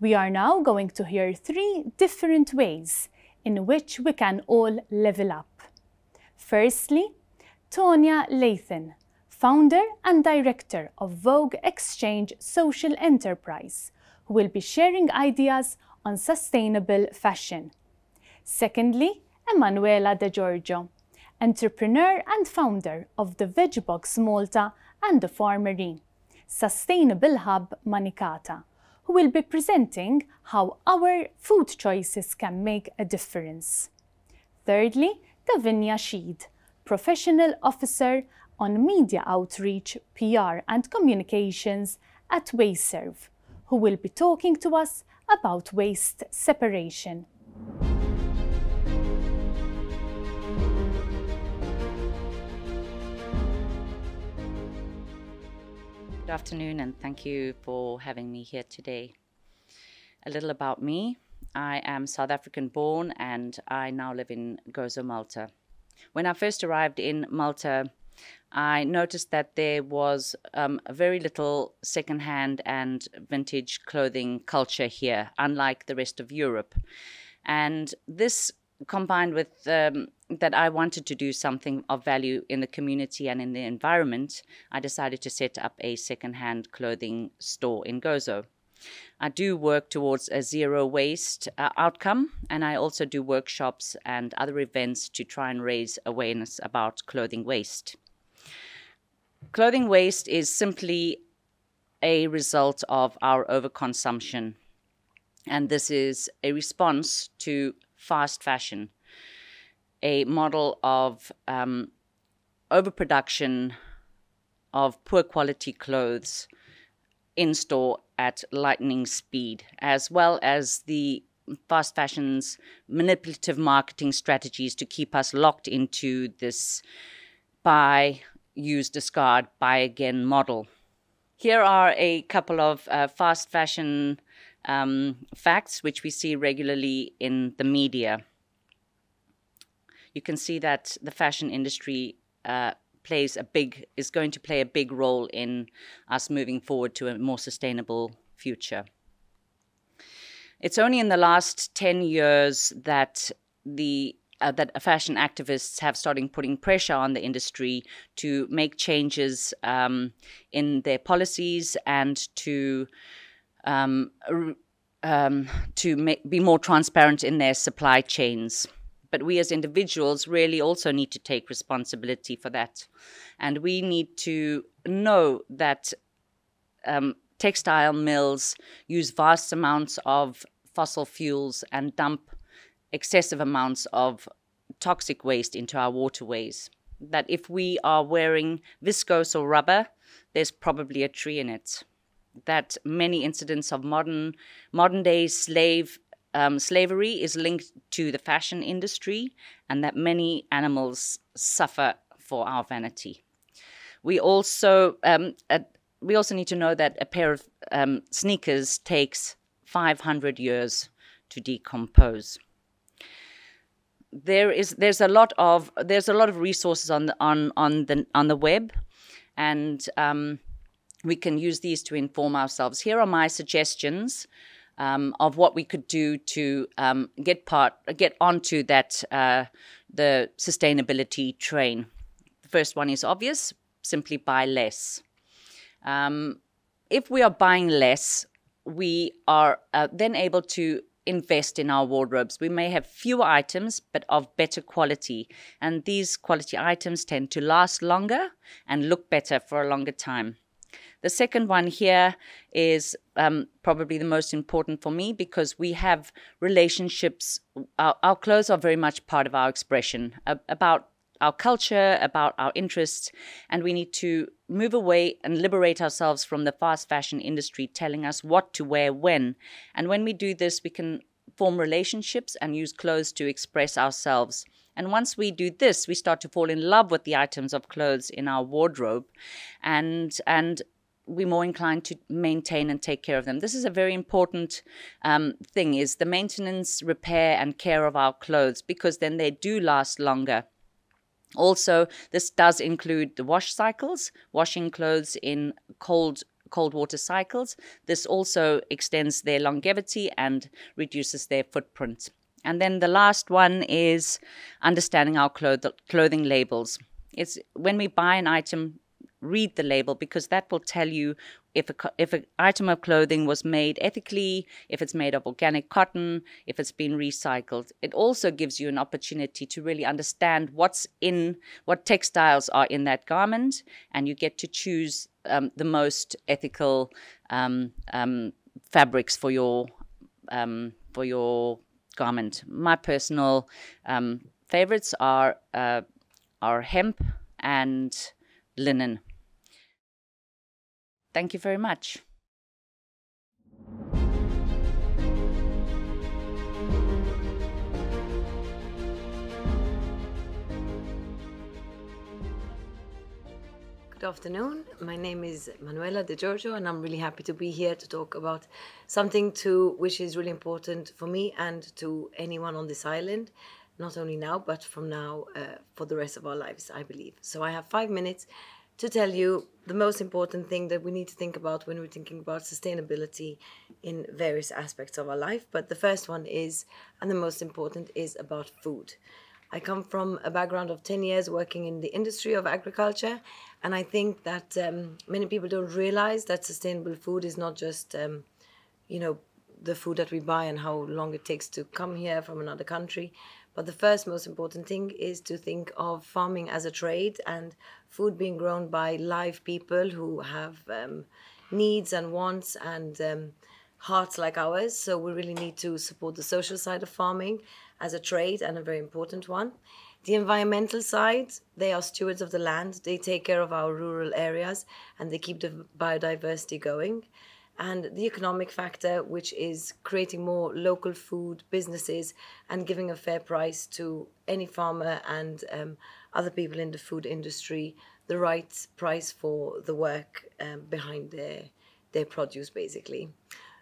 We are now going to hear three different ways in which we can all level up. Firstly, Tonia Layton, founder and director of Vogue Exchange Social Enterprise, who will be sharing ideas on sustainable fashion. Secondly, Emanuela De Giorgio, entrepreneur and founder of the Vegbox Malta and the Farmery, Sustainable Hub Manicata, who will be presenting how our food choices can make a difference. Thirdly, Davinia Shedd, professional officer on media outreach, PR and communications at WasteServe, who will be talking to us about waste separation. Good afternoon, and thank you for having me here today. A little about me. I am South African born and I now live in Gozo, Malta. When I first arrived in Malta, I noticed that there was very little secondhand and vintage clothing culture here, unlike the rest of Europe. And this combined with that I wanted to do something of value in the community and in the environment, I decided to set up a secondhand clothing store in Gozo. I do work towards a zero waste outcome, and I also do workshops and other events to try and raise awareness about clothing waste. Clothing waste is simply a result of our overconsumption, and this is a response to fast fashion, a model of overproduction of poor quality clothes in store at lightning speed, as well as the fast fashion's manipulative marketing strategies to keep us locked into this buy, use, discard, buy again model. Here are a couple of fast fashion facts which we see regularly in the media. You can see that the fashion industry is going to play a big role in us moving forward to a more sustainable future. It's only in the last 10 years that fashion activists have started putting pressure on the industry to make changes in their policies and to be more transparent in their supply chains. But we as individuals really also need to take responsibility for that. And we need to know that textile mills use vast amounts of fossil fuels and dump excessive amounts of toxic waste into our waterways. That if we are wearing viscose or rubber, there's probably a tree in it. That many incidents of modern-day slavery is linked to the fashion industry, and that many animals suffer for our vanity. We also need to know that a pair of sneakers takes 500 years to decompose. There's a lot of resources on the web, and we can use these to inform ourselves. Here are my suggestions of what we could do to get onto that the sustainability train. The first one is obvious: simply buy less. If we are buying less, we are then able to invest in our wardrobes. We may have fewer items, but of better quality, and these quality items tend to last longer and look better for a longer time. The second one here is probably the most important for me, because we have relationships. Our clothes are very much part of our expression about our culture, about our interests, and we need to move away and liberate ourselves from the fast fashion industry telling us what to wear when. And when we do this, we can form relationships and use clothes to express ourselves. And once we do this, we start to fall in love with the items of clothes in our wardrobe, and we're more inclined to maintain and take care of them. This is a very important thing, is the maintenance, repair, and care of our clothes, because then they do last longer. Also, this does include the wash cycles, washing clothes in cold water cycles. This also extends their longevity and reduces their footprint. And then the last one is understanding our clothing labels. It's when we buy an item, read the label, because that will tell you if an item of clothing was made ethically, if it's made of organic cotton, if it's been recycled. It also gives you an opportunity to really understand what textiles are in that garment, and you get to choose the most ethical fabrics for your garment. My personal favorites are hemp and linen. Thank you very much. Good afternoon. My name is Emanuela De Giorgio, and I'm really happy to be here to talk about something which is really important for me and to anyone on this island, not only now, but from now for the rest of our lives, I believe. So I have 5 minutes to tell you the most important thing that we need to think about when we're thinking about sustainability in various aspects of our life. But the first one is, and the most important, is about food. I come from a background of 10 years working in the industry of agriculture, and I think that many people don't realize that sustainable food is not just, you know, the food that we buy and how long it takes to come here from another country. But the first most important thing is to think of farming as a trade and food being grown by live people who have needs and wants and hearts like ours. So we really need to support the social side of farming as a trade, and a very important one. The environmental side, they are stewards of the land. They take care of our rural areas and they keep the biodiversity going. And the economic factor, which is creating more local food businesses and giving a fair price to any farmer and other people in the food industry, the right price for the work behind their produce, basically.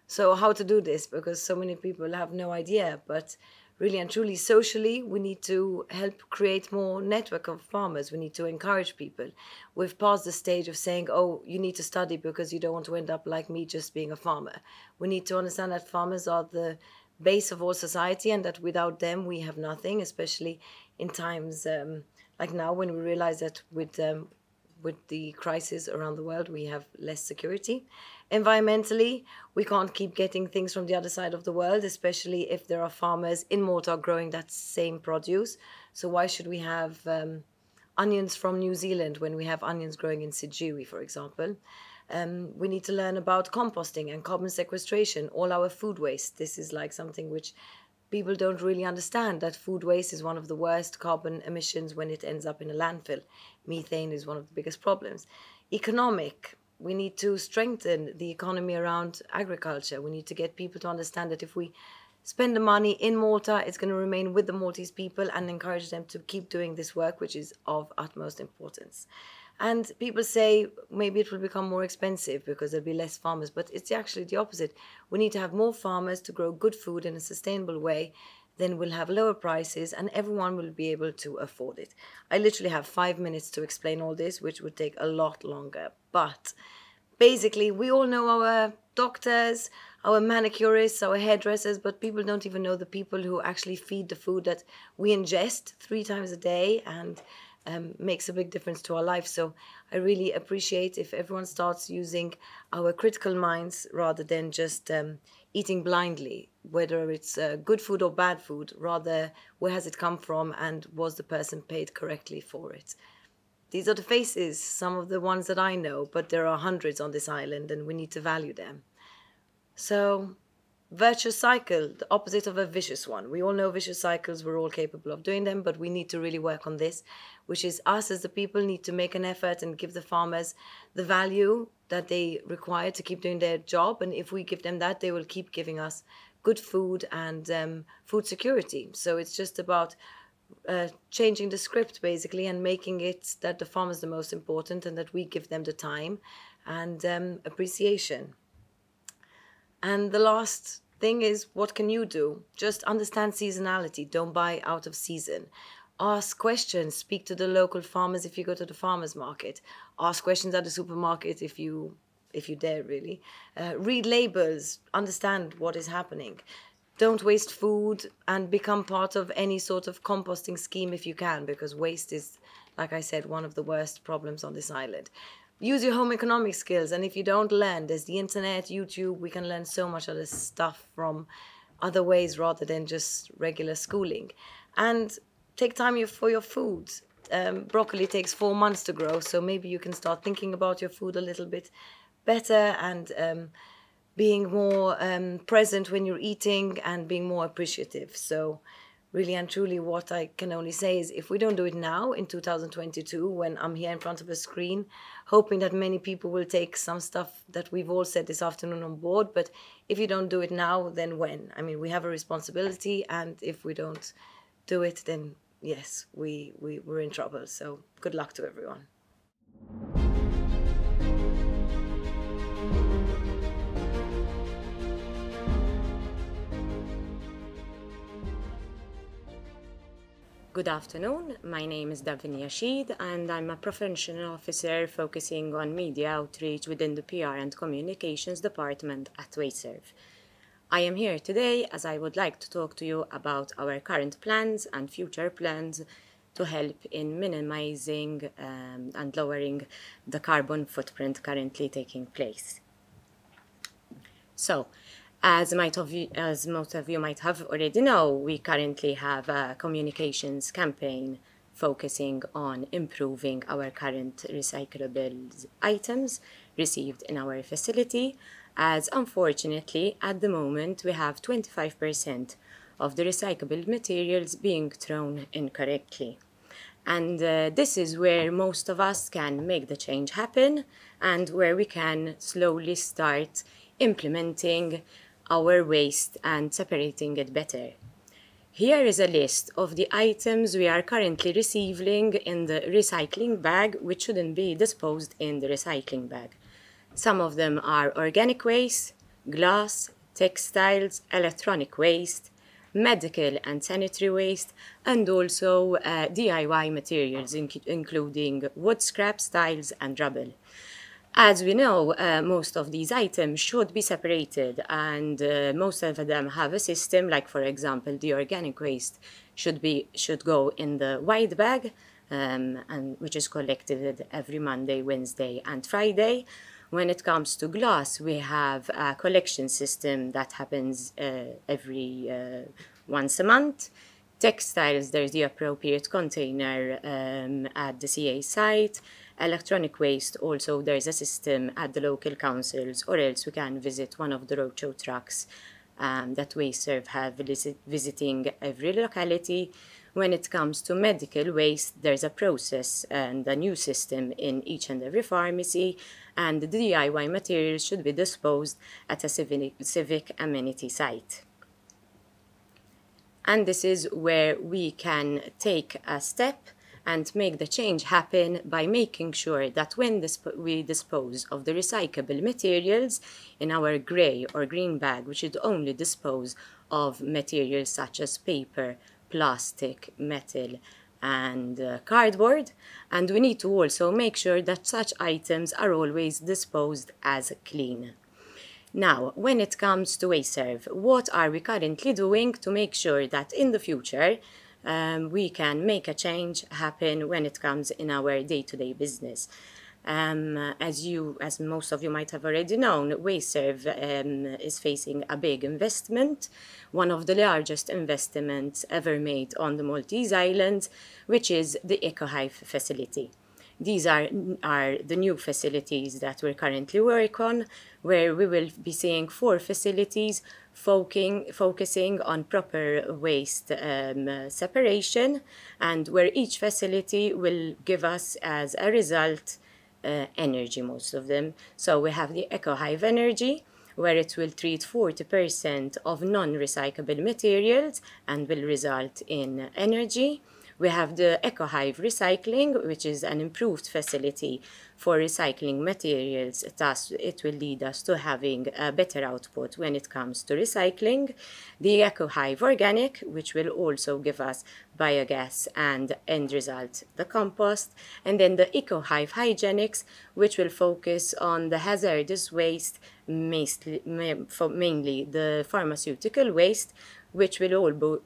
So how to do this? Because so many people have no idea, but really and truly, socially, we need to help create more network of farmers. We need to encourage people. We've passed the stage of saying, oh, you need to study because you don't want to end up like me just being a farmer. We need to understand that farmers are the base of all society and that without them we have nothing, especially in times like now when we realize that with the crisis around the world, we have less security. Environmentally, we can't keep getting things from the other side of the world, especially if there are farmers in Malta growing that same produce. So why should we have onions from New Zealand when we have onions growing in Sijiri, for example? We need to learn about composting and carbon sequestration, all our food waste. This is like something which people don't really understand, that food waste is one of the worst carbon emissions when it ends up in a landfill. Methane is one of the biggest problems. Economic, we need to strengthen the economy around agriculture. We need to get people to understand that if we spend the money in Malta, it's going to remain with the Maltese people, and encourage them to keep doing this work, which is of utmost importance. And people say maybe it will become more expensive because there'll be less farmers, but it's actually the opposite. We need to have more farmers to grow good food in a sustainable way, then we'll have lower prices and everyone will be able to afford it. I literally have 5 minutes to explain all this, which would take a lot longer. But basically, we all know our doctors, our manicurists, our hairdressers, but people don't even know the people who actually feed the food that we ingest 3 times a day, and makes a big difference to our life. So I really appreciate if everyone starts using our critical minds rather than just eating blindly, whether it's good food or bad food, rather where has it come from and was the person paid correctly for it. These are the faces, some of the ones that I know, but there are hundreds on this island and we need to value them. So, virtuous cycle, the opposite of a vicious one. We all know vicious cycles, we're all capable of doing them, but we need to really work on this, which is us as the people need to make an effort and give the farmers the value that they require to keep doing their job. And if we give them that, they will keep giving us good food and food security. So it's just about changing the script basically and making it that the farm is the most important and that we give them the time and appreciation. And the last thing is, what can you do? Just understand seasonality. Don't buy out of season. Ask questions. Speak to the local farmers if you go to the farmers market. Ask questions at the supermarket if you dare, really. Read labels. Understand what is happening. Don't waste food and become part of any sort of composting scheme if you can, because waste is, like I said, one of the worst problems on this island. Use your home economic skills, and if you don't learn, there's the internet, YouTube, we can learn so much other stuff from other ways rather than just regular schooling. And take time for your food. Broccoli takes 4 months to grow, so maybe you can start thinking about your food a little bit better and being more present when you're eating and being more appreciative. So really and truly, what I can only say is if we don't do it now in 2022, when I'm here in front of a screen, hoping that many people will take some stuff that we've all said this afternoon on board, but if you don't do it now, then when? I mean, we have a responsibility, and if we don't do it, then yes, we're in trouble. So good luck to everyone. Good afternoon, my name is Davinia Shedd and I'm a professional officer focusing on media outreach within the PR and Communications department at WasteServe. I am here today as I would like to talk to you about our current plans and future plans to help in minimizing and lowering the carbon footprint currently taking place. So, as most of you might have already know, we currently have a communications campaign focusing on improving our current recyclable items received in our facility, as unfortunately at the moment we have 25% of the recyclable materials being thrown incorrectly. And this is where most of us can make the change happen and where we can slowly start implementing our waste and separating it better. Here is a list of the items we are currently receiving in the recycling bag which shouldn't be disposed in the recycling bag. Some of them are organic waste, glass, textiles, electronic waste, medical and sanitary waste, and also DIY materials including wood scraps, tiles and rubble. As we know, most of these items should be separated and most of them have a system, like for example the organic waste should go in the white bag and which is collected every Monday, Wednesday and Friday. When it comes to glass, we have a collection system that happens once a month. Textiles, there's the appropriate container at the CA site. Electronic waste, also there's a system at the local councils, or else we can visit one of the roadshow trucks that WasteServe have visiting every locality. When it comes to medical waste, there's a process and a new system in each and every pharmacy, and the DIY materials should be disposed at a civic amenity site. And this is where we can take a step and make the change happen by making sure that when we dispose of the recyclable materials in our grey or green bag, we should only dispose of materials such as paper, plastic, metal and cardboard. And we need to also make sure that such items are always disposed as clean. Now, when it comes to WasteServe, what are we currently doing to make sure that in the future we can make a change happen when it comes in our day-to-day business? As most of you might have already known, WasteServe is facing a big investment, one of the largest investments ever made on the Maltese islands, which is the EcoHive facility. These are the new facilities that we're currently working on, where we will be seeing 4 facilities focusing on proper waste separation, and where each facility will give us, as a result, energy, most of them. So we have the EcoHive energy, where it will treat 40% of non-recyclable materials and will result in energy. We have the EcoHive Recycling, which is an improved facility for recycling materials. Thus, it will lead us to having a better output when it comes to recycling. The EcoHive Organic, which will also give us biogas and end result, the compost. And then the EcoHive Hygienics, which will focus on the hazardous waste, mainly the pharmaceutical waste, which will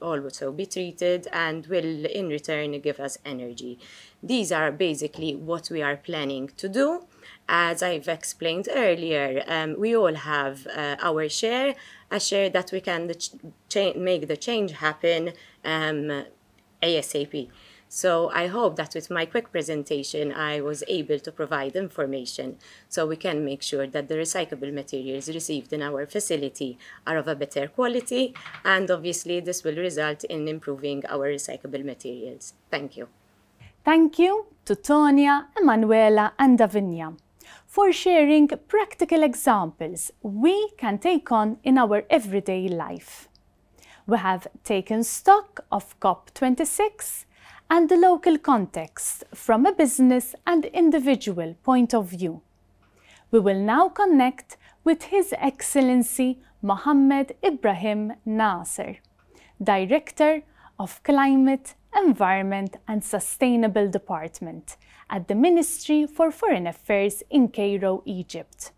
also be treated and will in return give us energy. These are basically what we are planning to do. As I've explained earlier, we all have our share, a share that we can make the change happen ASAP. So I hope that with my quick presentation, I was able to provide information so we can make sure that the recyclable materials received in our facility are of a better quality. And obviously, this will result in improving our recyclable materials. Thank you. Thank you to Tonia, Emanuela, and Davinia for sharing practical examples we can take on in our everyday life. We have taken stock of COP26 and the local context from a business and individual point of view. We will now connect with His Excellency Mohammed Ibrahim Nazir, Director of Climate, Environment and Sustainable Department at the Ministry for Foreign Affairs in Cairo, Egypt,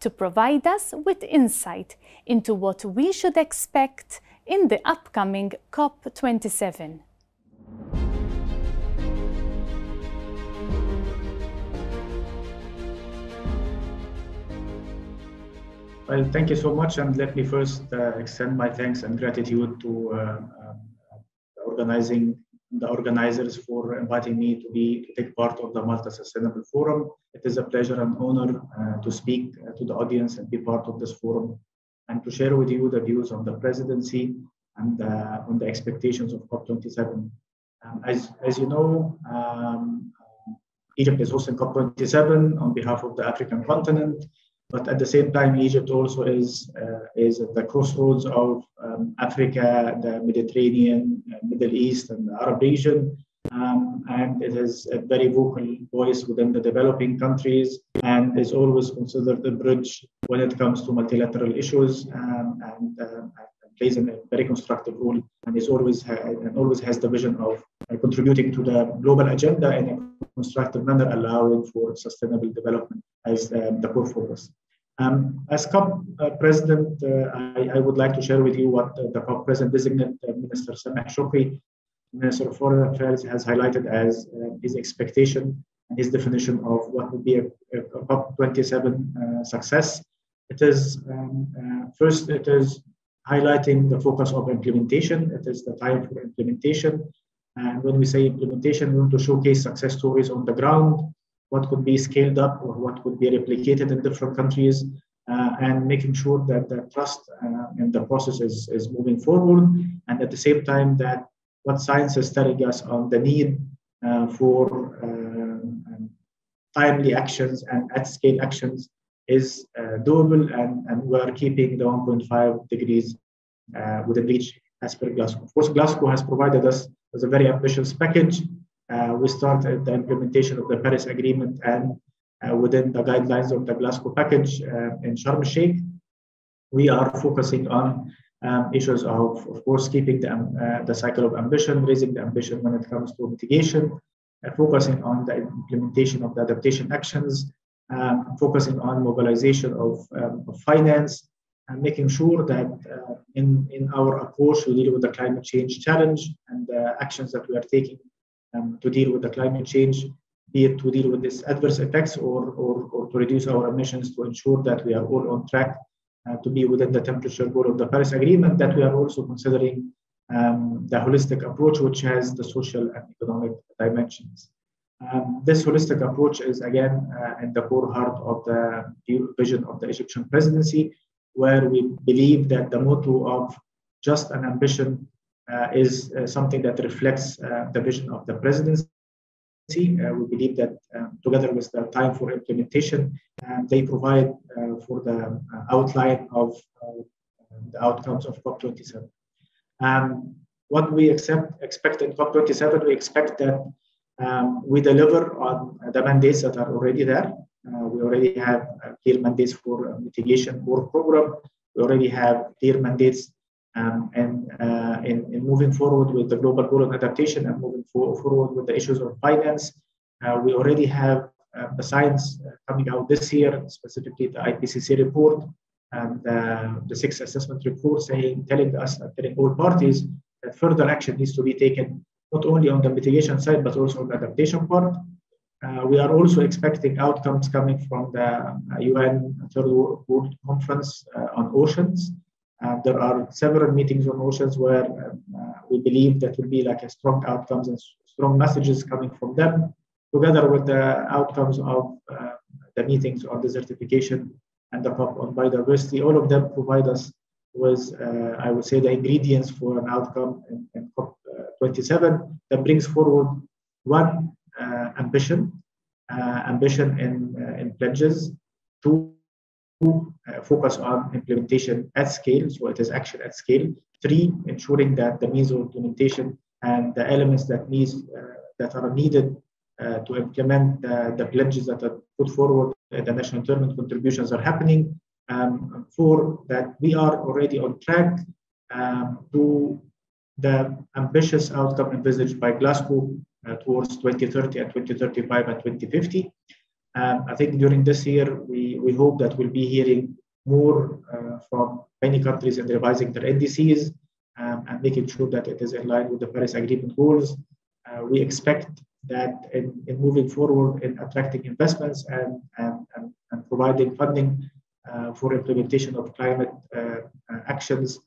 to provide us with insight into what we should expect in the upcoming COP27. Well, thank you so much, and let me first extend my thanks and gratitude to the organizers for inviting me to take part of the Malta Sustainable Forum. It is a pleasure and honor to speak to the audience and be part of this forum, and to share with you the views on the presidency and on the expectations of COP27. As you know, Egypt is hosting COP27 on behalf of the African continent. But at the same time, Egypt also is at the crossroads of Africa, the Mediterranean, Middle East, and the Arab region. And it is a very vocal voice within the developing countries, and is always considered the bridge when it comes to multilateral issues, and plays a very constructive role, and is always has the vision of contributing to the global agenda in a constructive manner, allowing for sustainable development as the core focus. As COP president, I would like to share with you what the COP president designate, Minister Sameh Shoukry, Minister of Foreign Affairs, has highlighted as his expectation and his definition of what would be a COP27 success. It is, first, it is highlighting the focus of implementation. It is the time for implementation. And when we say implementation, we want to showcase success stories on the ground, what could be scaled up or what could be replicated in different countries, and making sure that the trust in the process is moving forward. And at the same time, that what science is telling us on the need for timely actions and at-scale actions is doable, and we are keeping the 1.5 degrees within reach as per Glasgow. Of course, Glasgow has provided us with a very ambitious package. We started the implementation of the Paris Agreement and within the guidelines of the Glasgow package in Sharm el-Sheikh. We are focusing on issues of course, keeping the cycle of ambition, raising the ambition when it comes to mitigation, focusing on the implementation of the adaptation actions, focusing on mobilization of finance, and making sure that in our approach we deal with the climate change challenge and the actions that we are taking to deal with the climate change, be it to deal with these adverse effects or to reduce our emissions, to ensure that we are all on track to be within the temperature goal of the Paris Agreement, that we are also considering the holistic approach, which has the social and economic dimensions. This holistic approach is again in the core heart of the vision of the Egyptian presidency, where we believe that the motto of just an ambition is something that reflects the vision of the presidency. We believe that together with the time for implementation, they provide for the outline of the outcomes of COP27. What we expect in COP27, we expect that we deliver on the mandates that are already there. We already have clear mandates for mitigation work program. We already have clear mandates in moving forward with the global goal of adaptation and moving forward with the issues of finance. We already have the science coming out this year, specifically the IPCC report and the 6th assessment report telling us, telling all parties that further action needs to be taken, not only on the mitigation side, but also on the adaptation part. We are also expecting outcomes coming from the UN Third World Conference on oceans. There are several meetings on oceans where we believe that will be like a strong outcomes and strong messages coming from them, together with the outcomes of the meetings on desertification and the COP on biodiversity. All of them provide us with, I would say, the ingredients for an outcome in COP27 that brings forward one, ambition in pledges, two, focus on implementation at scale, so it is action at scale. Three, ensuring that the means of implementation and the elements that are needed to implement the pledges that are put forward, the national determined contributions are happening. Four, that we are already on track to the ambitious outcome envisaged by Glasgow towards 2030 and 2035 and 2050. I think during this year, we hope that we'll be hearing more from many countries in revising their NDCs and making sure that it is in line with the Paris Agreement goals. We expect that in moving forward in attracting investments and providing funding for implementation of climate actions.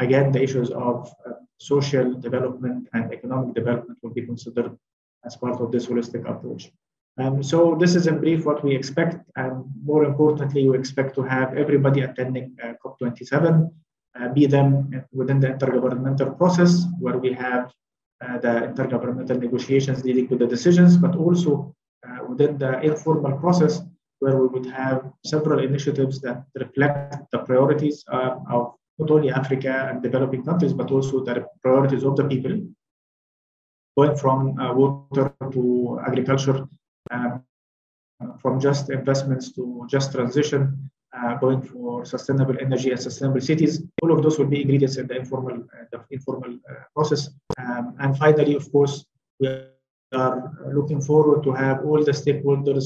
Again, the issues of social development and economic development will be considered as part of this holistic approach. So this is in brief what we expect, and more importantly, we expect to have everybody attending COP27, be them within the intergovernmental process where we have the intergovernmental negotiations leading to the decisions, but also within the informal process where we would have several initiatives that reflect the priorities of not only Africa and developing countries, but also the priorities of the people, going from water to agriculture, from just investments to just transition, going for sustainable energy and sustainable cities. All of those will be ingredients in the informal process. And finally, of course, we are looking forward to have all the stakeholders,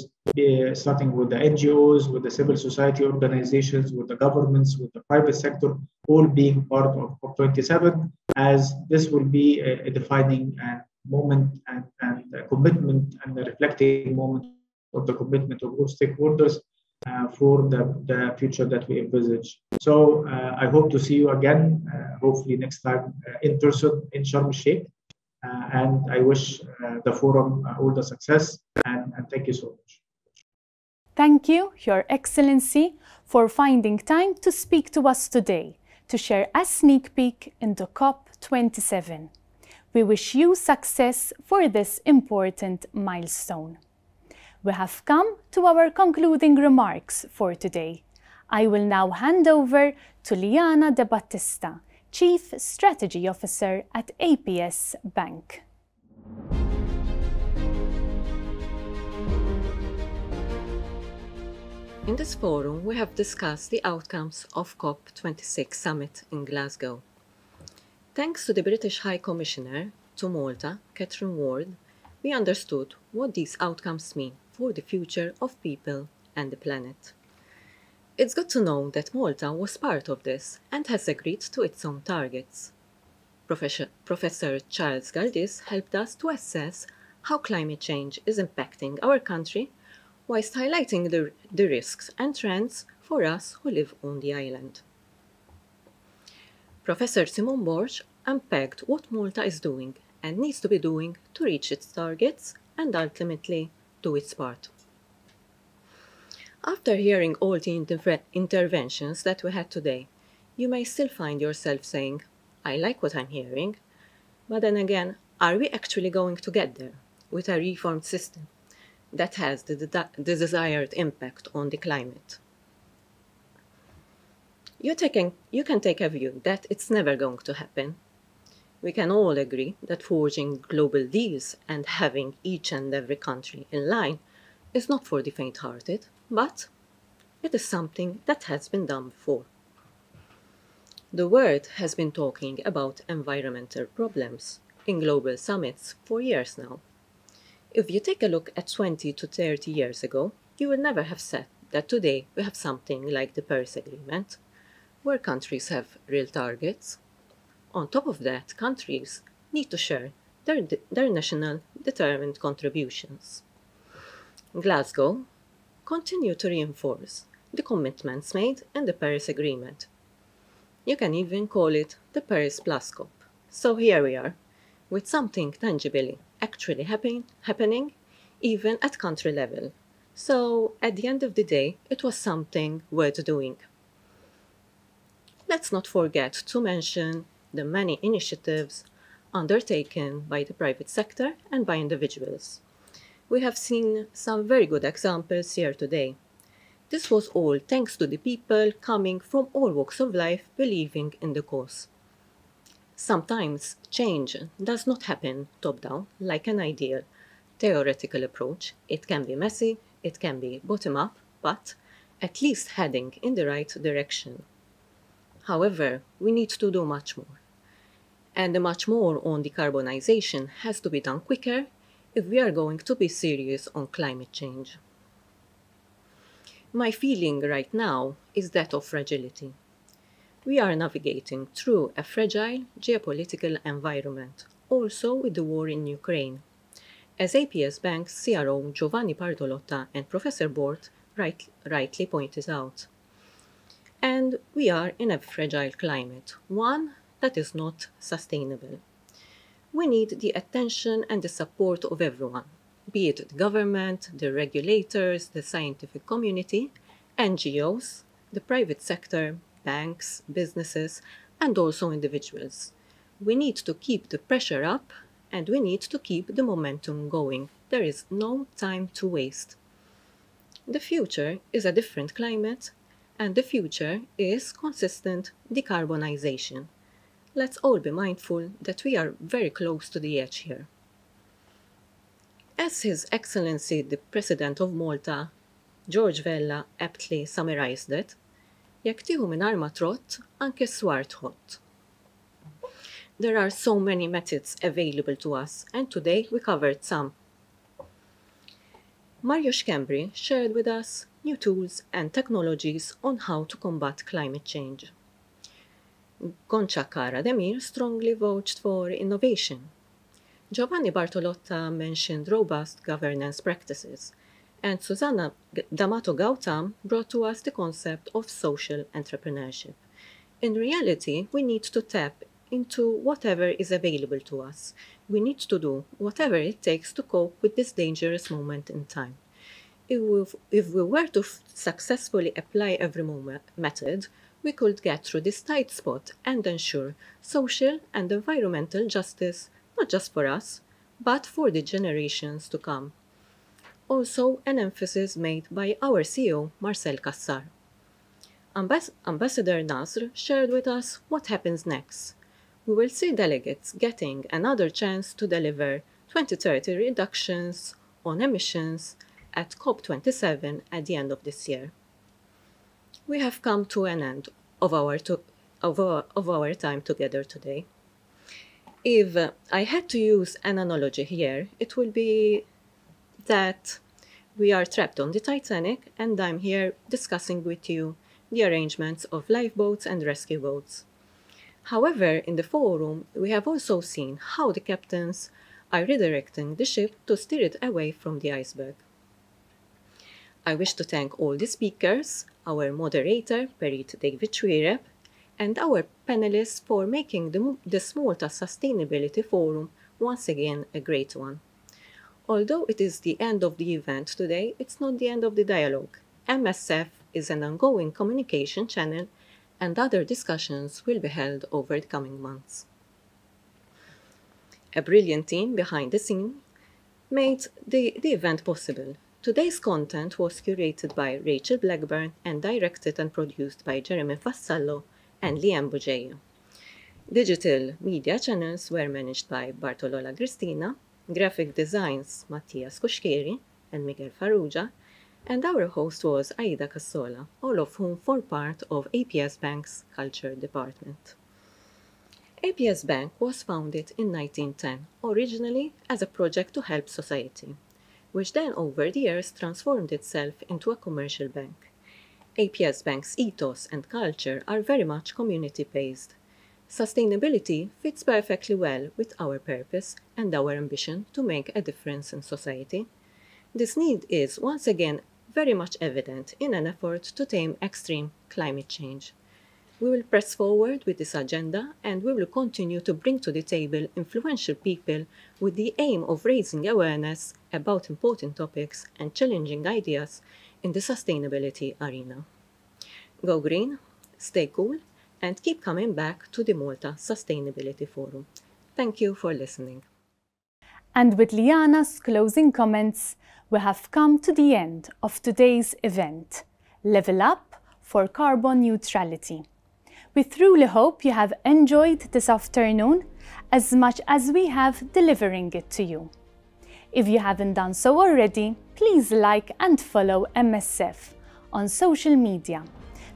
starting with the NGOs, with the civil society organizations, with the governments, with the private sector, all being part of COP27, as this will be a defining moment and a commitment and a reflecting moment of the commitment of all stakeholders for the future that we envisage. So I hope to see you again, hopefully next time in person in Sharm el-Sheikh. And I wish the forum all the success, and thank you so much. Thank you, Your Excellency, for finding time to speak to us today, to share a sneak peek into COP27. We wish you success for this important milestone. We have come to our concluding remarks for today. I will now hand over to Liana De Battista, Chief Strategy Officer at APS Bank. In this forum, we have discussed the outcomes of COP26 summit in Glasgow. Thanks to the British High Commissioner to Malta, Catherine Ward, we understood what these outcomes mean for the future of people and the planet. It's good to know that Malta was part of this and has agreed to its own targets. Professor Charles Galdies helped us to assess how climate change is impacting our country, whilst highlighting the risks and trends for us who live on the island. Professor Simone Borg unpacked what Malta is doing and needs to be doing to reach its targets and ultimately do its part. After hearing all the interventions that we had today, you may still find yourself saying, I like what I'm hearing, but then again, are we actually going to get there with a reformed system that has the desired impact on the climate? You can take a view that it's never going to happen. We can all agree that forging global deals and having each and every country in line is not for the faint-hearted, but it is something that has been done before. The world has been talking about environmental problems in global summits for years now. If you take a look at 20 to 30 years ago, you would never have said that today we have something like the Paris Agreement, where countries have real targets. On top of that, countries need to share their national determined contributions. Glasgow continued to reinforce the commitments made in the Paris Agreement. You can even call it the Paris Plus COP. So here we are, with something tangibly actually happening, even at country level. So at the end of the day, it was something worth doing. Let's not forget to mention the many initiatives undertaken by the private sector and by individuals. We have seen some very good examples here today. This was all thanks to the people coming from all walks of life believing in the cause. Sometimes change does not happen top-down, like an ideal theoretical approach. It can be messy, it can be bottom-up, but at least heading in the right direction. However, we need to do much more. And much more on decarbonization has to be done quicker if we are going to be serious on climate change. My feeling right now is that of fragility. We are navigating through a fragile geopolitical environment, also with the war in Ukraine. As APS Bank's CRO Giovanni Bartolotta and Professor Borg rightly pointed out. And we are in a fragile climate, one that is not sustainable. We need the attention and the support of everyone, be it the government, the regulators, the scientific community, NGOs, the private sector, banks, businesses, and also individuals. We need to keep the pressure up and we need to keep the momentum going. There is no time to waste. The future is a different climate. And the future is consistent decarbonization. Let's all be mindful that we are very close to the edge here. As His Excellency the President of Malta, George Vella, aptly summarized it, jekk tieħu mingħajr ma trott, anke s-swar tħott. There are so many methods available to us, and today we covered some. Marios Schembri shared with us new tools and technologies on how to combat climate change. Gonca Kara Demir strongly vouched for innovation. Giovanni Bartolotta mentioned robust governance practices, and Suzanne D'Amato Gautam brought to us the concept of social entrepreneurship. In reality, we need to tap into whatever is available to us. We need to do whatever it takes to cope with this dangerous moment in time. If we were to successfully apply every method, we could get through this tight spot and ensure social and environmental justice, not just for us, but for the generations to come. Also, an emphasis made by our CEO, Marcel Cassar. Ambassador Nazir shared with us what happens next. We will see delegates getting another chance to deliver 2030 reductions on emissions at COP27 at the end of this year. We have come to an end of our time together today. If I had to use an analogy here, it would be that we are trapped on the Titanic and I'm here discussing with you the arrangements of lifeboats and rescue boats. However, in the forum, we have also seen how the captains are redirecting the ship to steer it away from the iceberg. I wish to thank all the speakers, our moderator, David Xuereb, and our panelists for making this Malta Sustainability Forum once again a great one. Although it is the end of the event today, it's not the end of the dialogue. MSF is an ongoing communication channel and other discussions will be held over the coming months. A brilliant team behind the scene made the event possible. Today's content was curated by Rachel Blackburn and directed and produced by Jeremy Fassallo and Liam Bugeja. Digital media channels were managed by Bartolola Cristina, graphic designs Mattias Koshkeri and Miguel Farrugia, and our host was Aida Cassola, all of whom form part of APS Bank's Culture Department. APS Bank was founded in 1910, originally as a project to help society, which then over the years transformed itself into a commercial bank. APS Bank's ethos and culture are very much community-based. Sustainability fits perfectly well with our purpose and our ambition to make a difference in society. This need is, once again, very much evident in an effort to tame extreme climate change. We will press forward with this agenda and we will continue to bring to the table influential people with the aim of raising awareness about important topics and challenging ideas in the sustainability arena. Go green, stay cool, and keep coming back to the Malta Sustainability Forum. Thank you for listening. And with Liana's closing comments, we have come to the end of today's event, Level Up for Carbon Neutrality. We truly hope you have enjoyed this afternoon as much as we have delivering it to you. If you haven't done so already, please like and follow MSF on social media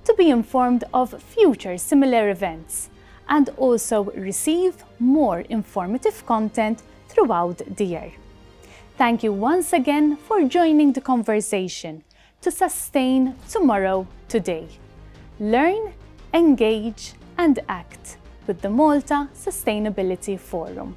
to be informed of future similar events and also receive more informative content throughout the year. Thank you once again for joining the conversation to sustain tomorrow today. Learn, engage and act with the Malta Sustainability Forum.